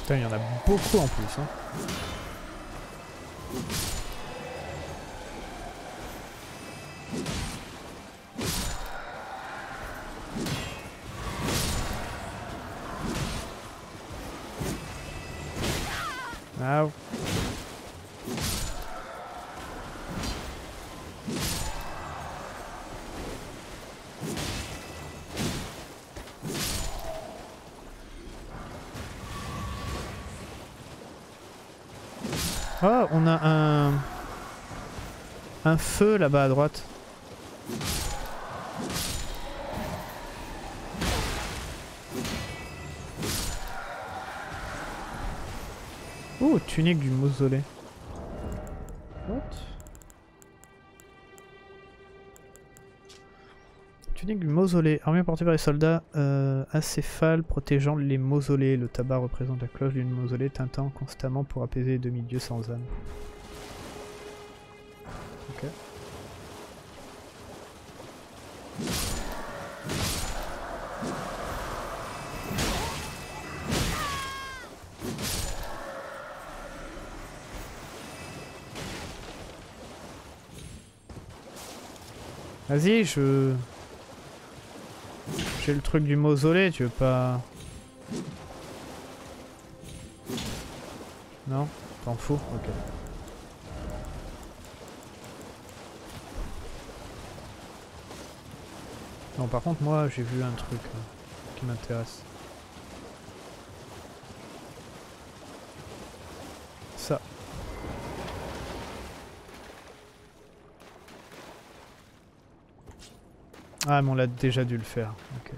Putain, il y en a beaucoup en plus, hein. Ah. Oh, on a un... un feu là-bas à droite. Oh, tunique du mausolée. What? Tunique du mausolée, armure portée par les soldats euh, acéphales protégeant les mausolées. Le tabac représente la cloche d'une mausolée tintant constamment pour apaiser les demi-dieux sans âme. Ok. Vas-y, je... J'ai le truc du mausolée, tu veux pas... Non? T'en fous? Ok. Non, par contre, moi, j'ai vu un truc hein, qui m'intéresse. Ça. Ah, mais on l'a déjà dû le faire. Ok.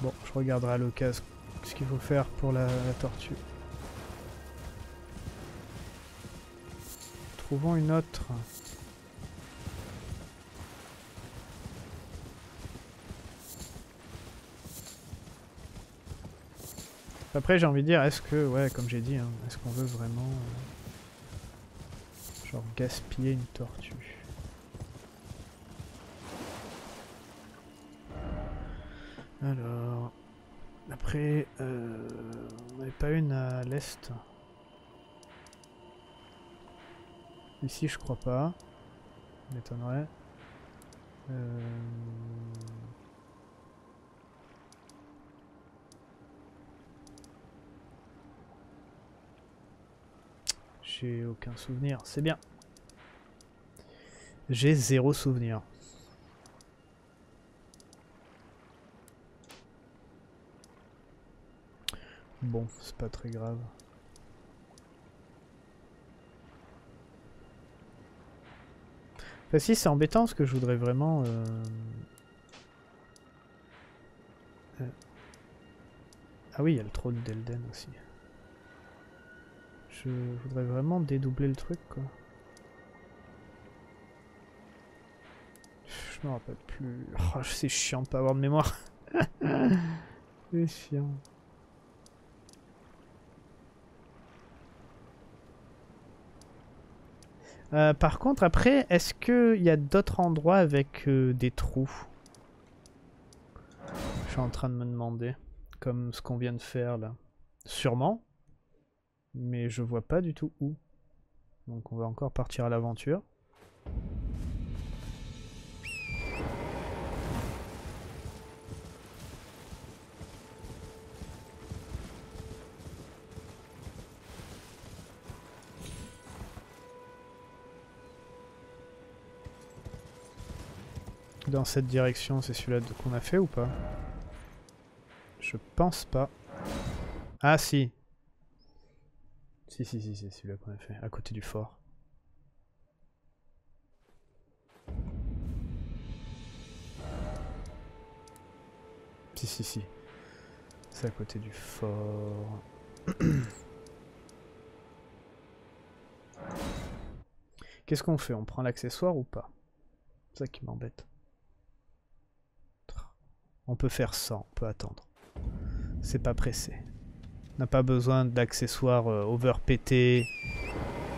Bon, je regarderai à l'occasion ce qu'il faut faire pour la, la tortue. Trouvons une autre. Après j'ai envie de dire, est-ce que, ouais comme j'ai dit, hein, est-ce qu'on veut vraiment euh, genre gaspiller une tortue? Alors, après, euh, on n'avait pas une à l'est. Ici je crois pas, ça m'étonnerait. Euh... J'ai aucun souvenir, c'est bien. J'ai zéro souvenir. Bon, c'est pas très grave. Enfin si, c'est embêtant parce que je voudrais vraiment... Euh... Euh... Ah oui, il y a le trône d'Elden aussi. Je voudrais vraiment dédoubler le truc quoi. Je me rappelle plus. Oh, c'est chiant de pas avoir de mémoire. C'est chiant. Euh, par contre après, est-ce qu'il y a d'autres endroits avec euh, des trous? Je suis en train de me demander. Comme ce qu'on vient de faire là. Sûrement. Mais je vois pas du tout où. Donc on va encore partir à l'aventure. Dans cette direction, c'est celui-là qu'on a fait ou pas? Je pense pas. Ah si! Si, si, si, c'est celui-là qu'on a fait, à côté du fort. Si, si, si. C'est à côté du fort. Qu'est-ce qu'on fait? On prend l'accessoire ou pas? C'est ça qui m'embête. On peut faire ça, on peut attendre. C'est pas pressé. On n'a pas besoin d'accessoires euh, overpétés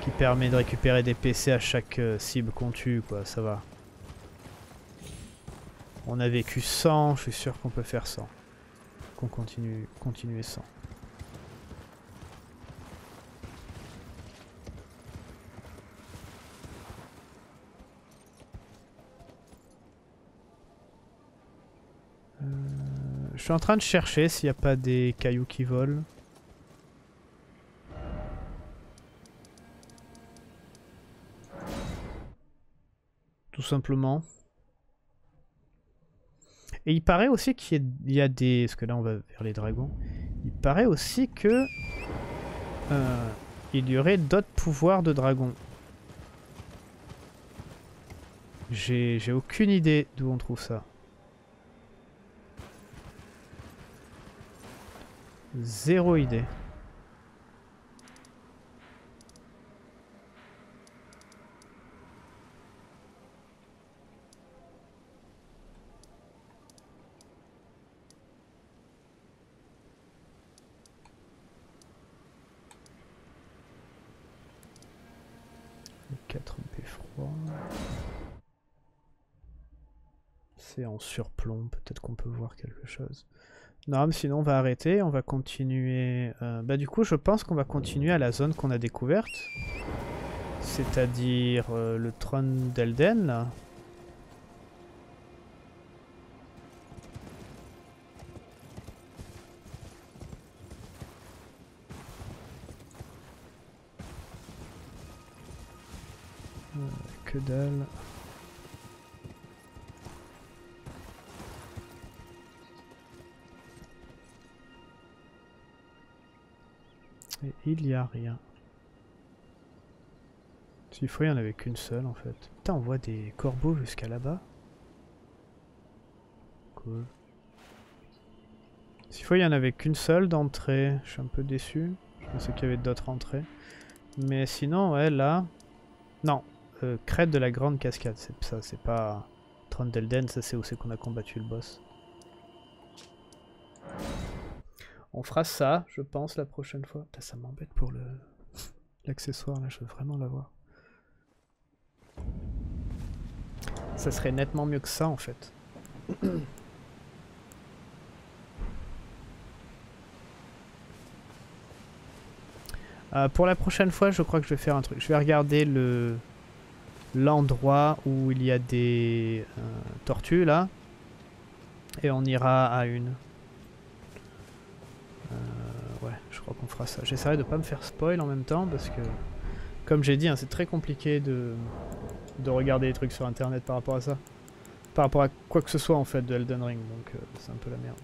qui permet de récupérer des P C à chaque euh, cible qu'on tue, quoi, ça va. On a vécu cent, je suis sûr qu'on peut faire cent. Qu'on continue, continuer cent. Euh, je suis en train de chercher s'il n'y a pas des cailloux qui volent. simplement. Et il paraît aussi qu'il y a des... Parce que là on va vers les dragons. Il paraît aussi que... Euh, il y aurait d'autres pouvoirs de dragons. J'ai aucune idée d'où on trouve ça. Zéro idée. En surplomb, peut-être qu'on peut voir quelque chose. Non, mais sinon on va arrêter, on va continuer. Euh, bah du coup, je pense qu'on va continuer à la zone qu'on a découverte, c'est-à-dire euh, le trône d'Elden. Là. Euh, que dalle. Et il n'y a rien. S'il faut, il n'y en avait qu'une seule en fait. Putain, on voit des corbeaux jusqu'à là-bas. Cool. S'il faut, il n'y en avait qu'une seule d'entrée. Je suis un peu déçu. Je pensais qu'il y avait d'autres entrées. Mais sinon, ouais, là... Non. Euh, crête de la Grande Cascade. C'est ça, c'est pas... Trône d'Elden, ça c'est où c'est qu'on a combattu le boss. On fera ça, je pense, la prochaine fois. Putain, ça m'embête pour le l'accessoire, là, je veux vraiment l'avoir. Ça serait nettement mieux que ça, en fait. euh, pour la prochaine fois, je crois que je vais faire un truc. Je vais regarder le l'endroit où il y a des euh, tortues, là. Et on ira à une... Euh, ouais, je crois qu'on fera ça. J'essaierai de pas me faire spoil en même temps parce que, comme j'ai dit, hein, c'est très compliqué de, de regarder les trucs sur internet par rapport à ça. Par rapport à quoi que ce soit en fait de Elden Ring, donc euh, c'est un peu la merde.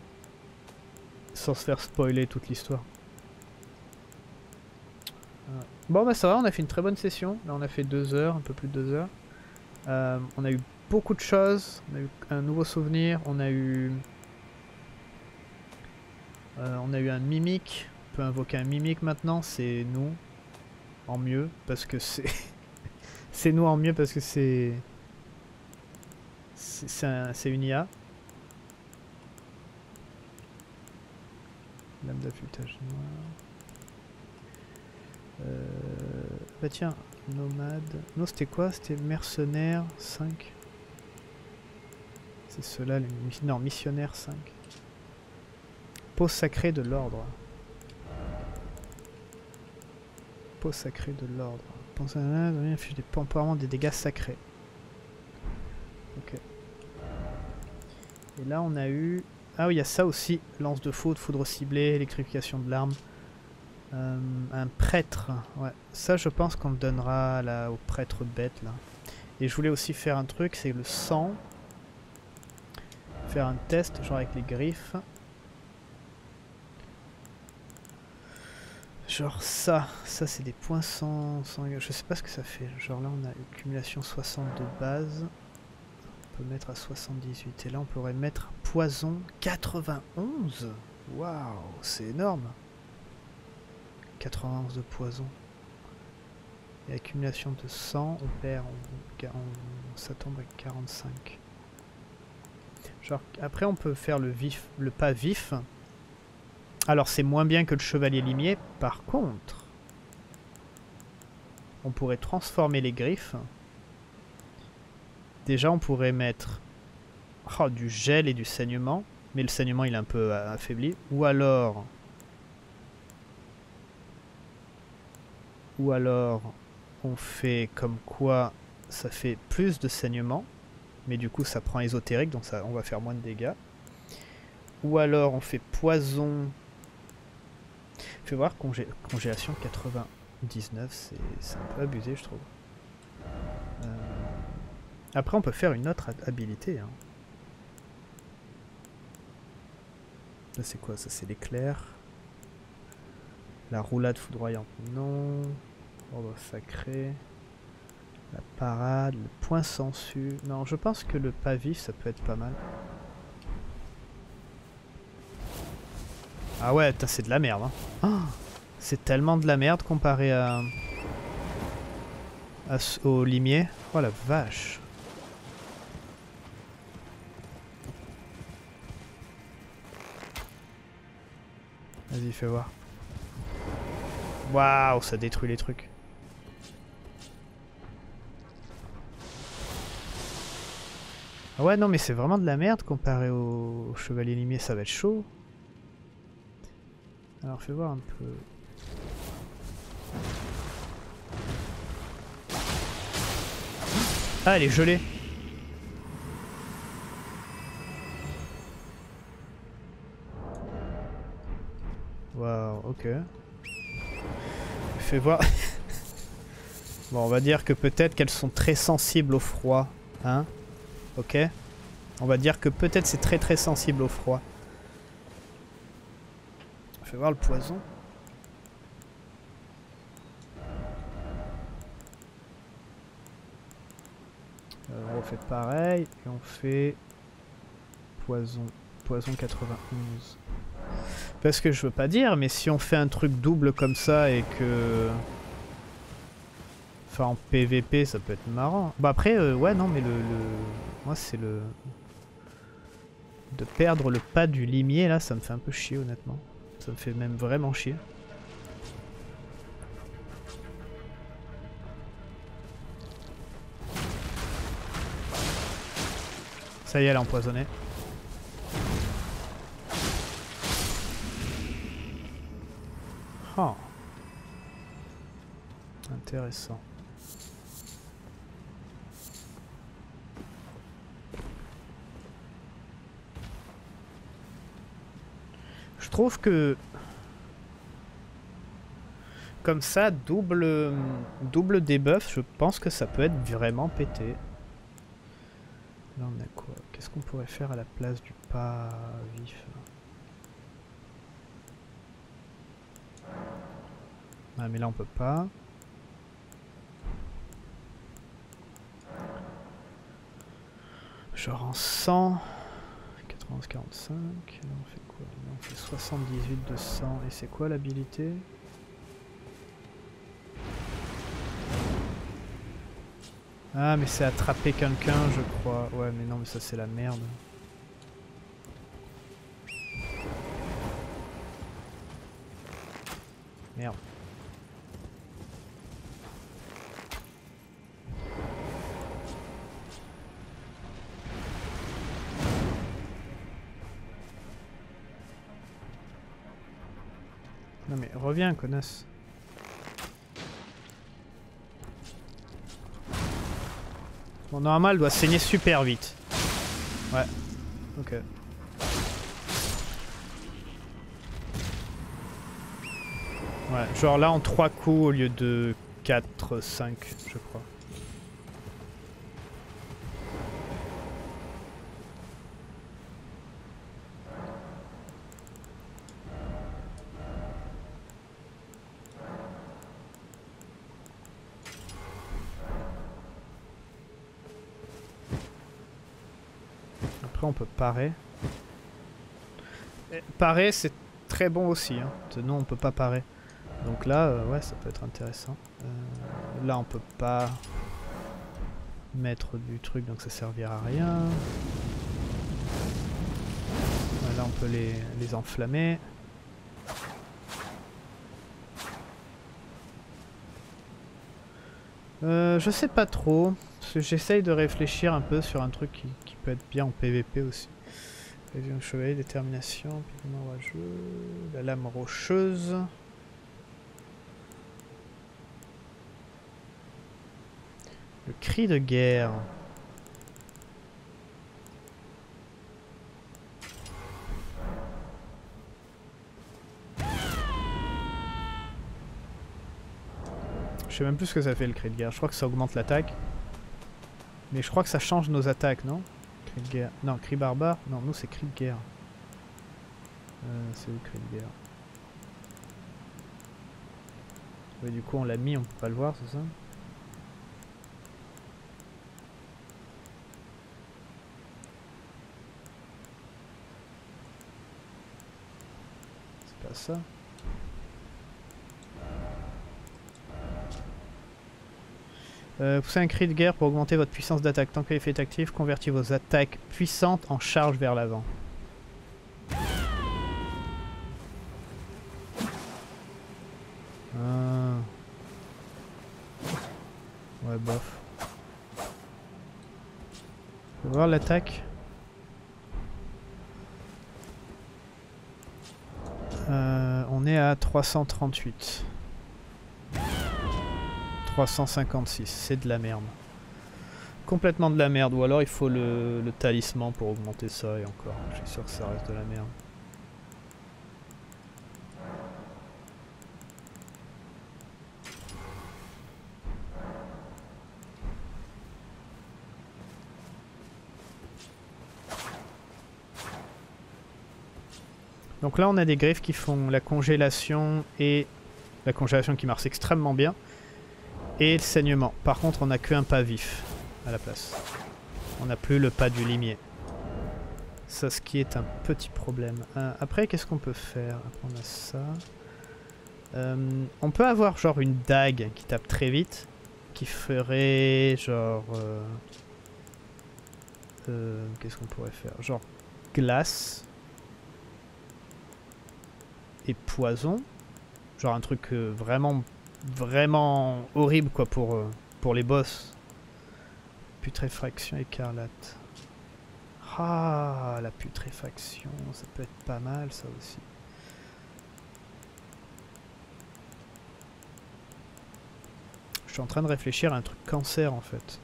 Sans se faire spoiler toute l'histoire. Euh, bon bah ça va, on a fait une très bonne session. Là on a fait deux heures, un peu plus de deux heures. Euh, on a eu beaucoup de choses, on a eu un nouveau souvenir, on a eu... Euh, on a eu un mimique, on peut invoquer un mimique maintenant, c'est nous en mieux parce que c'est c'est nous en mieux parce que c'est c'est un, une I A. Lame d'affûtage noir. Euh, bah tiens, nomade. Non, c'était quoi? C'était mercenaire cinq. C'est cela, les... non, missionnaire cinq. Peau sacrée de l'ordre. Peau sacrée de l'ordre. Pensez à un fiche des temporairement des dégâts sacrés. Ok. Et là on a eu... Ah oui, il y a ça aussi. Lance de foudre, foudre ciblée, électrification de l'arme. Euh, un prêtre. Ouais. Ça je pense qu'on le donnera là, au prêtre bête là. Et je voulais aussi faire un truc, c'est le sang. Faire un test, genre avec les griffes. Genre ça, ça c'est des points sans, sans... Je sais pas ce que ça fait. Genre là on a une cumulation soixante de base. On peut mettre à soixante-dix-huit. Et là on pourrait mettre poison quatre-vingt-onze. Waouh, c'est énorme. quatre-vingt-onze de poison. Et accumulation de cent, on perd, on, on, ça tombe à quarante-cinq. Genre après on peut faire le vif, le pas vif. Alors c'est moins bien que le chevalier limier, par contre, on pourrait transformer les griffes. Déjà on pourrait mettre oh, du gel et du saignement, mais le saignement il est un peu affaibli. Ou alors, ou alors on fait comme quoi ça fait plus de saignement, mais du coup ça prend ésotérique, donc ça, on va faire moins de dégâts. Ou alors on fait poison... Fais voir, congé congélation quatre-vingt-dix-neuf, c'est un peu abusé je trouve. Euh, Après on peut faire une autre habilité. Hein. Là c'est quoi? Ça c'est l'éclair. La roulade foudroyante, non. Ordre sacré. La parade, le point sensu. Non, je pense que le pas vif ça peut être pas mal. Ah ouais, c'est de la merde. Hein. Oh, c'est tellement de la merde comparé à... à au limier. Oh la vache. Vas-y, fais voir. Waouh, ça détruit les trucs. Ah ouais, non mais c'est vraiment de la merde comparé au, au chevalier limier, ça va être chaud. Alors fais voir un peu... Ah, elle est gelée. Waouh, ok. Fais voir... Bon, on va dire que peut-être qu'elles sont très sensibles au froid, hein? Ok? On va dire que peut-être c'est très très sensible au froid. Fais voir le poison. Alors on refait pareil et on fait poison, poison quatre-vingt-onze. Parce que je veux pas dire, mais si on fait un truc double comme ça et que... Enfin en P V P ça peut être marrant. Bah après euh, ouais non mais le... le... Moi c'est le... De perdre le pas du limier là ça me fait un peu chier honnêtement. Ça me fait même vraiment chier. Ça y est, elle a empoisonné. Oh. Intéressant. Je trouve que comme ça, double double debuff, je pense que ça peut être vraiment pété. Là on a quoi? Qu'est-ce qu'on pourrait faire à la place du pas vif? Ah mais là on peut pas. Genre en cent. quatre-vingt-onze quarante-cinq. Là on fait quoi? Là on fait soixante-dix-huit de cent. Et c'est quoi l'habilité? Ah mais c'est attraper quelqu'un je crois. Ouais mais non mais ça c'est la merde. Merde. Non mais reviens connasse. Mon normal doit saigner super vite. Ouais. Ok. Ouais, genre là en trois coups au lieu de quatre, cinq, je crois. On peut parer. Et parer c'est très bon aussi, hein. Non on peut pas parer. Donc là euh, ouais ça peut être intéressant. Euh, là on peut pas mettre du truc donc ça servira à rien. Là on peut les, les enflammer. Euh, je sais pas trop. J'essaye de réfléchir un peu sur un truc qui, qui peut être bien en P V P aussi. Révision chevalier, détermination, pigment orageux, la lame rocheuse. Le cri de guerre. Je sais même plus ce que ça fait le cri de guerre, je crois que ça augmente l'attaque. Mais je crois que ça change nos attaques, non? Cri de guerre. Non, cri barbare. Non, nous c'est cri de guerre. Euh, c'est où cri de guerre? Ouais, du coup on l'a mis, on peut pas le voir, c'est ça? C'est pas ça. Euh, poussez un cri de guerre pour augmenter votre puissance d'attaque. Tant que l'effet est actif, convertissez vos attaques puissantes en charge vers l'avant. Ah. Ouais, bof. Faut voir l'attaque. Euh, on est à trois cent trente-huit. trois cent cinquante-six, c'est de la merde. Complètement de la merde, ou alors il faut le, le talisman pour augmenter ça, et encore, je suis sûr que ça reste de la merde. Donc là on a des griffes qui font la congélation, et la congélation qui marche extrêmement bien. Et le saignement. Par contre, on n'a qu'un pas vif à la place. On n'a plus le pas du limier. Ça, ce qui est un petit problème. Euh, après, qu'est-ce qu'on peut faire? Après, on a ça. Euh, on peut avoir genre une dague qui tape très vite, qui ferait genre... Euh, euh, qu'est-ce qu'on pourrait faire? Genre glace et poison. Genre un truc euh, vraiment... Vraiment horrible quoi pour, euh, pour les boss. Putréfaction écarlate. Ah, la putréfaction, ça peut être pas mal ça aussi. Je suis en train de réfléchir à un truc cancer en fait.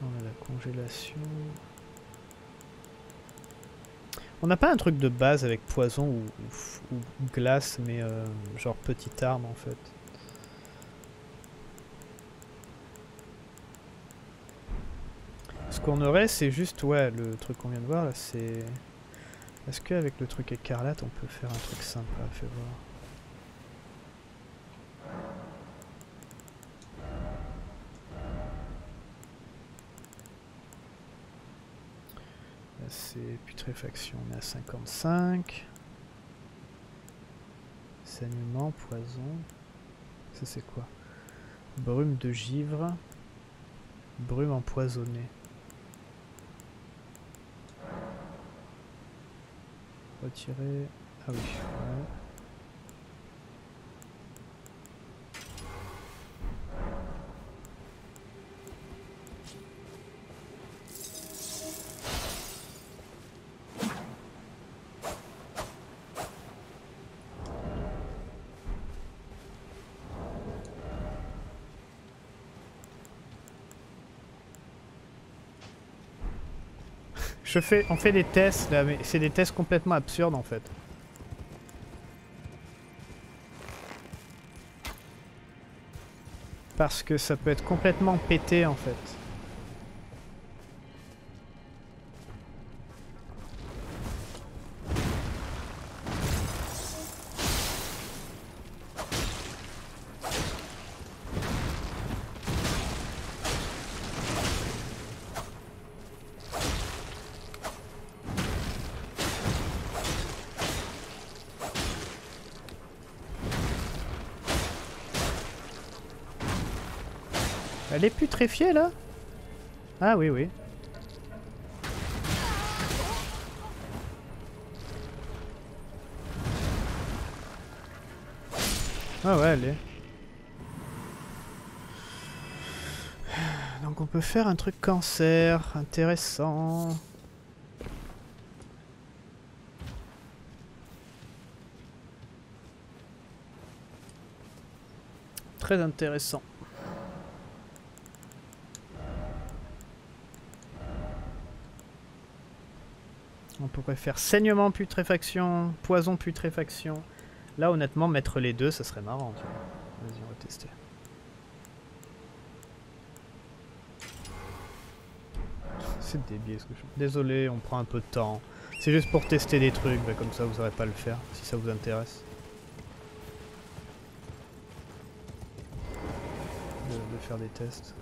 On a la congélation. On n'a pas un truc de base avec poison ou, ou, ou glace, mais euh, genre petite arme en fait. Ce qu'on aurait, c'est juste, ouais, le truc qu'on vient de voir là, c'est... Est-ce qu'avec le truc écarlate, on peut faire un truc sympa, fais voir. C'est putréfaction, on est à cinquante-cinq. Saignement, poison. Ça c'est quoi? Brume de givre. Brume empoisonnée. Retirer. Ah oui. Ouais. Je fais, on fait des tests là, mais c'est des tests complètement absurdes en fait. Parce que ça peut être complètement pété en fait. Elle est putréfiée là? Ah oui oui. Ah ouais elle est. Donc on peut faire un truc cancer, intéressant. Très intéressant. On pourrait faire saignement putréfaction, poison putréfaction. Là honnêtement mettre les deux ça serait marrant. Vas-y on va tester. C'est débile ce que je fais. Désolé on prend un peu de temps. C'est juste pour tester des trucs, bah, comme ça vous saurez pas le faire si ça vous intéresse. De, de faire des tests.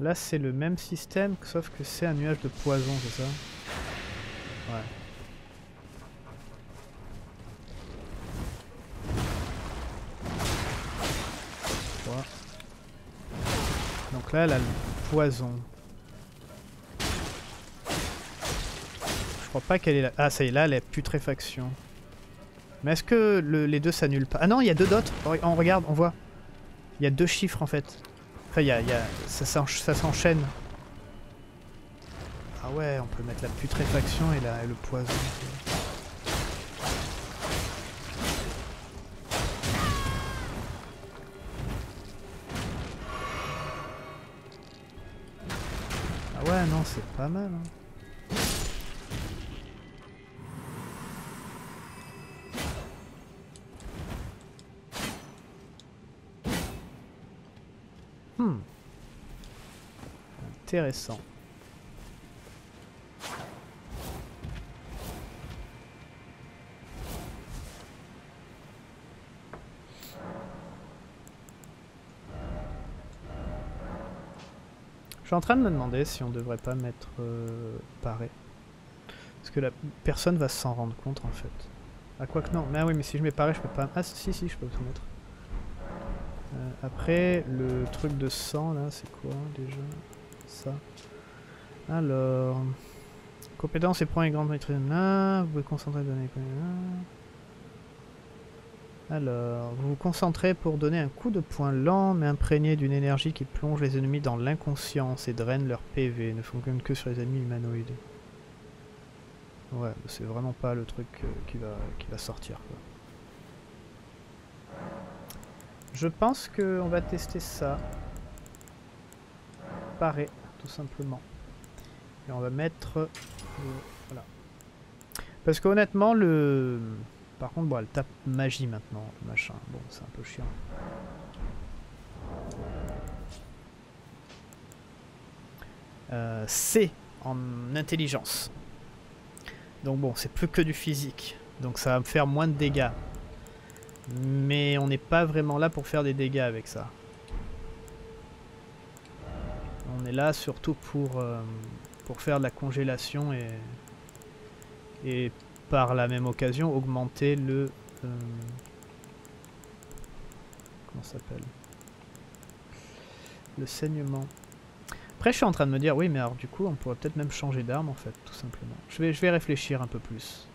Là c'est le même système sauf que c'est un nuage de poison c'est ça? Ouais. Donc là elle a le poison. Je crois pas qu'elle est là. Ah ça y est là elle est putréfaction. Mais est-ce que le, les deux s'annulent pas? Ah non il y a deux dots. On regarde, on voit. Il y a deux chiffres en fait. Enfin il y a, il y a, ça, ça, ça s'enchaîne. Ah ouais on peut mettre la putréfaction et, la, et le poison. Ouais non c'est pas mal hein. Hmm. Intéressant. Je suis en train de me demander si on devrait pas mettre euh, paré. Parce que la personne va s'en rendre compte en fait. Ah quoi que non, mais ah oui mais si je mets paré je peux pas... Ah si si je peux tout mettre. Euh, après le truc de sang là c'est quoi déjà? Ça. Alors... Compétence et points et grande maîtrise là, vous pouvez concentrer pour donner... Alors, vous vous concentrez pour donner un coup de poing lent, mais imprégné d'une énergie qui plonge les ennemis dans l'inconscience et draine leur P V, ne fonctionne que sur les ennemis humanoïdes. Ouais, c'est vraiment pas le truc euh, qui, va, qui va sortir, quoi. Je pense qu'on va tester ça. Paré, tout simplement. Et on va mettre... Euh, voilà. Parce qu'honnêtement, le... Par contre, bon, elle tape magie maintenant, machin. Bon, c'est un peu chiant. Euh, C en intelligence. Donc bon, c'est plus que du physique. Donc ça va me faire moins de dégâts. Mais on n'est pas vraiment là pour faire des dégâts avec ça. On est là surtout pour, euh, pour faire de la congélation et... et par la même occasion augmenter le euh, comment ça s'appelle le saignement. Après je suis en train de me dire oui mais alors du coup on pourrait peut-être même changer d'arme en fait tout simplement. Je vais, je vais réfléchir un peu plus.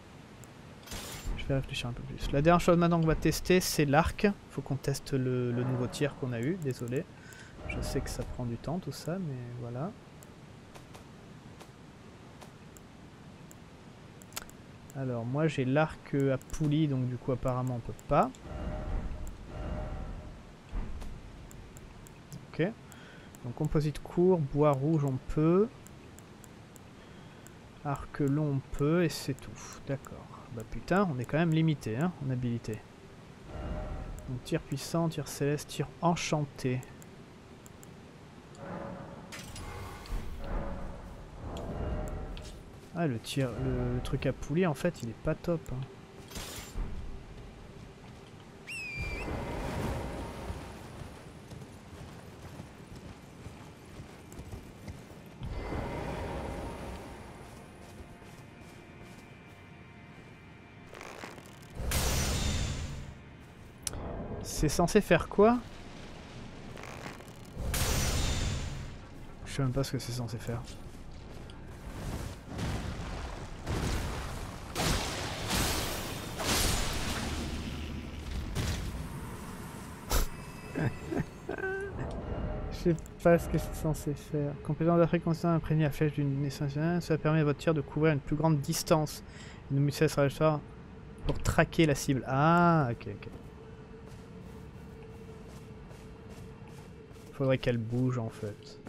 Je vais réfléchir un peu plus. La dernière chose maintenant qu'on va tester c'est l'arc. Faut qu'on teste le, le nouveau tir qu'on a eu. Désolé. Je sais que ça prend du temps tout ça mais voilà. Alors moi j'ai l'arc à poulie donc du coup apparemment on peut pas. Ok. Donc composite court, bois rouge on peut. Arc long on peut et c'est tout. D'accord. Bah putain on est quand même limité hein, en habilité. Donc tir puissant, tir céleste, tir enchanté. Ah le tir, le, le truc à poulie en fait il est pas top hein. C'est censé faire quoi? Je sais même pas ce que c'est censé faire. Je sais pas ce que c'est censé faire. Compétence d'Afrique constant imprégné à flèche d'une essence. Ça permet à votre tir de couvrir une plus grande distance. Une munition sera le pour traquer la cible. Ah, ok, ok. Faudrait qu'elle bouge en fait.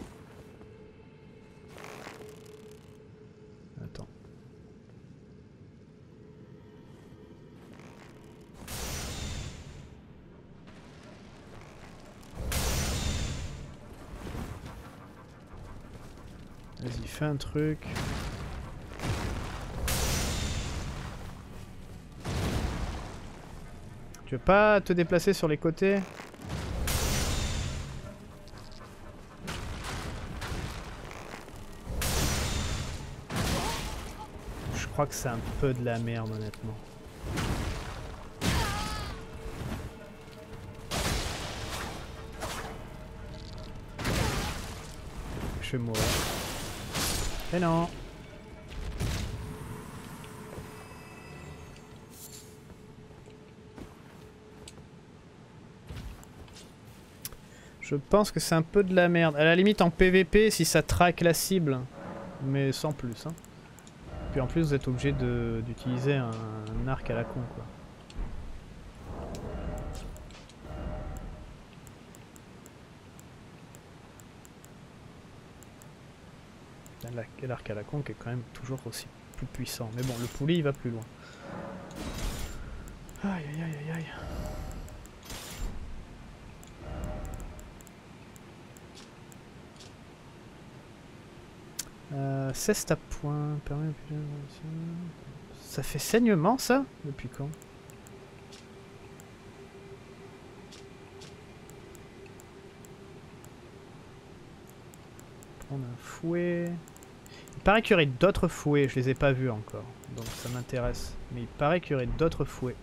Vas-y, fais un truc. Tu veux pas te déplacer sur les côtés? Je crois que c'est un peu de la merde, honnêtement. Je vais mourir. Mais non! Je pense que c'est un peu de la merde. À la limite en P V P si ça traque la cible. Mais sans plus. Hein. Puis en plus vous êtes obligé d'utiliser un, un arc à la con quoi. L'arc à la con qui est quand même toujours aussi plus puissant. Mais bon, le poulet il va plus loin. Aïe aïe aïe aïe. Euh, ceste à point. Ça fait saignement ça? Depuis quand? Prendre un fouet. Il paraît qu'il y aurait d'autres fouets, je les ai pas vus encore, donc ça m'intéresse. Mais il paraît qu'il y aurait d'autres fouets.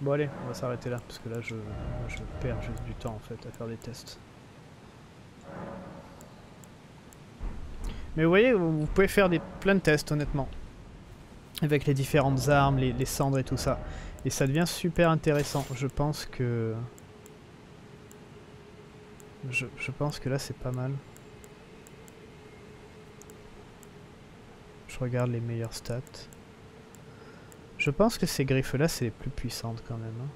Bon allez, on va s'arrêter là, parce que là je, je perds juste du temps en fait à faire des tests. Mais vous voyez, vous pouvez faire des, plein de tests, honnêtement. Avec les différentes armes, les, les cendres et tout ça. Et ça devient super intéressant. Je pense que... Je, je pense que là, c'est pas mal. Je regarde les meilleures stats. Je pense que ces griffes-là, c'est les plus puissantes, quand même. Hein.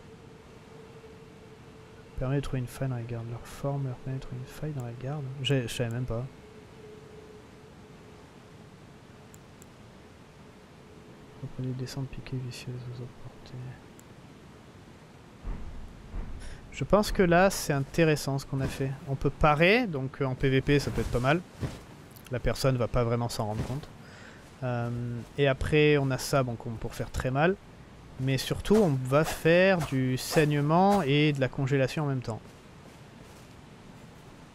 Permet de trouver une faille dans la garde. Leur forme leur permet de trouver une faille dans la garde. Je savais même pas. Reprenez descendre piqué vicieuse aux autres portées. Je pense que là c'est intéressant ce qu'on a fait. On peut parer, donc en P V P ça peut être pas mal. La personne va pas vraiment s'en rendre compte. Euh, et après on a ça bon, pour faire très mal. Mais surtout on va faire du saignement et de la congélation en même temps.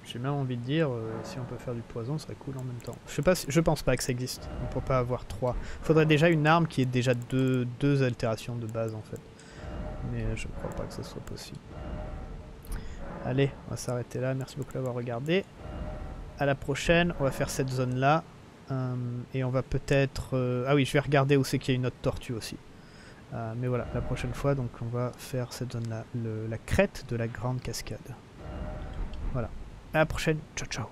J'ai même envie de dire, euh, si on peut faire du poison, ce serait cool en même temps. Je sais pas, si, je pense pas que ça existe. On peut pas avoir trois. Faudrait déjà une arme qui ait déjà deux, deux altérations de base en fait. Mais je crois pas que ce soit possible. Allez, on va s'arrêter là. Merci beaucoup d'avoir regardé. À la prochaine, on va faire cette zone là. Euh, et on va peut-être... Euh, ah oui, je vais regarder où c'est qu'il y a une autre tortue aussi. Euh, mais voilà, la prochaine fois, donc on va faire cette zone là. Le, la crête de la grande cascade. Voilà. À la prochaine, ciao ciao.